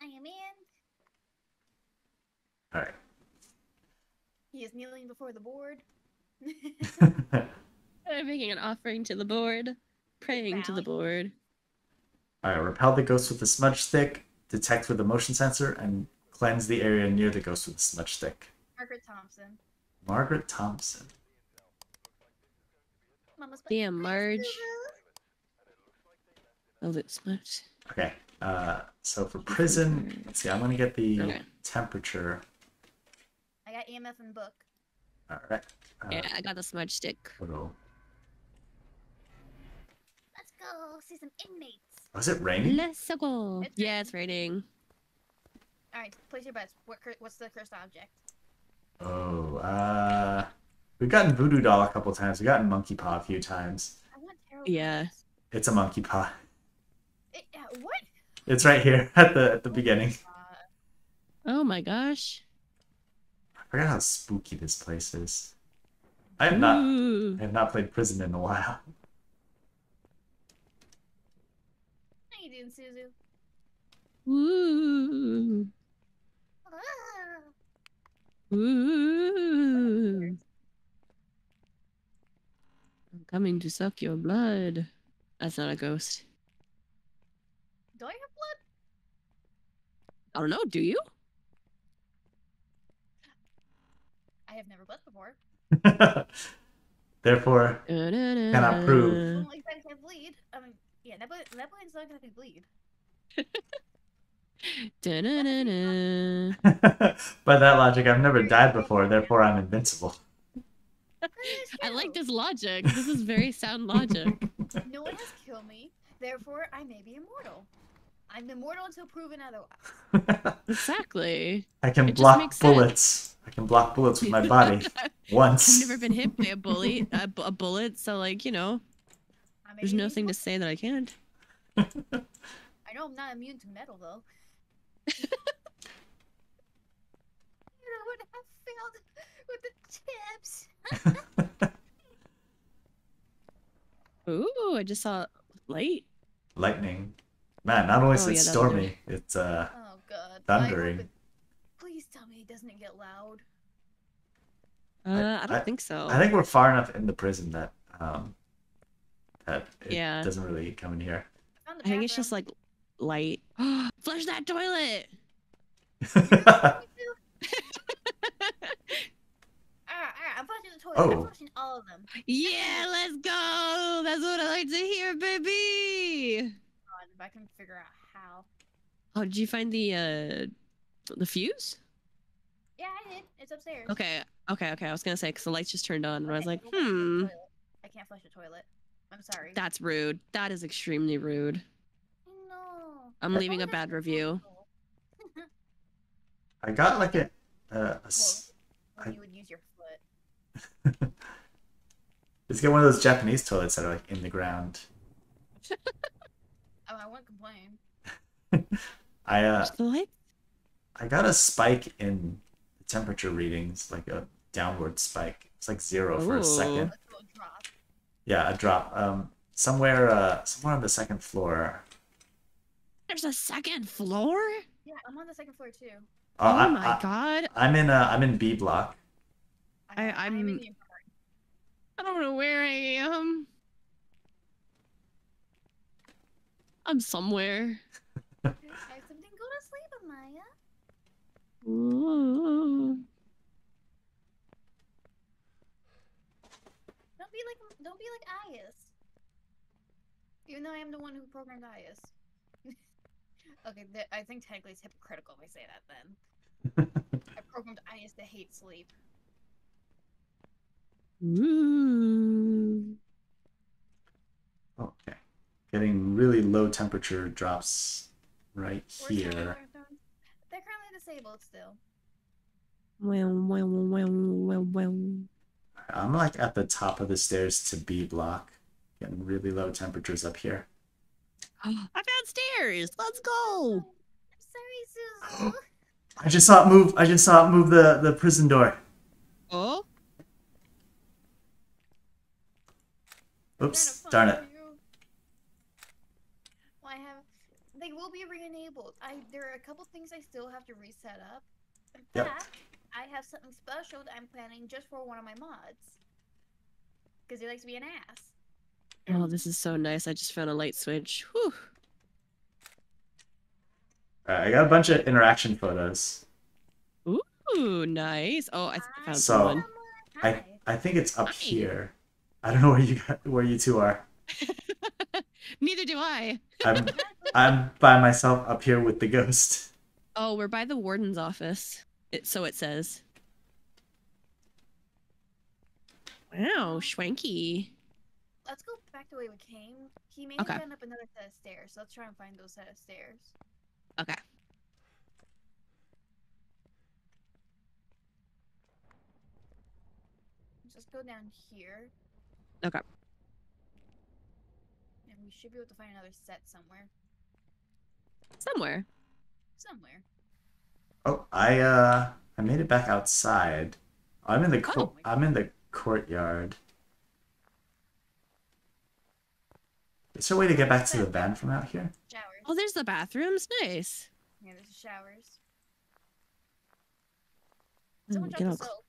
I am in. All right. He is kneeling before the board. I'm making an offering to the board, praying to the board. All right, repel the ghost with a smudge stick, detect with a motion sensor, and cleanse the area near the ghost with a smudge stick. Margaret Thompson. Margaret Thompson. Damn, Marge. Oh, that's smudge. Okay, so for prison, let's see, I'm going to get the temperature. I got EMF and book. All right. Yeah, I got the smudge stick. Photo. Let's go see some inmates. Was it raining? Let's go. Yeah, it's raining. All right, place your bets. What's the cursed object? Oh, we've gotten voodoo doll a couple times. We've gotten monkey paw a few times. I want tarot. Yeah. It's a monkey paw. What? It's right here at the beginning. Oh my gosh. I forgot how spooky this place is. I have not played prison in a while. How you doing, Suzu? Ooh. Ah. Ooh. I'm coming to suck your blood. That's not a ghost. Do I have blood? I don't know, do you? I have never bled before. Therefore, cannot prove. Only time I can bleed. Yeah, Nebula's not gonna bleed. By that logic, I've never died before. Therefore, I'm invincible. I like this logic. This is very sound logic. No one has killed me. Therefore, I may be immortal. I'm immortal until proven otherwise. Exactly. I can block bullets. I can block bullets with my body. Once. I've never been hit by a bullet, so like, you know, there's nothing to say that I can't. I know I'm not immune to metal, though. I would have failed with the chips. Ooh, I just saw light. Lightning. Man, not only is it stormy, it's oh, God. Thundering. Please tell me it doesn't get loud. I don't think so. I think we're far enough in the prison that that it doesn't really come in here. I think it's just like light. Flush that toilet. I'm flushing the toilet. I'm flushing all of them. Yeah, let's go. That's what I like to hear, baby. God, if I can figure out how. Oh, did you find the fuse? Yeah, I did. It's upstairs. Okay. I was gonna say because the lights just turned on, and I was like, I can't flush the toilet. I'm sorry. That's rude. That is extremely rude. No. I'm leaving a bad review. I got like you would use your foot. Let's get one of those Japanese toilets that are like in the ground. Oh, I won't complain. I got a spike in the temperature readings, like a downward spike. It's like zero for a second. A drop. Yeah, a drop. Somewhere on the second floor. There's a second floor? Yeah, I'm on the second floor too. Oh my god! I'm in B block. I don't know where I am. I'm somewhere. Time something. Go to sleep, Amaya. Ooh. Don't be like Ayas. Even though I am the one who programmed Ayas. Okay, I think technically it's hypocritical if I say that then. I programmed Ayas to hate sleep. Ooh. Okay. Getting really low temperature drops right here. They're currently disabled still. Well. I'm like at the top of the stairs to B block. Getting really low temperatures up here. I found stairs! Let's go! I'm sorry, Suzu. I just saw it move the prison door. Oh? Oops, darn it. Well, they will be re-enabled. There are a couple things I still have to reset up. In fact, I have something special that I'm planning just for one of my mods. Because he likes to be an ass. Oh, this is so nice. I just found a light switch. Whew. Alright, I got a bunch of interaction photos. Ooh, nice. Oh, I found someone. I think it's up here. I don't know where you two are. Neither do I. I'm by myself up here with the ghost. Oh, we're by the warden's office. So it says. Wow, schwanky. Let's go back the way we came. He may have gone up another set of stairs, so let's try and find those set of stairs. Okay. Just go down here. Okay. And we should be able to find another set somewhere. Somewhere. Oh, I made it back outside. I'm in the courtyard. Is there a way to get back to the van from out here? Showers. Oh, there's the bathrooms. Nice. Yeah, there's the showers. Someone dropped the soap.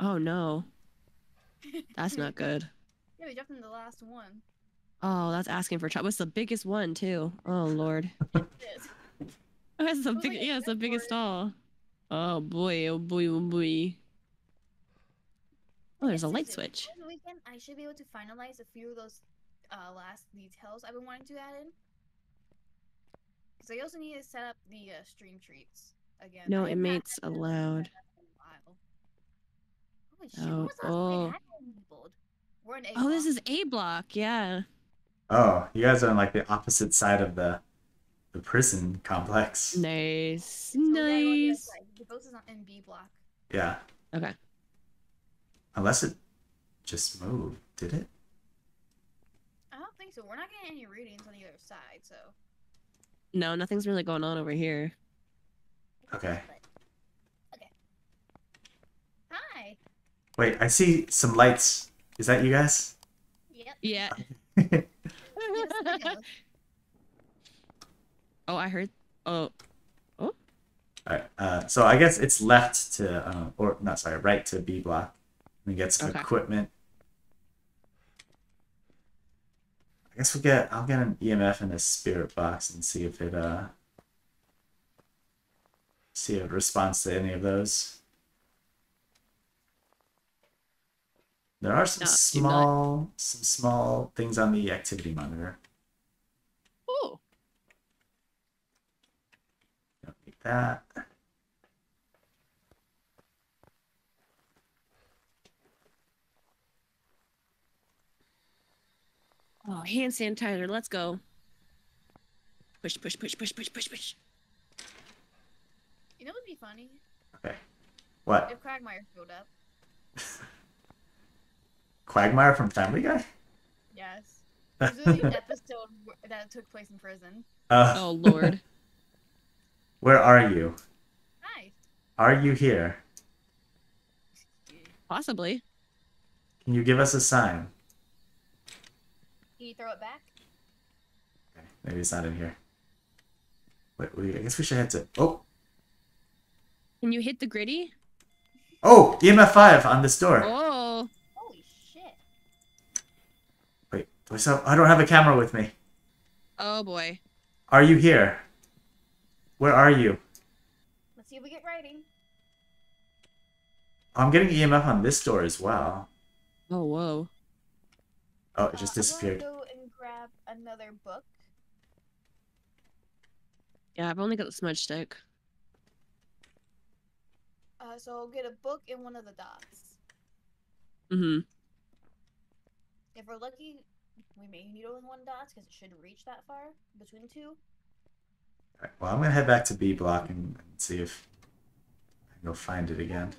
Oh no. That's not good. Yeah, we dropped in the last one. Oh, that's asking for trouble. It's the biggest one, too. Oh, Lord. It is. Oh, that's the biggest. Yeah, it's the biggest stall. Oh, boy. Oh, boy. Oh, boy. Oh, there's a light switch. Over the weekend, I should be able to finalize a few of those last details I've been wanting to add in. Because I also need to set up the stream treats again. No inmates allowed. Oh, oh, this is A block, yeah. Oh, you guys are on like the opposite side of the prison complex. Nice, so nice. The ghost is in B block. Yeah. Okay. Unless it just moved, did it? I don't think so. We're not getting any readings on the other side, so. No, nothing's really going on over here. Okay. Wait, I see some lights. Is that you guys? Yep. Yeah. Oh, I heard. Oh. Oh. All right. So I guess it's left to, or not sorry, right to B block. We get some equipment. I guess we'll get. I'll get an EMF and a spirit box and see if it responds to any of those. There are some small things on the activity monitor. Oh. Don't need that. Oh, hand sanitizer, let's go. Push. You know what would be funny? Okay. What? If Quagmire showed up. Quagmire from Family Guy? Yes. This was the episode that took place in prison. Oh, Lord. Where are you? Hi. Are you here? Possibly. Can you give us a sign? Can you throw it back? Okay, maybe it's not in here. Wait, I guess we should head to... Oh! Can you hit the gritty? Oh, EMF 5 on this door. Oh. Holy shit. Wait, I don't have a camera with me. Oh boy. Are you here? Where are you? Let's see if we get writing. I'm getting EMF on this door as well. Oh, whoa. Oh, it just disappeared. I'm gonna go and grab another book. Yeah, I've only got the smudge stick. So I'll get a book in one of the dots. Mm-hmm. If we're lucky, we may need only one dot because it shouldn't reach that far between two. All right, well, I'm gonna head back to B block and see if I can go find it again.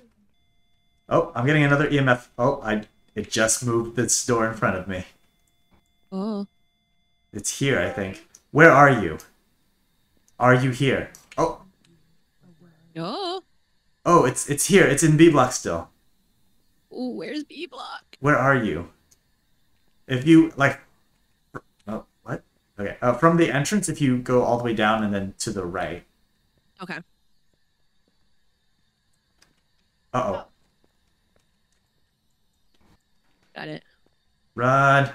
Oh, I'm getting another EMF. Oh, it just moved this door in front of me. Oh. It's here, I think. Where are you? Are you here? Oh. No. Oh, it's here. It's in B block still. Ooh, where's B block? Where are you? If you, like... Oh, what? Okay. From the entrance, if you go all the way down and then to the right. Okay. Uh-oh. Oh. Got it. Run.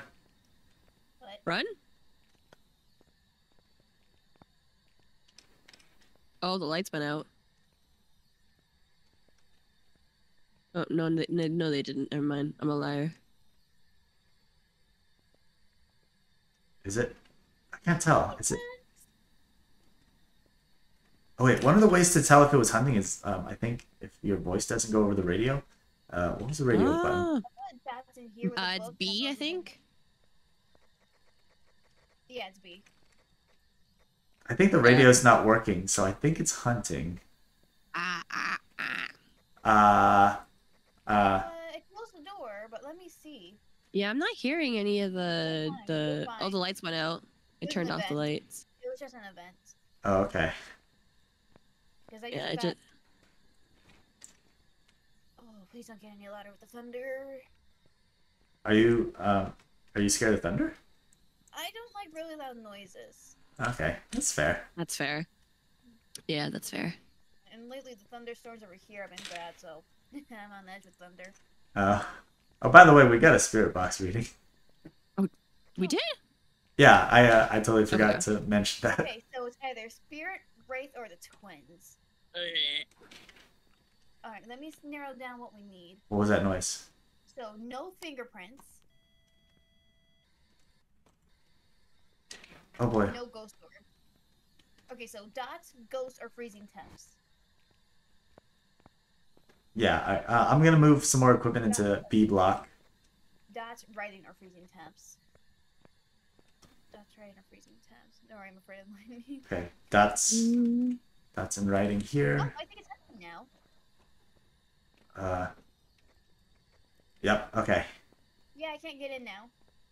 What? Run? Oh, the lights went out. Oh, no, they didn't. Never mind. I'm a liar. Is it? I can't tell. Is it? Oh, wait. One of the ways to tell if it was hunting is, I think, if your voice doesn't go over the radio. What was the radio button? It's B, I think. Yeah, it's B. I think the radio's not working, so I think it's hunting. It closed the door, but let me see. Yeah, I'm not hearing any of the all the lights went out. It turned off the lights. It was just an event. Oh, okay. I just... Oh, please don't get any louder with the thunder. Are you scared of thunder? I don't like really loud noises. Okay, that's fair. That's fair. Yeah, that's fair. And lately the thunderstorms over here have been bad, so I'm on edge with thunder. Oh, by the way, we got a spirit box reading. Oh, we did? Yeah, I totally forgot to mention that. Okay, so it's either spirit, wraith, or the twins. All right, let me narrow down what we need. What was that noise? So, no fingerprints. Oh boy. No ghost orb. Okay, so dots, ghosts, or freezing temps. Yeah, I'm gonna move some more equipment into B block. Dots, writing, or freezing temps. Dots, writing, or freezing temps. Don't worry, I'm afraid of lightning. Okay, dots. Dots and writing here. Oh, I think it's happening now. Yep, okay. Yeah, I can't get in now.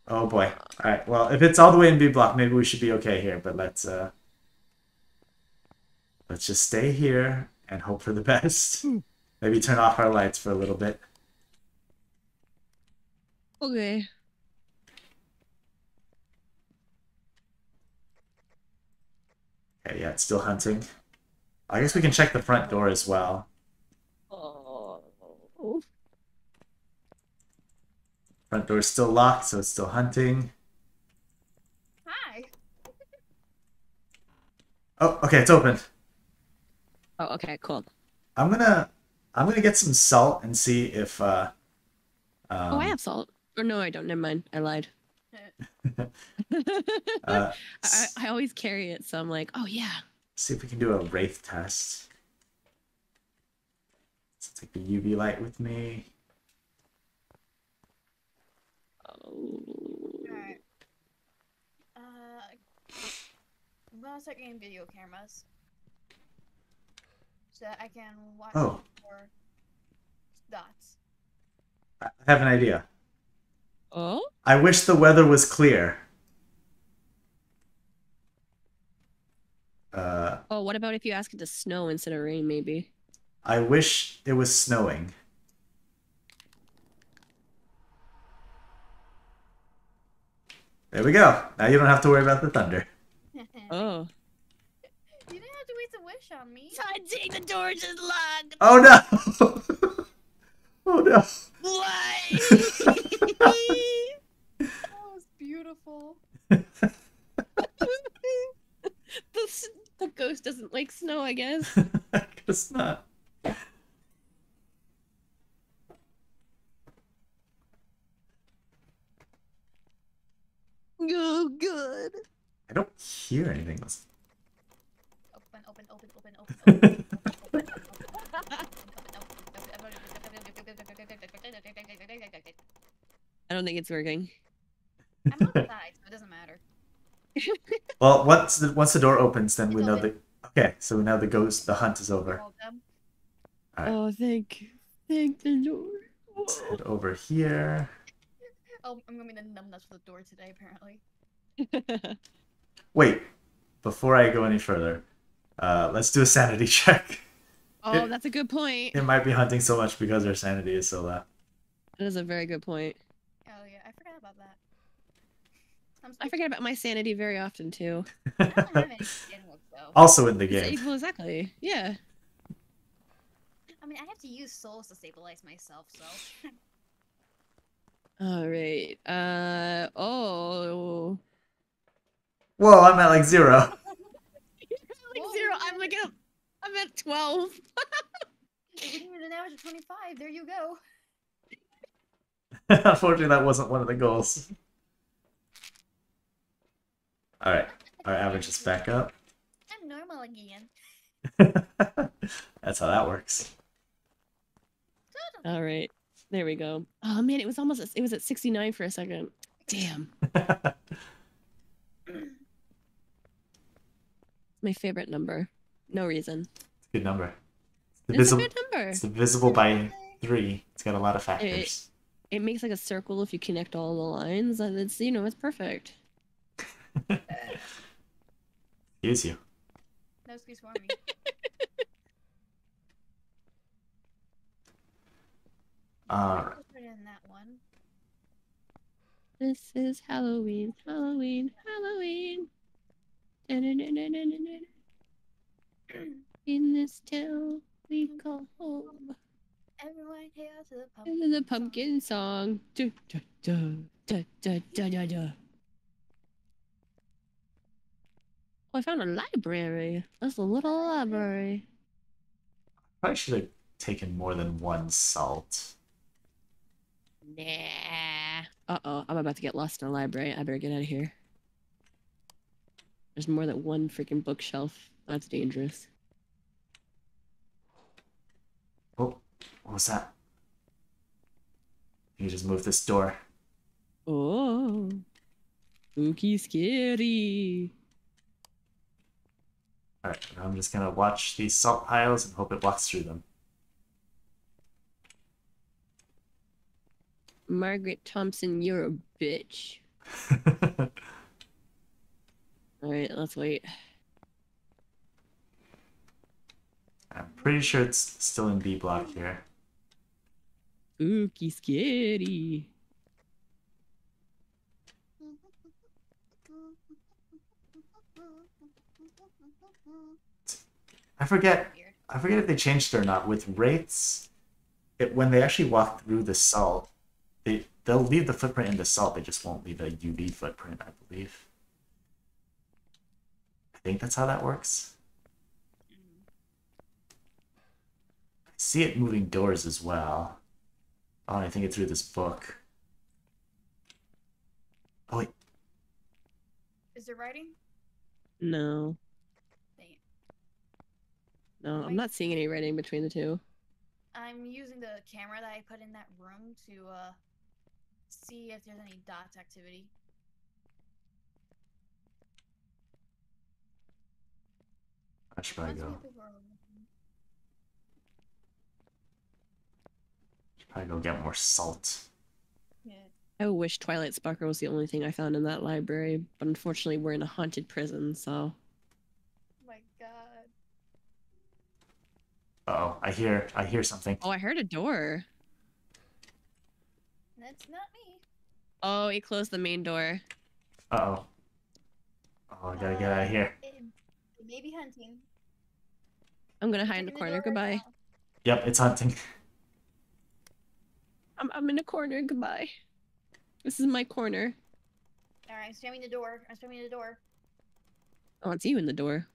Oh boy. Alright, well, if it's all the way in B block, maybe we should be okay here, but let's just stay here and hope for the best. Maybe turn off our lights for a little bit. Okay. Okay, yeah, it's still hunting. I guess we can check the front door as well. Oh. Front door's still locked, so it's still hunting. Hi. Oh, okay, it's open. Oh, okay, cool. I'm gonna get some salt and see if. Oh, I have salt. Or no, I don't. Never mind. I lied. I always carry it, so I'm like, oh yeah. See if we can do a wraith test. Let's take the UV light with me. Alright. I'm gonna start getting video cameras so that I can watch for dots. I have an idea. Oh? I wish the weather was clear. Oh, what about if you ask it to snow instead of rain, maybe? I wish it was snowing. There we go. Now you don't have to worry about the thunder. Oh. You didn't have to wait to wish on me. Hunting, the door just locked. Oh no! Oh no! What? That was beautiful. The ghost doesn't like snow, I guess. I guess not. Oh, good. I don't hear anything else. Open, open, open, open, open, open, I don't think it's working. I'm outside, so it doesn't matter. Well, once the door opens, then we know the... Okay, so now the ghost, the hunt is over. Right. Oh, thank the Lord. Let's head over here. Oh, I'm going to be the numbnuts for the door today, apparently. Wait, before I go any further, let's do a sanity check. Oh, that's a good point. It might be hunting so much because our sanity is so low. That is a very good point. Oh, yeah, I forgot about that. I forget about my sanity very often, too. I don't have any skin look, though. Also in the game. Well, exactly, yeah. I mean, I have to use souls to stabilize myself, so... All right. Oh. Whoa! I'm at like 0. You're at like 0. I'm like at. I'm at 12. You needed an average of 25. There you go. Unfortunately, that wasn't one of the goals. All right. Our average is back up. I'm normal again. That's how that works. All right. There we go. Oh man, it was almost it was at 69 for a second. Damn. My favorite number. No reason. It's a good number. It's a good number. It's divisible by 3. It's got a lot of factors. It makes like a circle if you connect all the lines. And it's, you know, it's perfect. Excuse you. No excuse for me. Put in that one. This is Halloween, Halloween, Halloween. In this town we call home. Everyone hail to the pumpkin. This is a pumpkin song. Da, da, da, da, da, da, da. Oh, I found a library. That's a little library. I probably should have taken more than one salt. Nah. Uh-oh, I'm about to get lost in a library. I better get out of here. There's more than one freaking bookshelf. That's dangerous. Oh, what was that? You just move this door. Oh. Spooky scary. Alright, I'm just gonna watch these salt piles and hope it walks through them. Margaret Thompson, you're a bitch. Alright, let's wait. I'm pretty sure it's still in B block here. Spooky scary. I forget if they changed it or not. With wraiths, when they actually walk through the salt, They'll leave the footprint in the salt, they just won't leave a UV footprint, I believe. I think that's how that works. I see it moving doors as well. Oh, I think it's through this book. Oh, wait. Is there writing? No. Dang it. No, I'm not seeing any writing between the two. I'm using the camera that I put in that room to see if there's any dots activity. Where should I go? Should probably go get more salt. Yeah. I wish Twilight Sparkle was the only thing I found in that library, but unfortunately we're in a haunted prison, so... Oh my god. Uh-oh, I hear something. Oh, I heard a door. That's not me. Oh, he closed the main door. Uh-oh. Oh, I gotta get out of here. It may be hunting. I'm gonna hide in the corner. Goodbye. Yep, it's hunting. I'm in a corner. Goodbye. This is my corner. All right, I'm slamming the door. I'm slamming the door. Oh, it's you in the door.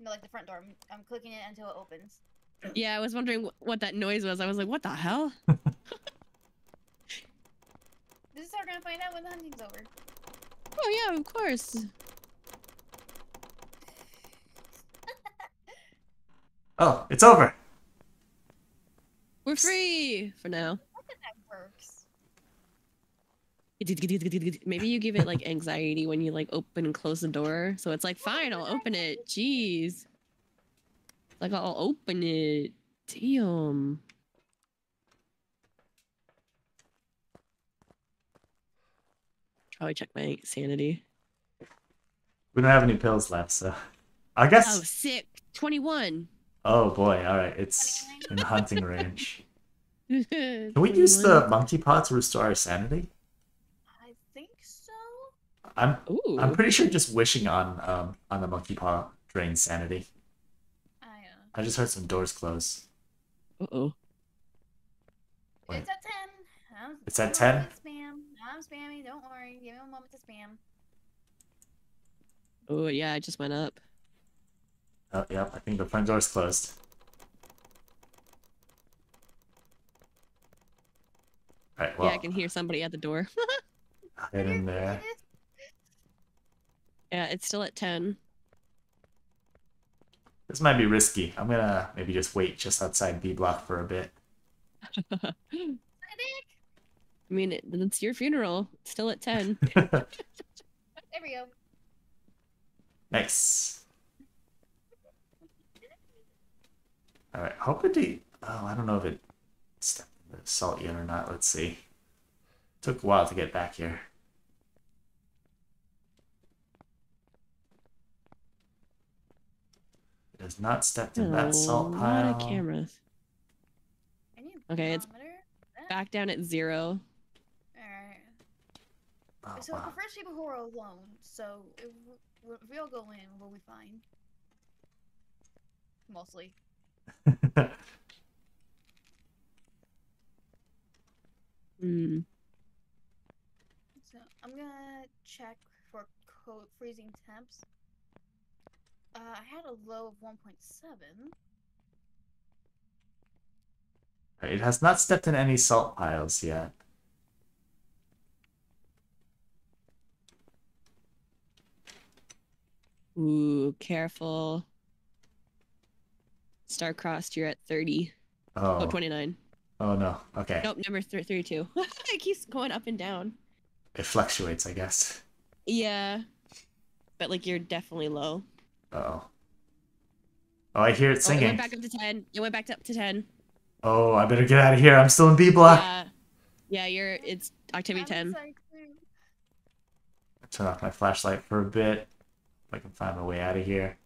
No, like the front door. I'm clicking it until it opens. Yeah, I was wondering what that noise was. I was like, what the hell? This is how we're gonna find out when the hunting's over. Oh yeah, of course. Oh, it's over. We're free for now. I think that works. Maybe you give it like anxiety when you like open and close the door, so it's like, fine, I'll open it. Jeez. Like, I'll open it. Damn. Probably check my sanity. We don't have any pills left, so I guess. Oh, sick. 21. Oh boy! All right, it's in hunting range. Can we use the monkey pod to restore our sanity? I think so. I'm pretty sure just wishing on the monkey paw drains sanity. I just heard some doors close. Uh oh. Wait. It's at 10. It's at 10. Spam. I'm spamming. Don't worry. Give me a moment to spam. Oh yeah, I just went up. Oh, yep, I think the front door's closed. Alright, well. Yeah, I can hear somebody at the door. Get in there. Yeah, it's still at 10. This might be risky. I'm gonna maybe just wait just outside B block for a bit. I mean, it's your funeral. It's still at 10. There we go. Nice. All right, hope it did. Oh, I don't know if it stepped in the salt yet or not. Let's see. Took a while to get back here. It has not stepped in that salt pile. A lot of cameras. Okay, it's back down at 0. All right. Oh, so wow. The first people who are alone, so if we all go in, we'll be fine. Mostly. So I'm gonna check for cold freezing temps. I had a low of 1.7. It has not stepped in any salt piles yet. Ooh, careful. StarCrossed, you're at 30. Oh, 29. Oh no. Okay. Nope, number 32. It keeps going up and down. It fluctuates, I guess. Yeah, but like you're definitely low. Uh oh. Oh, I hear it singing. It went back up to 10. It went back up to 10. Oh, I better get out of here. I'm still in B block. Yeah, you're. It's activity 10. I'll turn off my flashlight for a bit. If I can find my way out of here.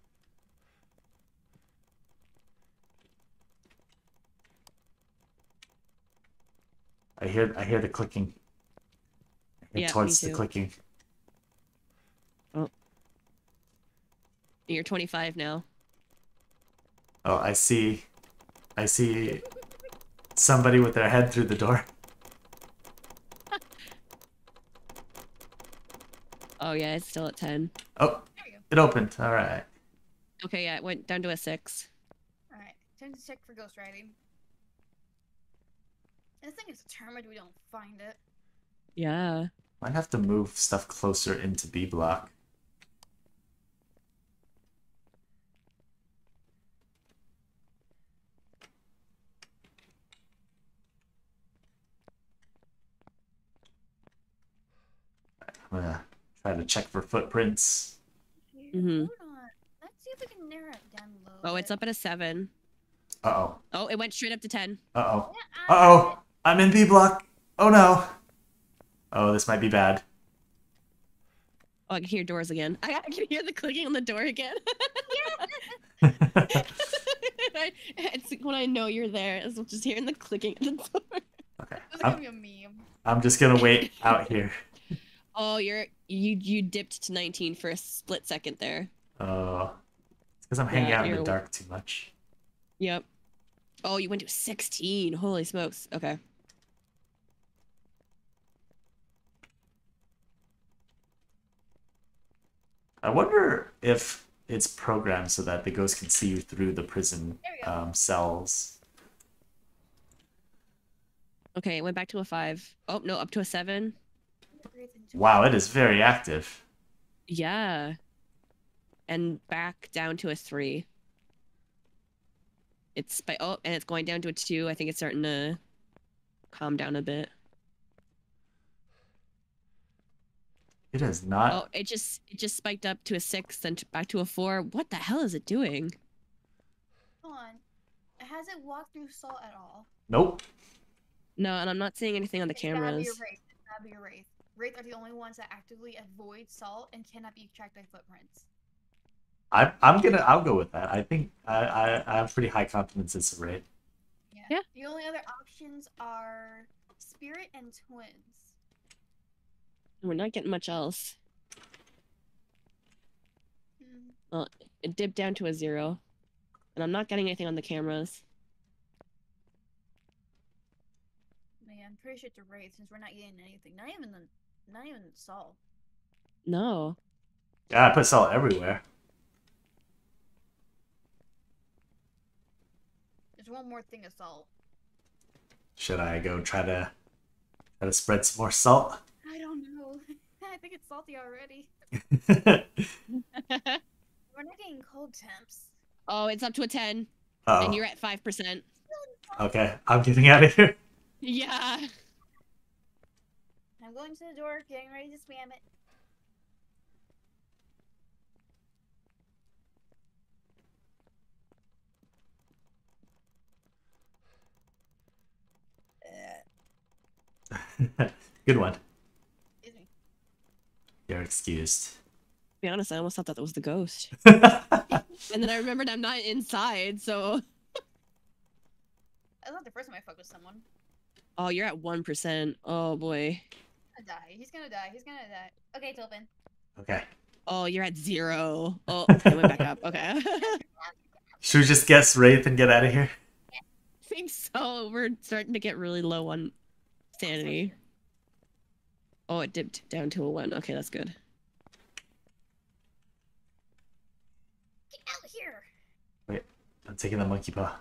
I hear the clicking. Yeah, towards the clicking. Oh. You're 25 now. Oh, I see somebody with their head through the door. Oh yeah, it's still at 10. Oh, it opened. All right. Okay, yeah, it went down to a 6. All right, time to check for ghost riding. This thing is determined we don't find it. Yeah. Might have to move stuff closer into B block. I'm gonna try to check for footprints. Hold on. Let's see if we can narrow it down low. Oh, it's up at a 7. Uh-oh. Oh, it went straight up to 10. Uh-oh. Uh-oh. I'm in B block. Oh no. Oh, this might be bad. Oh, I can hear doors again. I can hear the clicking on the door again. It's when I know you're there. It's just hearing the clicking on the door. Okay. It's gonna be a meme. I'm just gonna wait out here. Oh, you dipped to 19 for a split second there. Oh, Because I'm hanging out in the dark too much. Yep. Oh, you went to 16. Holy smokes. Okay. I wonder if it's programmed so that the ghost can see you through the prison cells. Okay, it went back to a 5. Oh, no, up to a 7. Wow, it is very active. Yeah. And back down to a 3. It's by and it's going down to a 2. I think it's starting to calm down a bit. It is not. Oh, it just spiked up to a 6 and back to a 4. What the hell is it doing? Hold on, it hasn't walked through salt at all. Nope. No, and I'm not seeing anything on the cameras. That'd be a wraith. Wraiths are the only ones that actively avoid salt and cannot be tracked by footprints. I'll go with that. I think I have pretty high confidence it's a wraith. Yeah. The only other options are spirit and twins. We're not getting much else. Well, it dipped down to a 0, and I'm not getting anything on the cameras. Man, I'm pretty sure it's a wraith since we're not getting anything. Not even the salt. No. Yeah, I put salt everywhere. There's one more thing of salt. Should I go try to spread some more salt? I don't know. I think it's salty already. We're not getting cold temps. Oh, it's up to a 10. Uh-oh. And you're at 5%. Okay, I'm getting out of here. Yeah. I'm going to the door, getting ready to spam it. Good one. You're excused. To be honest, I almost thought that was the ghost. And then I remembered I'm not inside, so... That's not the first time I fucked with someone. Oh, you're at 1%. Oh, boy. He's gonna die. Okay, Tolpin. Okay. Oh, you're at 0. Oh, okay, went back up. Okay. Should we just guess wraith and get out of here? Yeah. I think so. We're starting to get really low on sanity. Oh, it dipped down to a 1. Okay, that's good. Get out here! Wait, I'm taking the monkey paw. I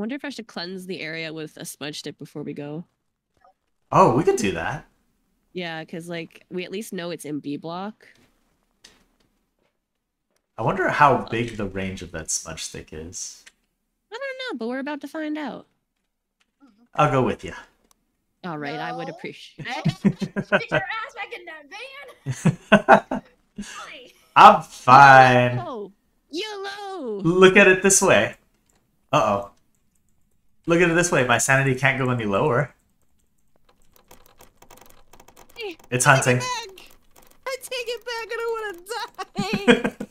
wonder if I should cleanse the area with a smudge stick before we go. Oh, we could do that. Yeah, because, like, we at least know it's in B block. I wonder how big the range of that smudge stick is. I don't know, but we're about to find out. I'll go with you. All right, no. I would appreciate it. Get your ass back in that van! I'm fine. YOLO! Look at it this way. Uh-oh. Look at it this way. My sanity can't go any lower. Hey, it's hunting. I take it back. I don't want to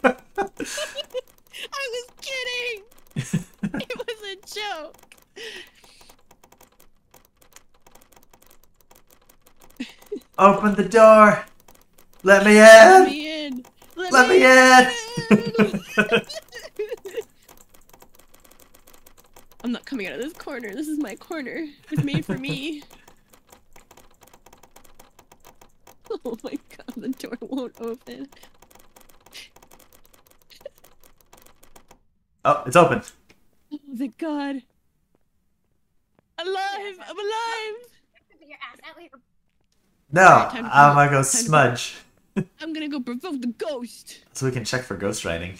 die. I was kidding. It was a joke. Open the door! Let me in! Let me in! I'm not coming out of this corner. This is my corner. It's made for me. Oh my god, the door won't open. Oh, it's open. Oh my god. Alive! I'm alive! Your ass out here. No, right, I'm gonna go smudge. I'm gonna go provoke the ghost. So we can check for ghostwriting.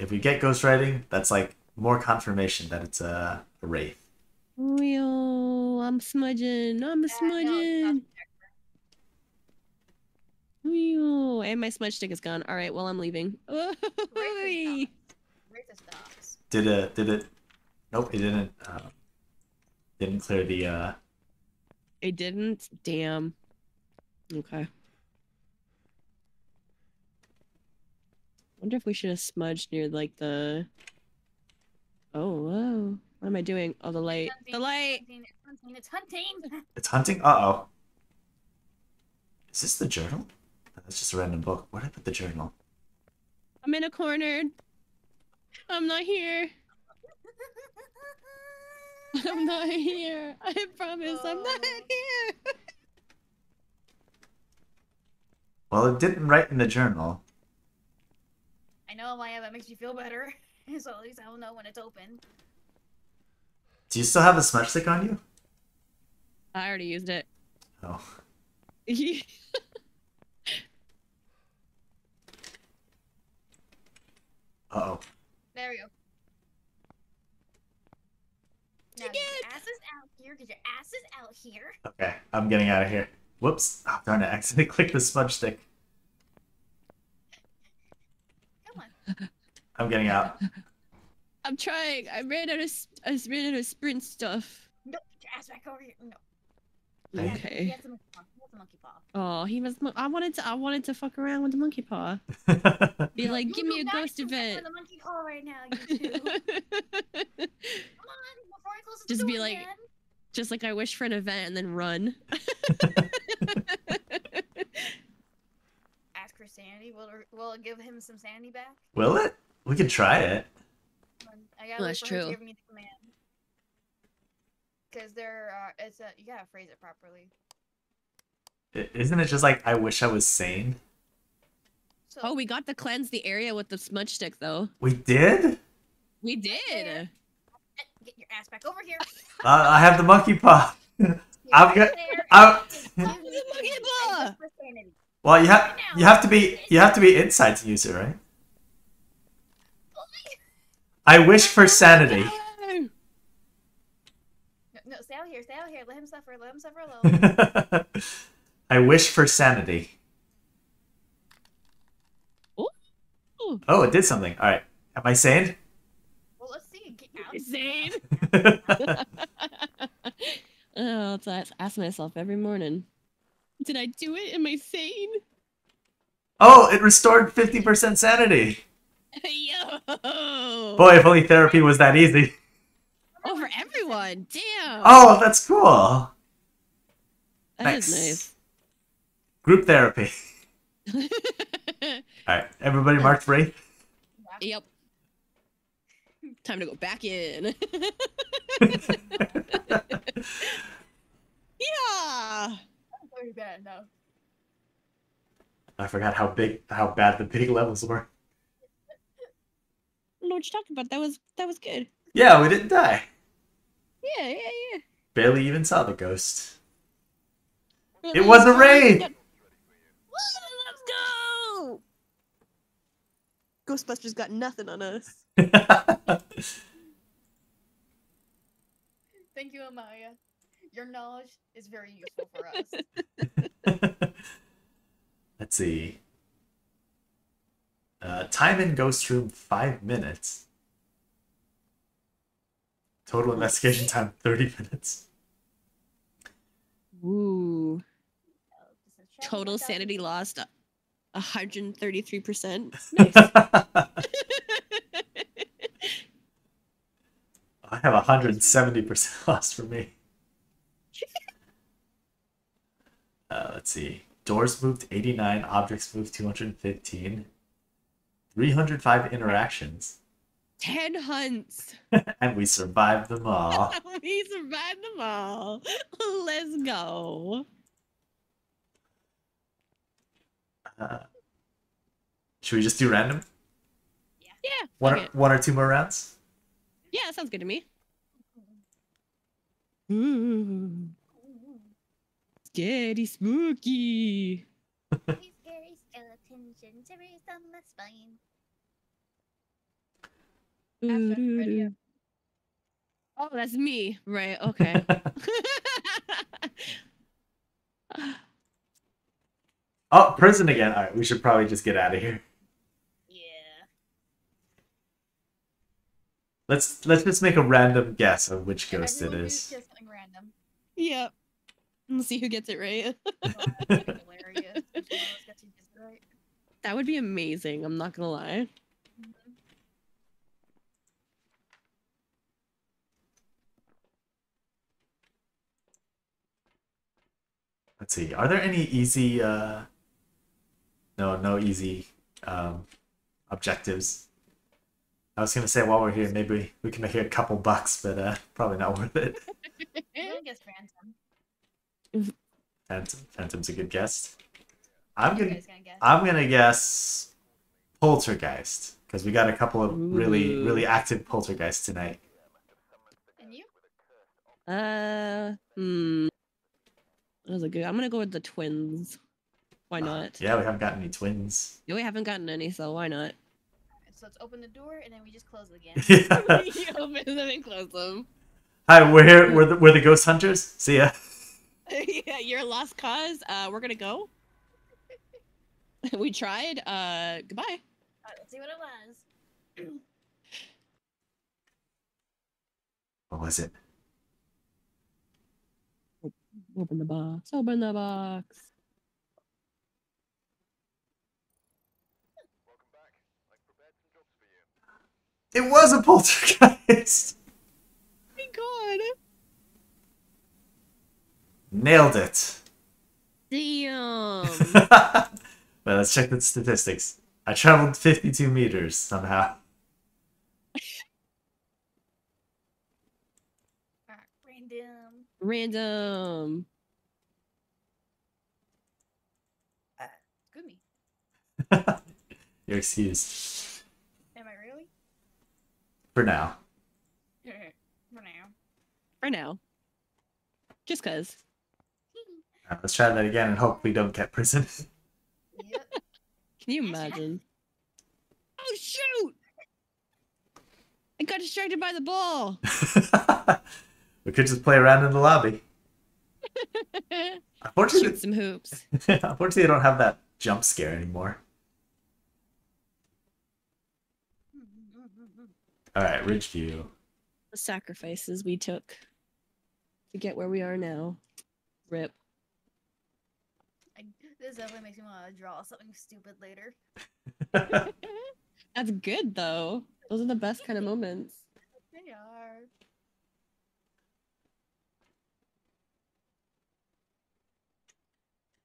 If we get ghostwriting, that's like more confirmation that it's a wraith. Yo, I'm smudging. Yo, and my smudge stick is gone. All right, well I'm leaving. Did it? Nope, it didn't. Didn't clear the, It didn't? Damn. Okay. Wonder if we should have smudged near, like, the... Oh, whoa. What am I doing? Oh, the light. The light! It's hunting! Uh-oh. Is this the journal? That's just a random book. Where'd I put the journal? I'm in a corner. I'm not here. I'm not here. I promise I'm not here. Well, it didn't write in the journal. I know why that makes you feel better. So at least I will know when it's open. Do you still have a smudge stick on you? I already used it. Oh. Uh-oh. There we go. Now, your ass is out here, because your ass is out here. Okay, I'm getting out of here. Whoops. Oh, darn it, I accidentally clicked the smudge stick. Come on. I'm getting out. I'm trying. I ran out of sprint stuff. Nope, get your ass back over here. No. Okay. He has the monkey paw. Oh, he must. I wanted to fuck around with the monkey paw. Be like, give me a ghost event. The monkey paw right now, you two. Come on, before I close the door again. Like, just like I wish for an event and then run. Ask for sanity. Will it give him some sanity back? Will it? We could try it. Well, that's true. Because you gotta phrase it properly. Isn't it just like, I wish I was sane? So, oh, we got to cleanse the area with the smudge stick, though. We did? We did. Get your ass back over here. I have the monkey paw. I've got. The monkey paw. Well, you have to be inside to use it, right? I wish for sanity. No, stay out here, stay out here. Let him suffer alone. I wish for sanity. Ooh. Ooh. Oh, it did something. All right. Am I sane? Well, let's see. Get out. Sane. Oh, that's what I ask myself every morning. Did I do it? Am I sane? Oh, it restored 50% sanity. Yo! Boy, if only therapy was that easy. Oh, for everyone! Damn! Oh, that's cool! That is nice. Group therapy. Alright, everybody marked Wraith? Yep. Time to go back in. Yeah! That's pretty bad, no. I forgot how bad the big levels were. I don't know what you're talking about. That was good. Yeah, we didn't die. Yeah. Barely even saw the ghost. It was a raid. Let's go. Ghostbusters got nothing on us. Thank you, Amaya. Your knowledge is very useful for us. Let's see. Time in ghost room 5 minutes. Total investigation time 30 minutes. Ooh. Total sanity lost 133%. Nice. I have 170% lost for me. Let's see. Doors moved 89. Objects moved 215. 305 interactions. 10 hunts. And we survived them all. We survived them all. Let's go. Should we just do random? Yeah. One or two more rounds? Yeah, that sounds good to me. Ooh. Scary spooky. Scary skeleton gingeries on the spine. Ooh. Oh, that's me. Right, okay. Oh, prison again. Alright, we should probably just get out of here. Yeah. Let's just make a random guess of which ghost it is. Just something random. Yep. We'll see who gets it right. Hilarious. That would be amazing, I'm not gonna lie. Let's see. Are there any easy No easy objectives. I was going to say while we're here, maybe we can make it a couple bucks, but probably not worth it. I guess Phantom. Phantom's a good guess. I'm gonna guess Poltergeist, because we got a couple of really active Poltergeists tonight. And you? That was a good. I'm gonna go with the twins. Why not? Yeah, we haven't gotten any twins. Yeah, we haven't gotten any, so why not? Alright, so let's open the door and then we just close it again. Yeah. We open them and close them. Hi, we're here. We're the ghost hunters. See ya. Yeah, you're a lost cause. We're gonna go. We tried. Goodbye. All right, let's see what it was. What was it? Open the box. Open the box. It was a poltergeist! Oh my god! Nailed it! Damn! Well, let's check the statistics. I traveled 52 meters somehow. Random! Excuse me. You're excused. For now. For now. Just cause. Right, let's try that again and hope we don't get prison. Yep. Can you imagine? Oh shoot! I got distracted by the ball! We could just play around in the lobby. Unfortunately, shoot some hoops. Unfortunately, I don't have that jump scare anymore. All right, Ridgeview. The sacrifices we took to get where we are now. Rip. This definitely makes me want to draw something stupid later. That's good, though. Those are the best kind of moments. They are.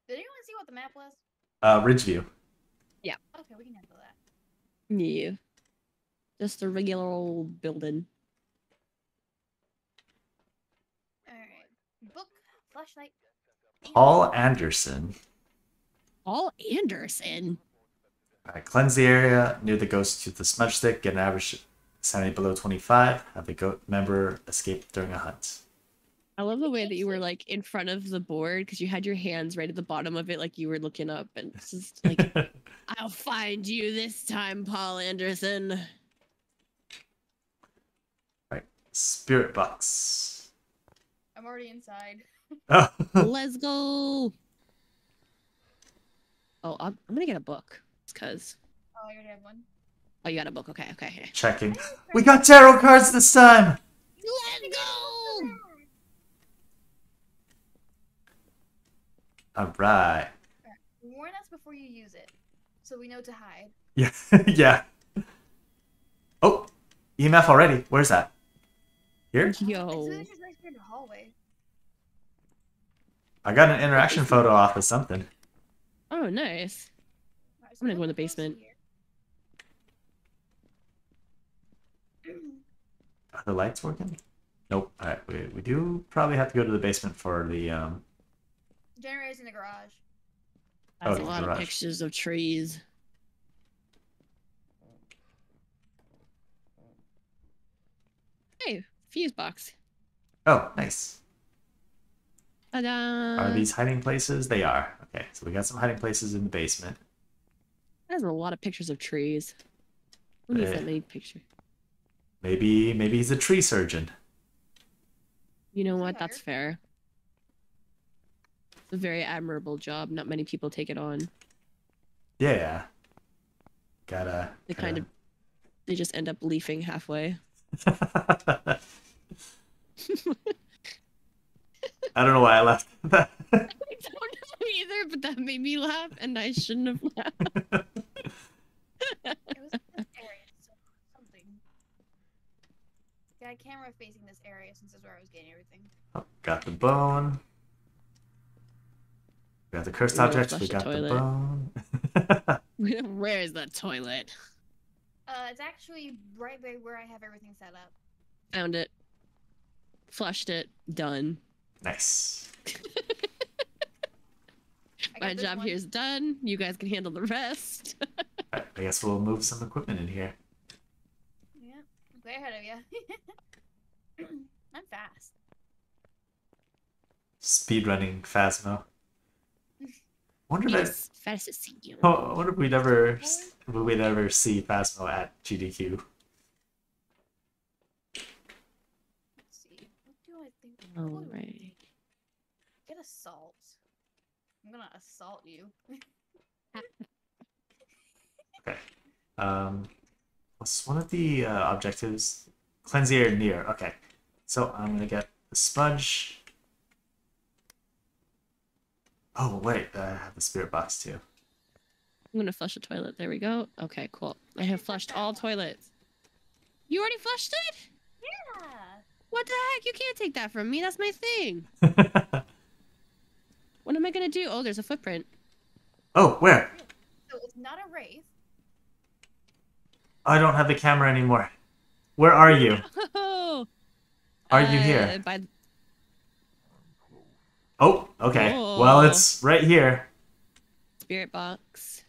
Did anyone see what the map was? Ridgeview. Yeah. Okay, we can handle that. Yeah. Just a regular old building. Alright. Book, flashlight. Paul Anderson. Paul Anderson? Alright, cleanse the area near the ghost with the smudge stick. Get an average sanity below 25. Have the goat member escape during a hunt. I love the way that you were like in front of the board because you had your hands right at the bottom of it, like you were looking up and it's just like, I'll find you this time, Paul Anderson. Spirit box. I'm already inside. Oh. Let's go. Oh, I'm gonna get a book. It's cause. Oh, I already have one. Oh, you got a book. Okay, okay. Checking. We got tarot cards this time. Let's go. All right. Warn us before you use it, so we know to hide. Yeah. Yeah. Oh, EMF already. Where's that? Here? Yo. I got an interaction photo off of something. Oh, nice. I'm gonna go in the basement. Are the lights working? Nope. Alright, we do probably have to go to the basement for the, Generator's in the garage. That's a lot of pictures of trees. Hey! Fuse box. Oh, nice. Ta-da! Are these hiding places? They are. Okay, so we got some hiding places in the basement. There's a lot of pictures of trees. Who needs that many pictures? Maybe he's a tree surgeon. You know what? That's fair. It's a very admirable job. Not many people take it on. Yeah. They kind of. They just end up leafing halfway. I don't know why I laughed at that. I don't know either, but that made me laugh, and I shouldn't have laughed. It was this area, so something. Got a camera facing this area since that's where I was getting everything. Oh, got the bone. We got the cursed objects, we got the bone. Where is that toilet? It's actually right by where I have everything set up. Found it. Flushed it. Done. Nice. My job here is done. You guys can handle the rest. Right, I guess we'll move some equipment in here. Yeah, I'm way ahead of you. I'm fast. Speedrunning Phasmo. I wonder if we'd ever see Phasmo at GDQ. Let's see. What do I think? All right. Get assault. I'm gonna assault you. Okay. What's one of the objectives? Cleanse the air near. Okay. So I'm gonna get the smudge. Oh, wait, I have the spirit box, too. I'm gonna flush the toilet. There we go. Okay, cool. I have flushed all toilets. You already flushed it? Yeah! What the heck? You can't take that from me. That's my thing. What am I gonna do? Oh, there's a footprint. Oh, where? So it's not a wraith. I don't have the camera anymore. Where are you? Oh. Are you here? Oh, okay. Oh. Well, it's right here. Spirit box.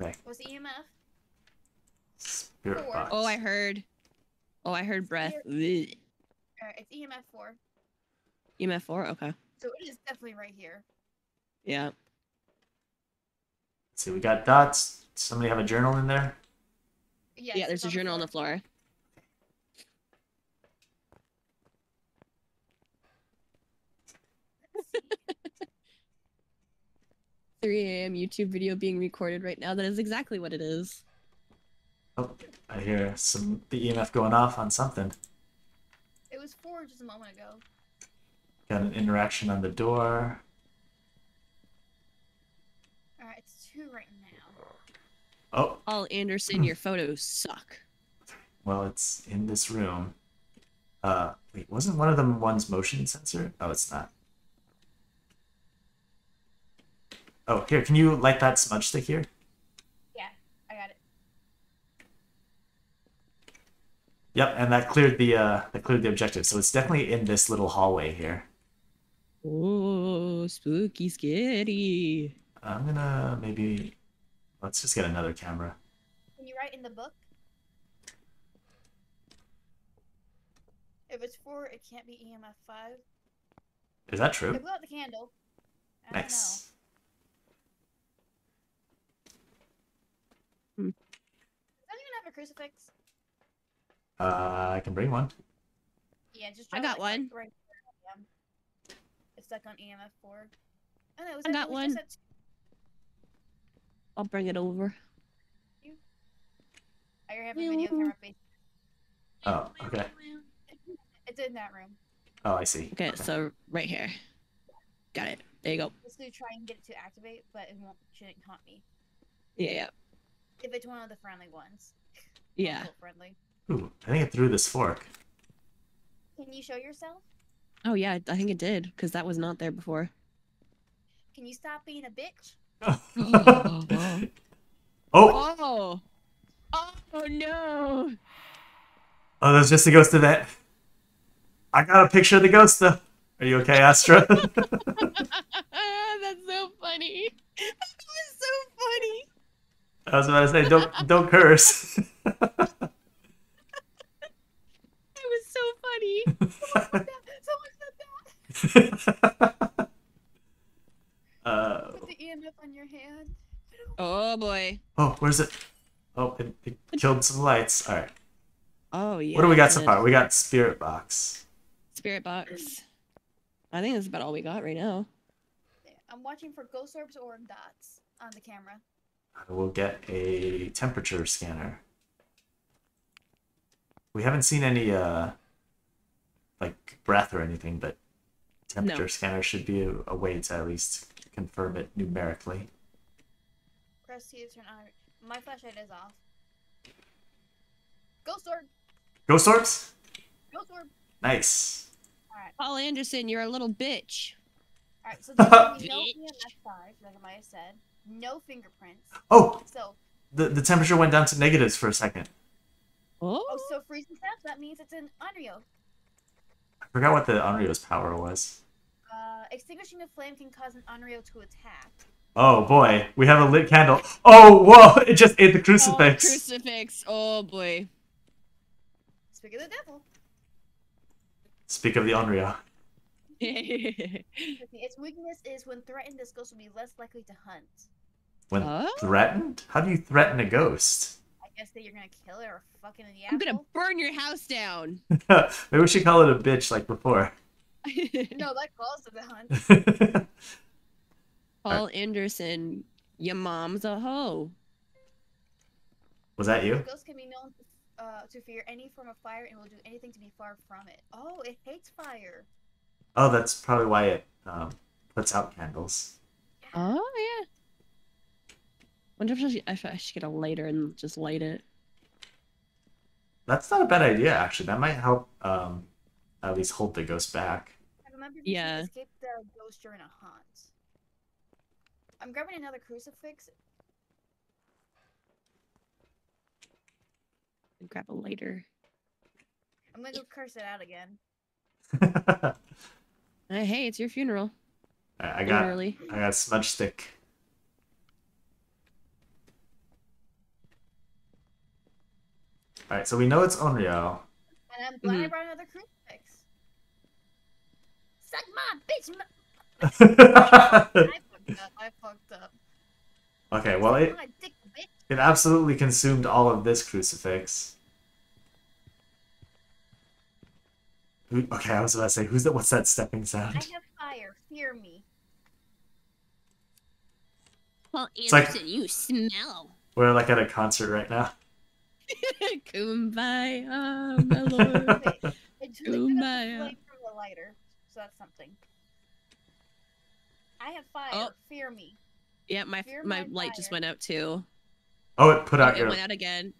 Okay. What's the EMF? Spirit box. Oh, I heard. Oh, I heard breath. It's EMF 4. EMF 4? Okay. So it is definitely right here. Yeah. Let's see, we got dots. Does somebody have a journal in there? Yes, yeah, there's a journal on the floor. (3 a.m. YouTube video being recorded right now. That is exactly what it is. Oh, I hear the EMF going off on something. It was 4 just a moment ago. Got an interaction on the door. Alright, it's 2 right now. Oh. Paul Anderson, your photos suck. Well, it's in this room. Wait, wasn't one of them one's motion sensor? Oh, it's not. Oh, here, can you light that smudge stick here? Yeah, I got it. Yep, and that cleared the objective. So it's definitely in this little hallway here. Oh, spooky, scary. I'm gonna maybe... Let's just get another camera. Can you write in the book? If it's 4, it can't be EMF 5. Is that true? I blew out the candle. Nice. I don't know. Does anyone have a crucifix? I can bring one. Yeah, just I got one. Right there. It's stuck on EMF 4. Oh, no, I got one. I'll bring it over. I have a video camera face. Oh, okay. It's in that room. Oh, I see. Okay, so right here. Got it. There you go. Just gonna try and get it to activate, but it won't. Shouldn't haunt me. Yeah. Yeah. If it's one of the friendly ones. Yeah. Friendly. Ooh, I think it threw this fork. Can you show yourself? Oh, yeah, I think it did, because that was not there before. Can you stop being a bitch? Oh. Oh. Oh. Oh, no. Oh, that was just the ghost of that. I got a picture of the ghost, though. Are you okay, Astra? That's so funny. That was so funny. I was about to say, don't curse. It was so funny. Someone said that. Put the EMF on your hand. Oh boy. Oh, where's it? Oh, it killed some lights. All right. Oh yeah. What do we got so far? We got spirit box. Spirit box. I think that's about all we got right now. I'm watching for ghost orbs or dots on the camera. I will get a temperature scanner. We haven't seen any, like, breath or anything, but temperature scanner should be a way to at least confirm it numerically. Press to turn on. My flashlight is off. Ghost orb! Ghost orbs? Ghost orb. Nice. Paul Anderson, you're a little bitch. Alright, so there's gonna be no EMF 5, like Amaya said. No fingerprints. Oh! So the temperature went down to negatives for a second. Oh, oh, so freezing temps, that means it's an Onryo. I forgot what the Onryo's power was. Extinguishing a flame can cause an Onryo to attack. Oh boy, we have a lit candle. Oh, whoa, it just ate the crucifix. Oh, crucifix, oh boy. Speak of the devil. Speak of the Onryo. Its weakness is when threatened, this ghost will be less likely to hunt. When threatened? How do you threaten a ghost? I guess that you're gonna kill it or fucking in the apple. I'm gonna burn your house down. Maybe we should call it a bitch like before. No, that calls to the hunt. Paul Anderson, your mom's a hoe. Was that you? Ghosts can be known to fear any form of fire and will do anything to be far from it. Oh, it hates fire. Oh, that's probably why it puts out candles. Oh, yeah. Wonder if I should get a lighter and just light it. That's not a bad idea, actually. That might help at least hold the ghost back. I remember you can escape the ghost during a haunt. I'm grabbing another crucifix. Grab a lighter. I'm going to go curse it out again. Hey, it's your funeral. I got smudge stick. All right, so we know it's Onryo. And I'm glad I brought another crucifix. Suck my bitch. I fucked up. Okay, well it absolutely consumed all of this crucifix. Okay, I was about to say, who's that? What's that stepping sound? I have fire. Fear me. Well, Anderson, like, you smell. We're like at a concert right now. Kumbaya, my lord. Okay. It took Kumbaya. Up the flame from the lighter, so that's something. I have fire. Oh. Fear me. Yeah, my light just went out too. Oh, it put out. It went out again.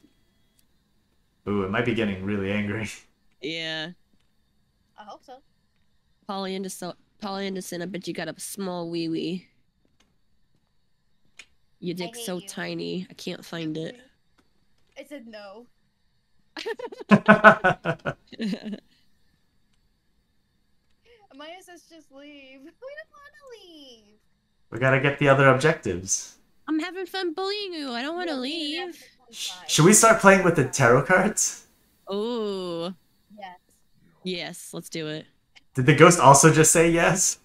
Ooh, it might be getting really angry. Yeah. I hope so. Paul Anderson, I bet you got a small wee wee. Your dick's so tiny, I can't find it. I said no. Amaya says just leave. We don't want to leave. We gotta get the other objectives. I'm having fun bullying you. I don't want to leave. Should we start playing with the tarot cards? Oh. Yes. Yes, let's do it. Did the ghost also just say yes?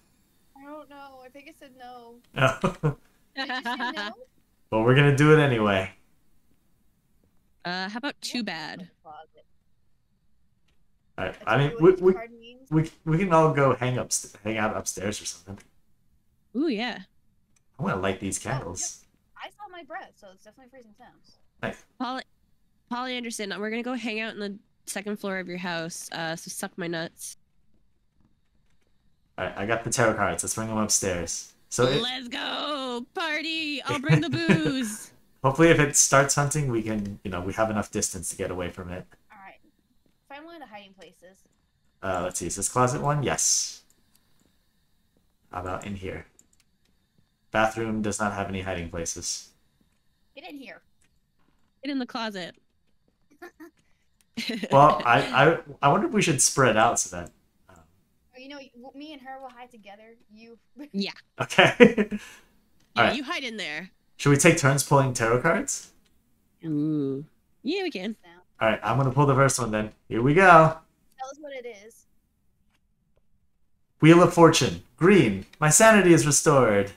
I don't know. I think it said no. Oh. Did it say no? Well, we're gonna do it anyway. How about too bad? Alright, I mean, we can all go hang out upstairs or something. Ooh, yeah. I want to light these candles. Oh, yep. I saw my breath, so it's definitely freezing temps. Nice. Paul Anderson, we're gonna go hang out in the second floor of your house. So suck my nuts. Alright, I got the tarot cards. Let's bring them upstairs. So let's go party. I'll bring the booze. Hopefully, if it starts hunting, we can, you know, we have enough distance to get away from it. All right. Find one of the hiding places. Let's see. Is this closet one? Yes. How about in here? Bathroom does not have any hiding places. Get in here. Get in the closet. Well, I wonder if we should spread out so that. You know, me and her will hide together. You. Yeah. Okay. All right. You hide in there. Should we take turns pulling tarot cards? Ooh. Yeah, we can. Alright, I'm gonna pull the first one then. Here we go. Tell us what it is. Wheel of Fortune. Green. My sanity is restored.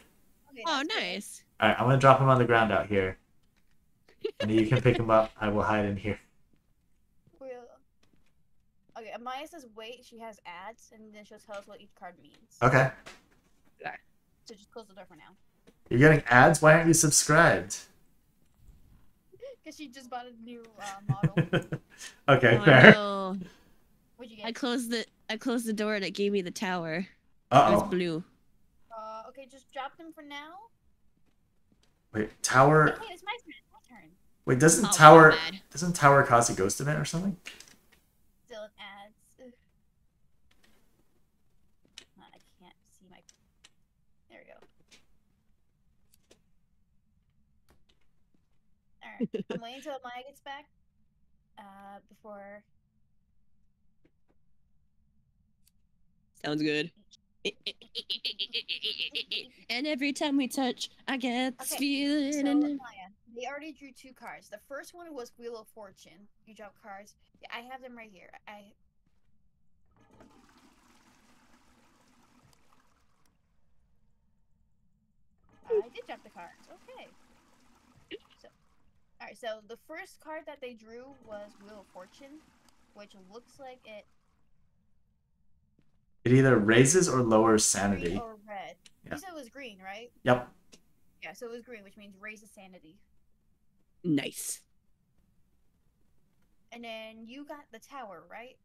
Okay, oh, nice. Alright, I'm gonna drop them on the ground out here. And you can pick them up. I will hide in here. Okay, Amaya says wait, she has ads, and then she'll tell us what each card means. Okay. Alright. So just close the door for now. You're getting ads? Why aren't you subscribed? Because she just bought a new model. Okay, oh, fair. No. What'd you get? I closed the door and it gave me the tower. Uh-oh. It was blue. Okay, just drop them for now. Wait, tower. Okay, it's my turn. Wait, doesn't tower cause a ghost event or something? Still ads. I'm waiting until Maya gets back before. Sounds good. And every time we touch, I get this feeling. So, Maya, they already drew two cards. The first one was Wheel of Fortune. You draw cards. Yeah, I have them right here. I did drop the cards. Okay. So, all right. So the first card that they drew was Wheel of Fortune, which looks like it. It either raises or lowers sanity. Green or red. Yeah. You said it was green, right? Yep. Yeah, so it was green, which means raises sanity. Nice. And then you got the tower, right?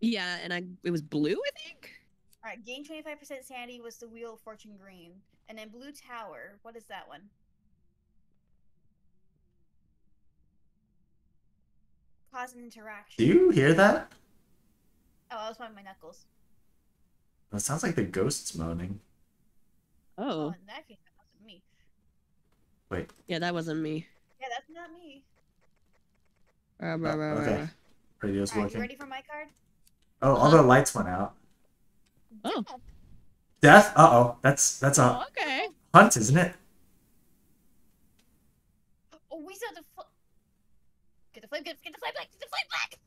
Yeah, and it was blue, I think. All right, gain 25% sanity was the Wheel of Fortune green. And then blue tower, what is that one? Cause an interaction. Do you hear that? Oh, I was playing my knuckles. That sounds like the ghost's moaning. Oh. In that case, that wasn't me. Wait. Yeah, that wasn't me. Yeah, that's not me. Okay. Radio's working. Are you ready for my card? Oh, all the lights went out. Oh. Death? Uh-oh. That's a hunt, isn't it? Oh, we saw the get the flame back! Get the flame back! Get the flame back!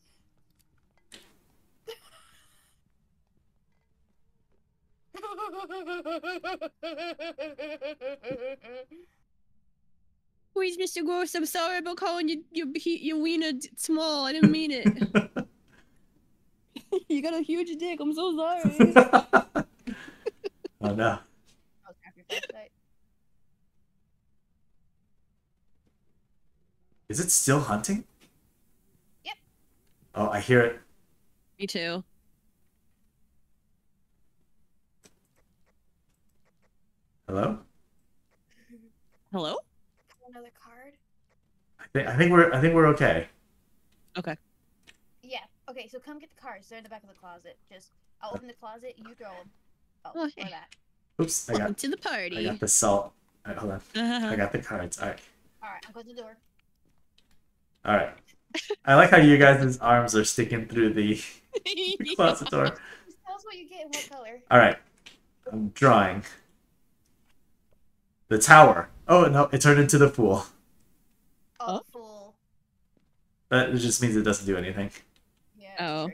Please, Mr. Ghost, I'm sorry about calling your wiener small. I didn't mean it. You got a huge dick. I'm so sorry. Oh no. Is it still hunting? Yep. Oh, I hear it. Me too. Hello? Hello? Another card? I think we're okay. Okay. Yeah. Okay, so come get the cards. They're in the back of the closet. Just I'll open the closet, you throw them. Oh, okay. Oops, I got to the party. I got the salt. Alright, hold on. I got the cards. Alright. Alright, I'll go to the door. Alright. I like how you guys' arms are sticking through the, the closet door. Just tell us what you get and what color. Alright. I'm drawing. The tower. Oh, no, it turned into the pool. Oh, fool. That just means it doesn't do anything. Yeah, oh.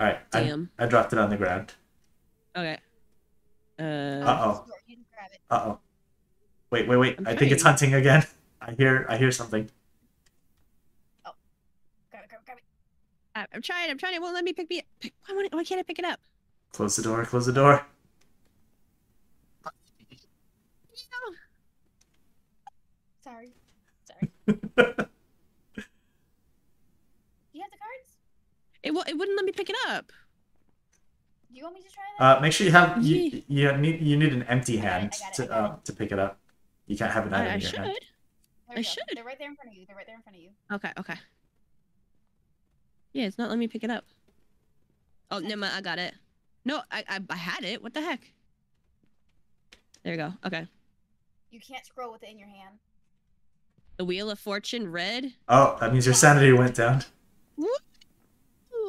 Alright, I dropped it on the ground. Okay. Uh-oh. Uh-oh. Wait, wait, wait. I think it's hunting again. I hear something. Oh. Got it. I'm trying. It won't let me pick me up. Why can't I pick it up? Close the door, close the door. Sorry. You have the cards? It wouldn't let me pick it up. Do you want me to try that? Make sure you have you need an empty hand to pick it up. You can't have an item in your hand. I should. They're right there in front of you. Okay. Yeah, it's not letting me pick it up. Oh, never mind, I got it. No, I had it. What the heck? There you go. Okay. You can't scroll with it in your hand. The Wheel of Fortune red? Oh, that means your sanity went down. Ooh.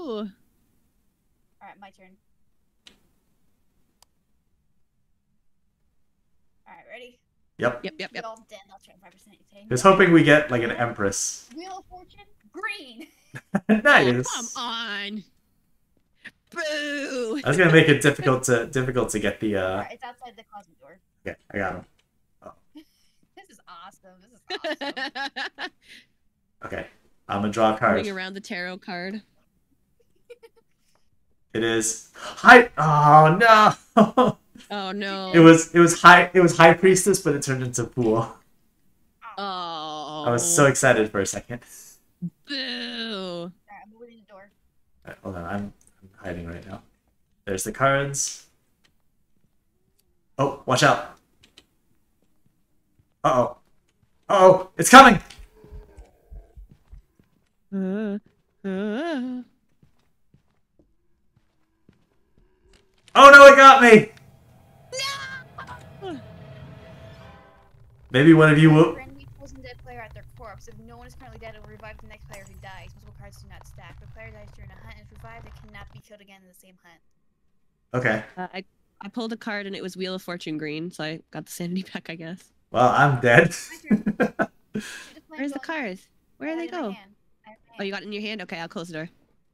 Alright, my turn. Alright, ready? Yep. All dead. I'll try 5%. Just hoping we get, like, an Empress. Wheel of Fortune green! Nice! Oh, come on! Boo! I was gonna make it difficult to get the, Alright, it's outside the closet door. Okay, I got him. This is awesome. Okay, I'm gonna draw a card. Bring around the tarot card. It is high. Oh no! Oh no! It was High Priestess, but it turned into pool. Oh! I was so excited for a second. Boo! Alright, I'm moving the door. Right, hold on, I'm hiding right now. There's the cards. Oh, watch out! Uh-oh. Uh-oh. It's coming! Oh, no, it got me! No! Maybe one of you will... When we poison dead player at their corpse, if is currently dead, it will revive the next player who dies. Multiple cards do not stack. The player dies during a hunt and is revived. It cannot be killed again in the same hunt. Okay. I pulled a card and it was Wheel of Fortune green, so I got the sanity back, I guess. Well, I'm dead. Where's the cards? Where do they go? Oh, you got it in your hand? Okay, I'll close the door.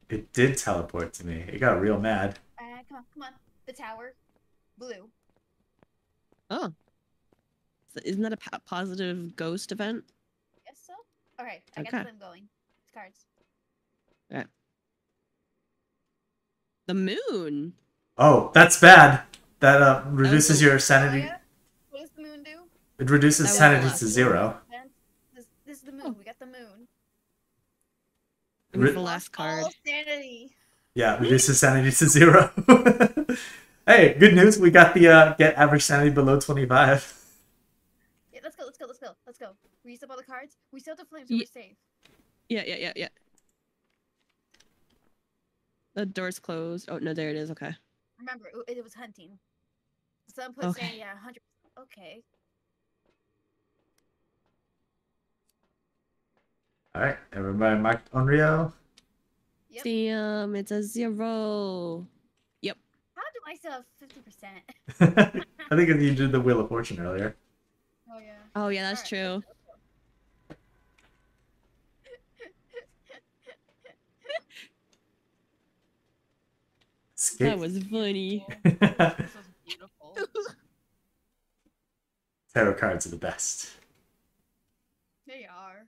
It did teleport to me. It got real mad. Come on, come on. The tower. Blue. Oh. So isn't that a positive ghost event? I guess so. Alright, I guess I'm going. It's cards. Alright. The moon! Oh, that's bad. That reduces your sanity. Oh, yeah. What does the moon do? It reduces sanity to 0. This is the moon. Oh. We got the moon. It was the last card. All sanity. Yeah, reduces sanity to 0. Hey, good news. We got the get average sanity below 25. Yeah, let's go. Let's go. Let's go. Let's go. We used up all the cards. We still have the flames. We're safe. Yeah. The door's closed. Oh no, there it is. Okay. Remember, it was hunting. Some put sanity at 100. Okay. All right, everybody marked Onryo. Yep. Damn, it's a 0. Yep. How do I still have 50%? I think you did the Wheel of Fortune earlier. Oh, yeah. Oh, yeah, that's true. That was funny. This was beautiful. Tarot cards are the best. They are.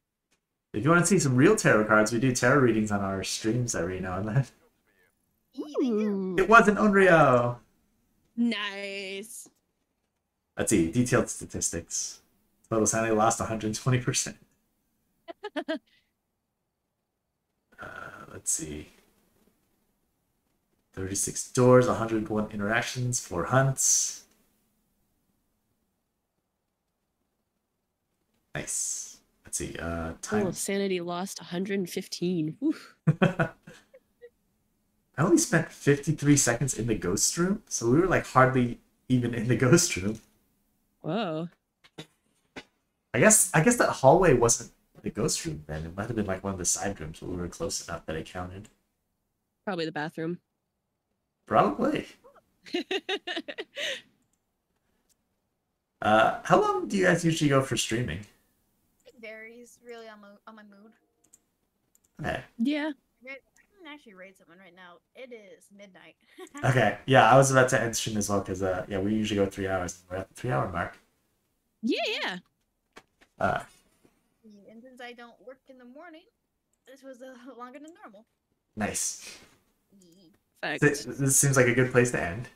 If you want to see some real tarot cards, we do tarot readings on our streams every now and then. Ooh. It wasn't Onryo! Nice. Let's see, detailed statistics. Total sanity lost 120%. Let's see. 36 doors, 101 interactions, 4 hunts. Nice. Let's see, time. Oh, sanity lost 115. I only spent 53 seconds in the ghost room, so we were like hardly even in the ghost room. Whoa. I guess that hallway wasn't the ghost room then. It might have been like one of the side rooms, but we were close enough that it counted. Probably the bathroom. Probably. How long do you guys usually go for streaming? Varies really on my mood. Okay. Yeah. I can actually raid someone right now. It is midnight. Okay. Yeah, I was about to end stream as well because yeah, we usually go 3 hours. We're at the 3-hour mark. Yeah. And since I don't work in the morning, this was longer than normal. Nice. Facts. This seems like a good place to end.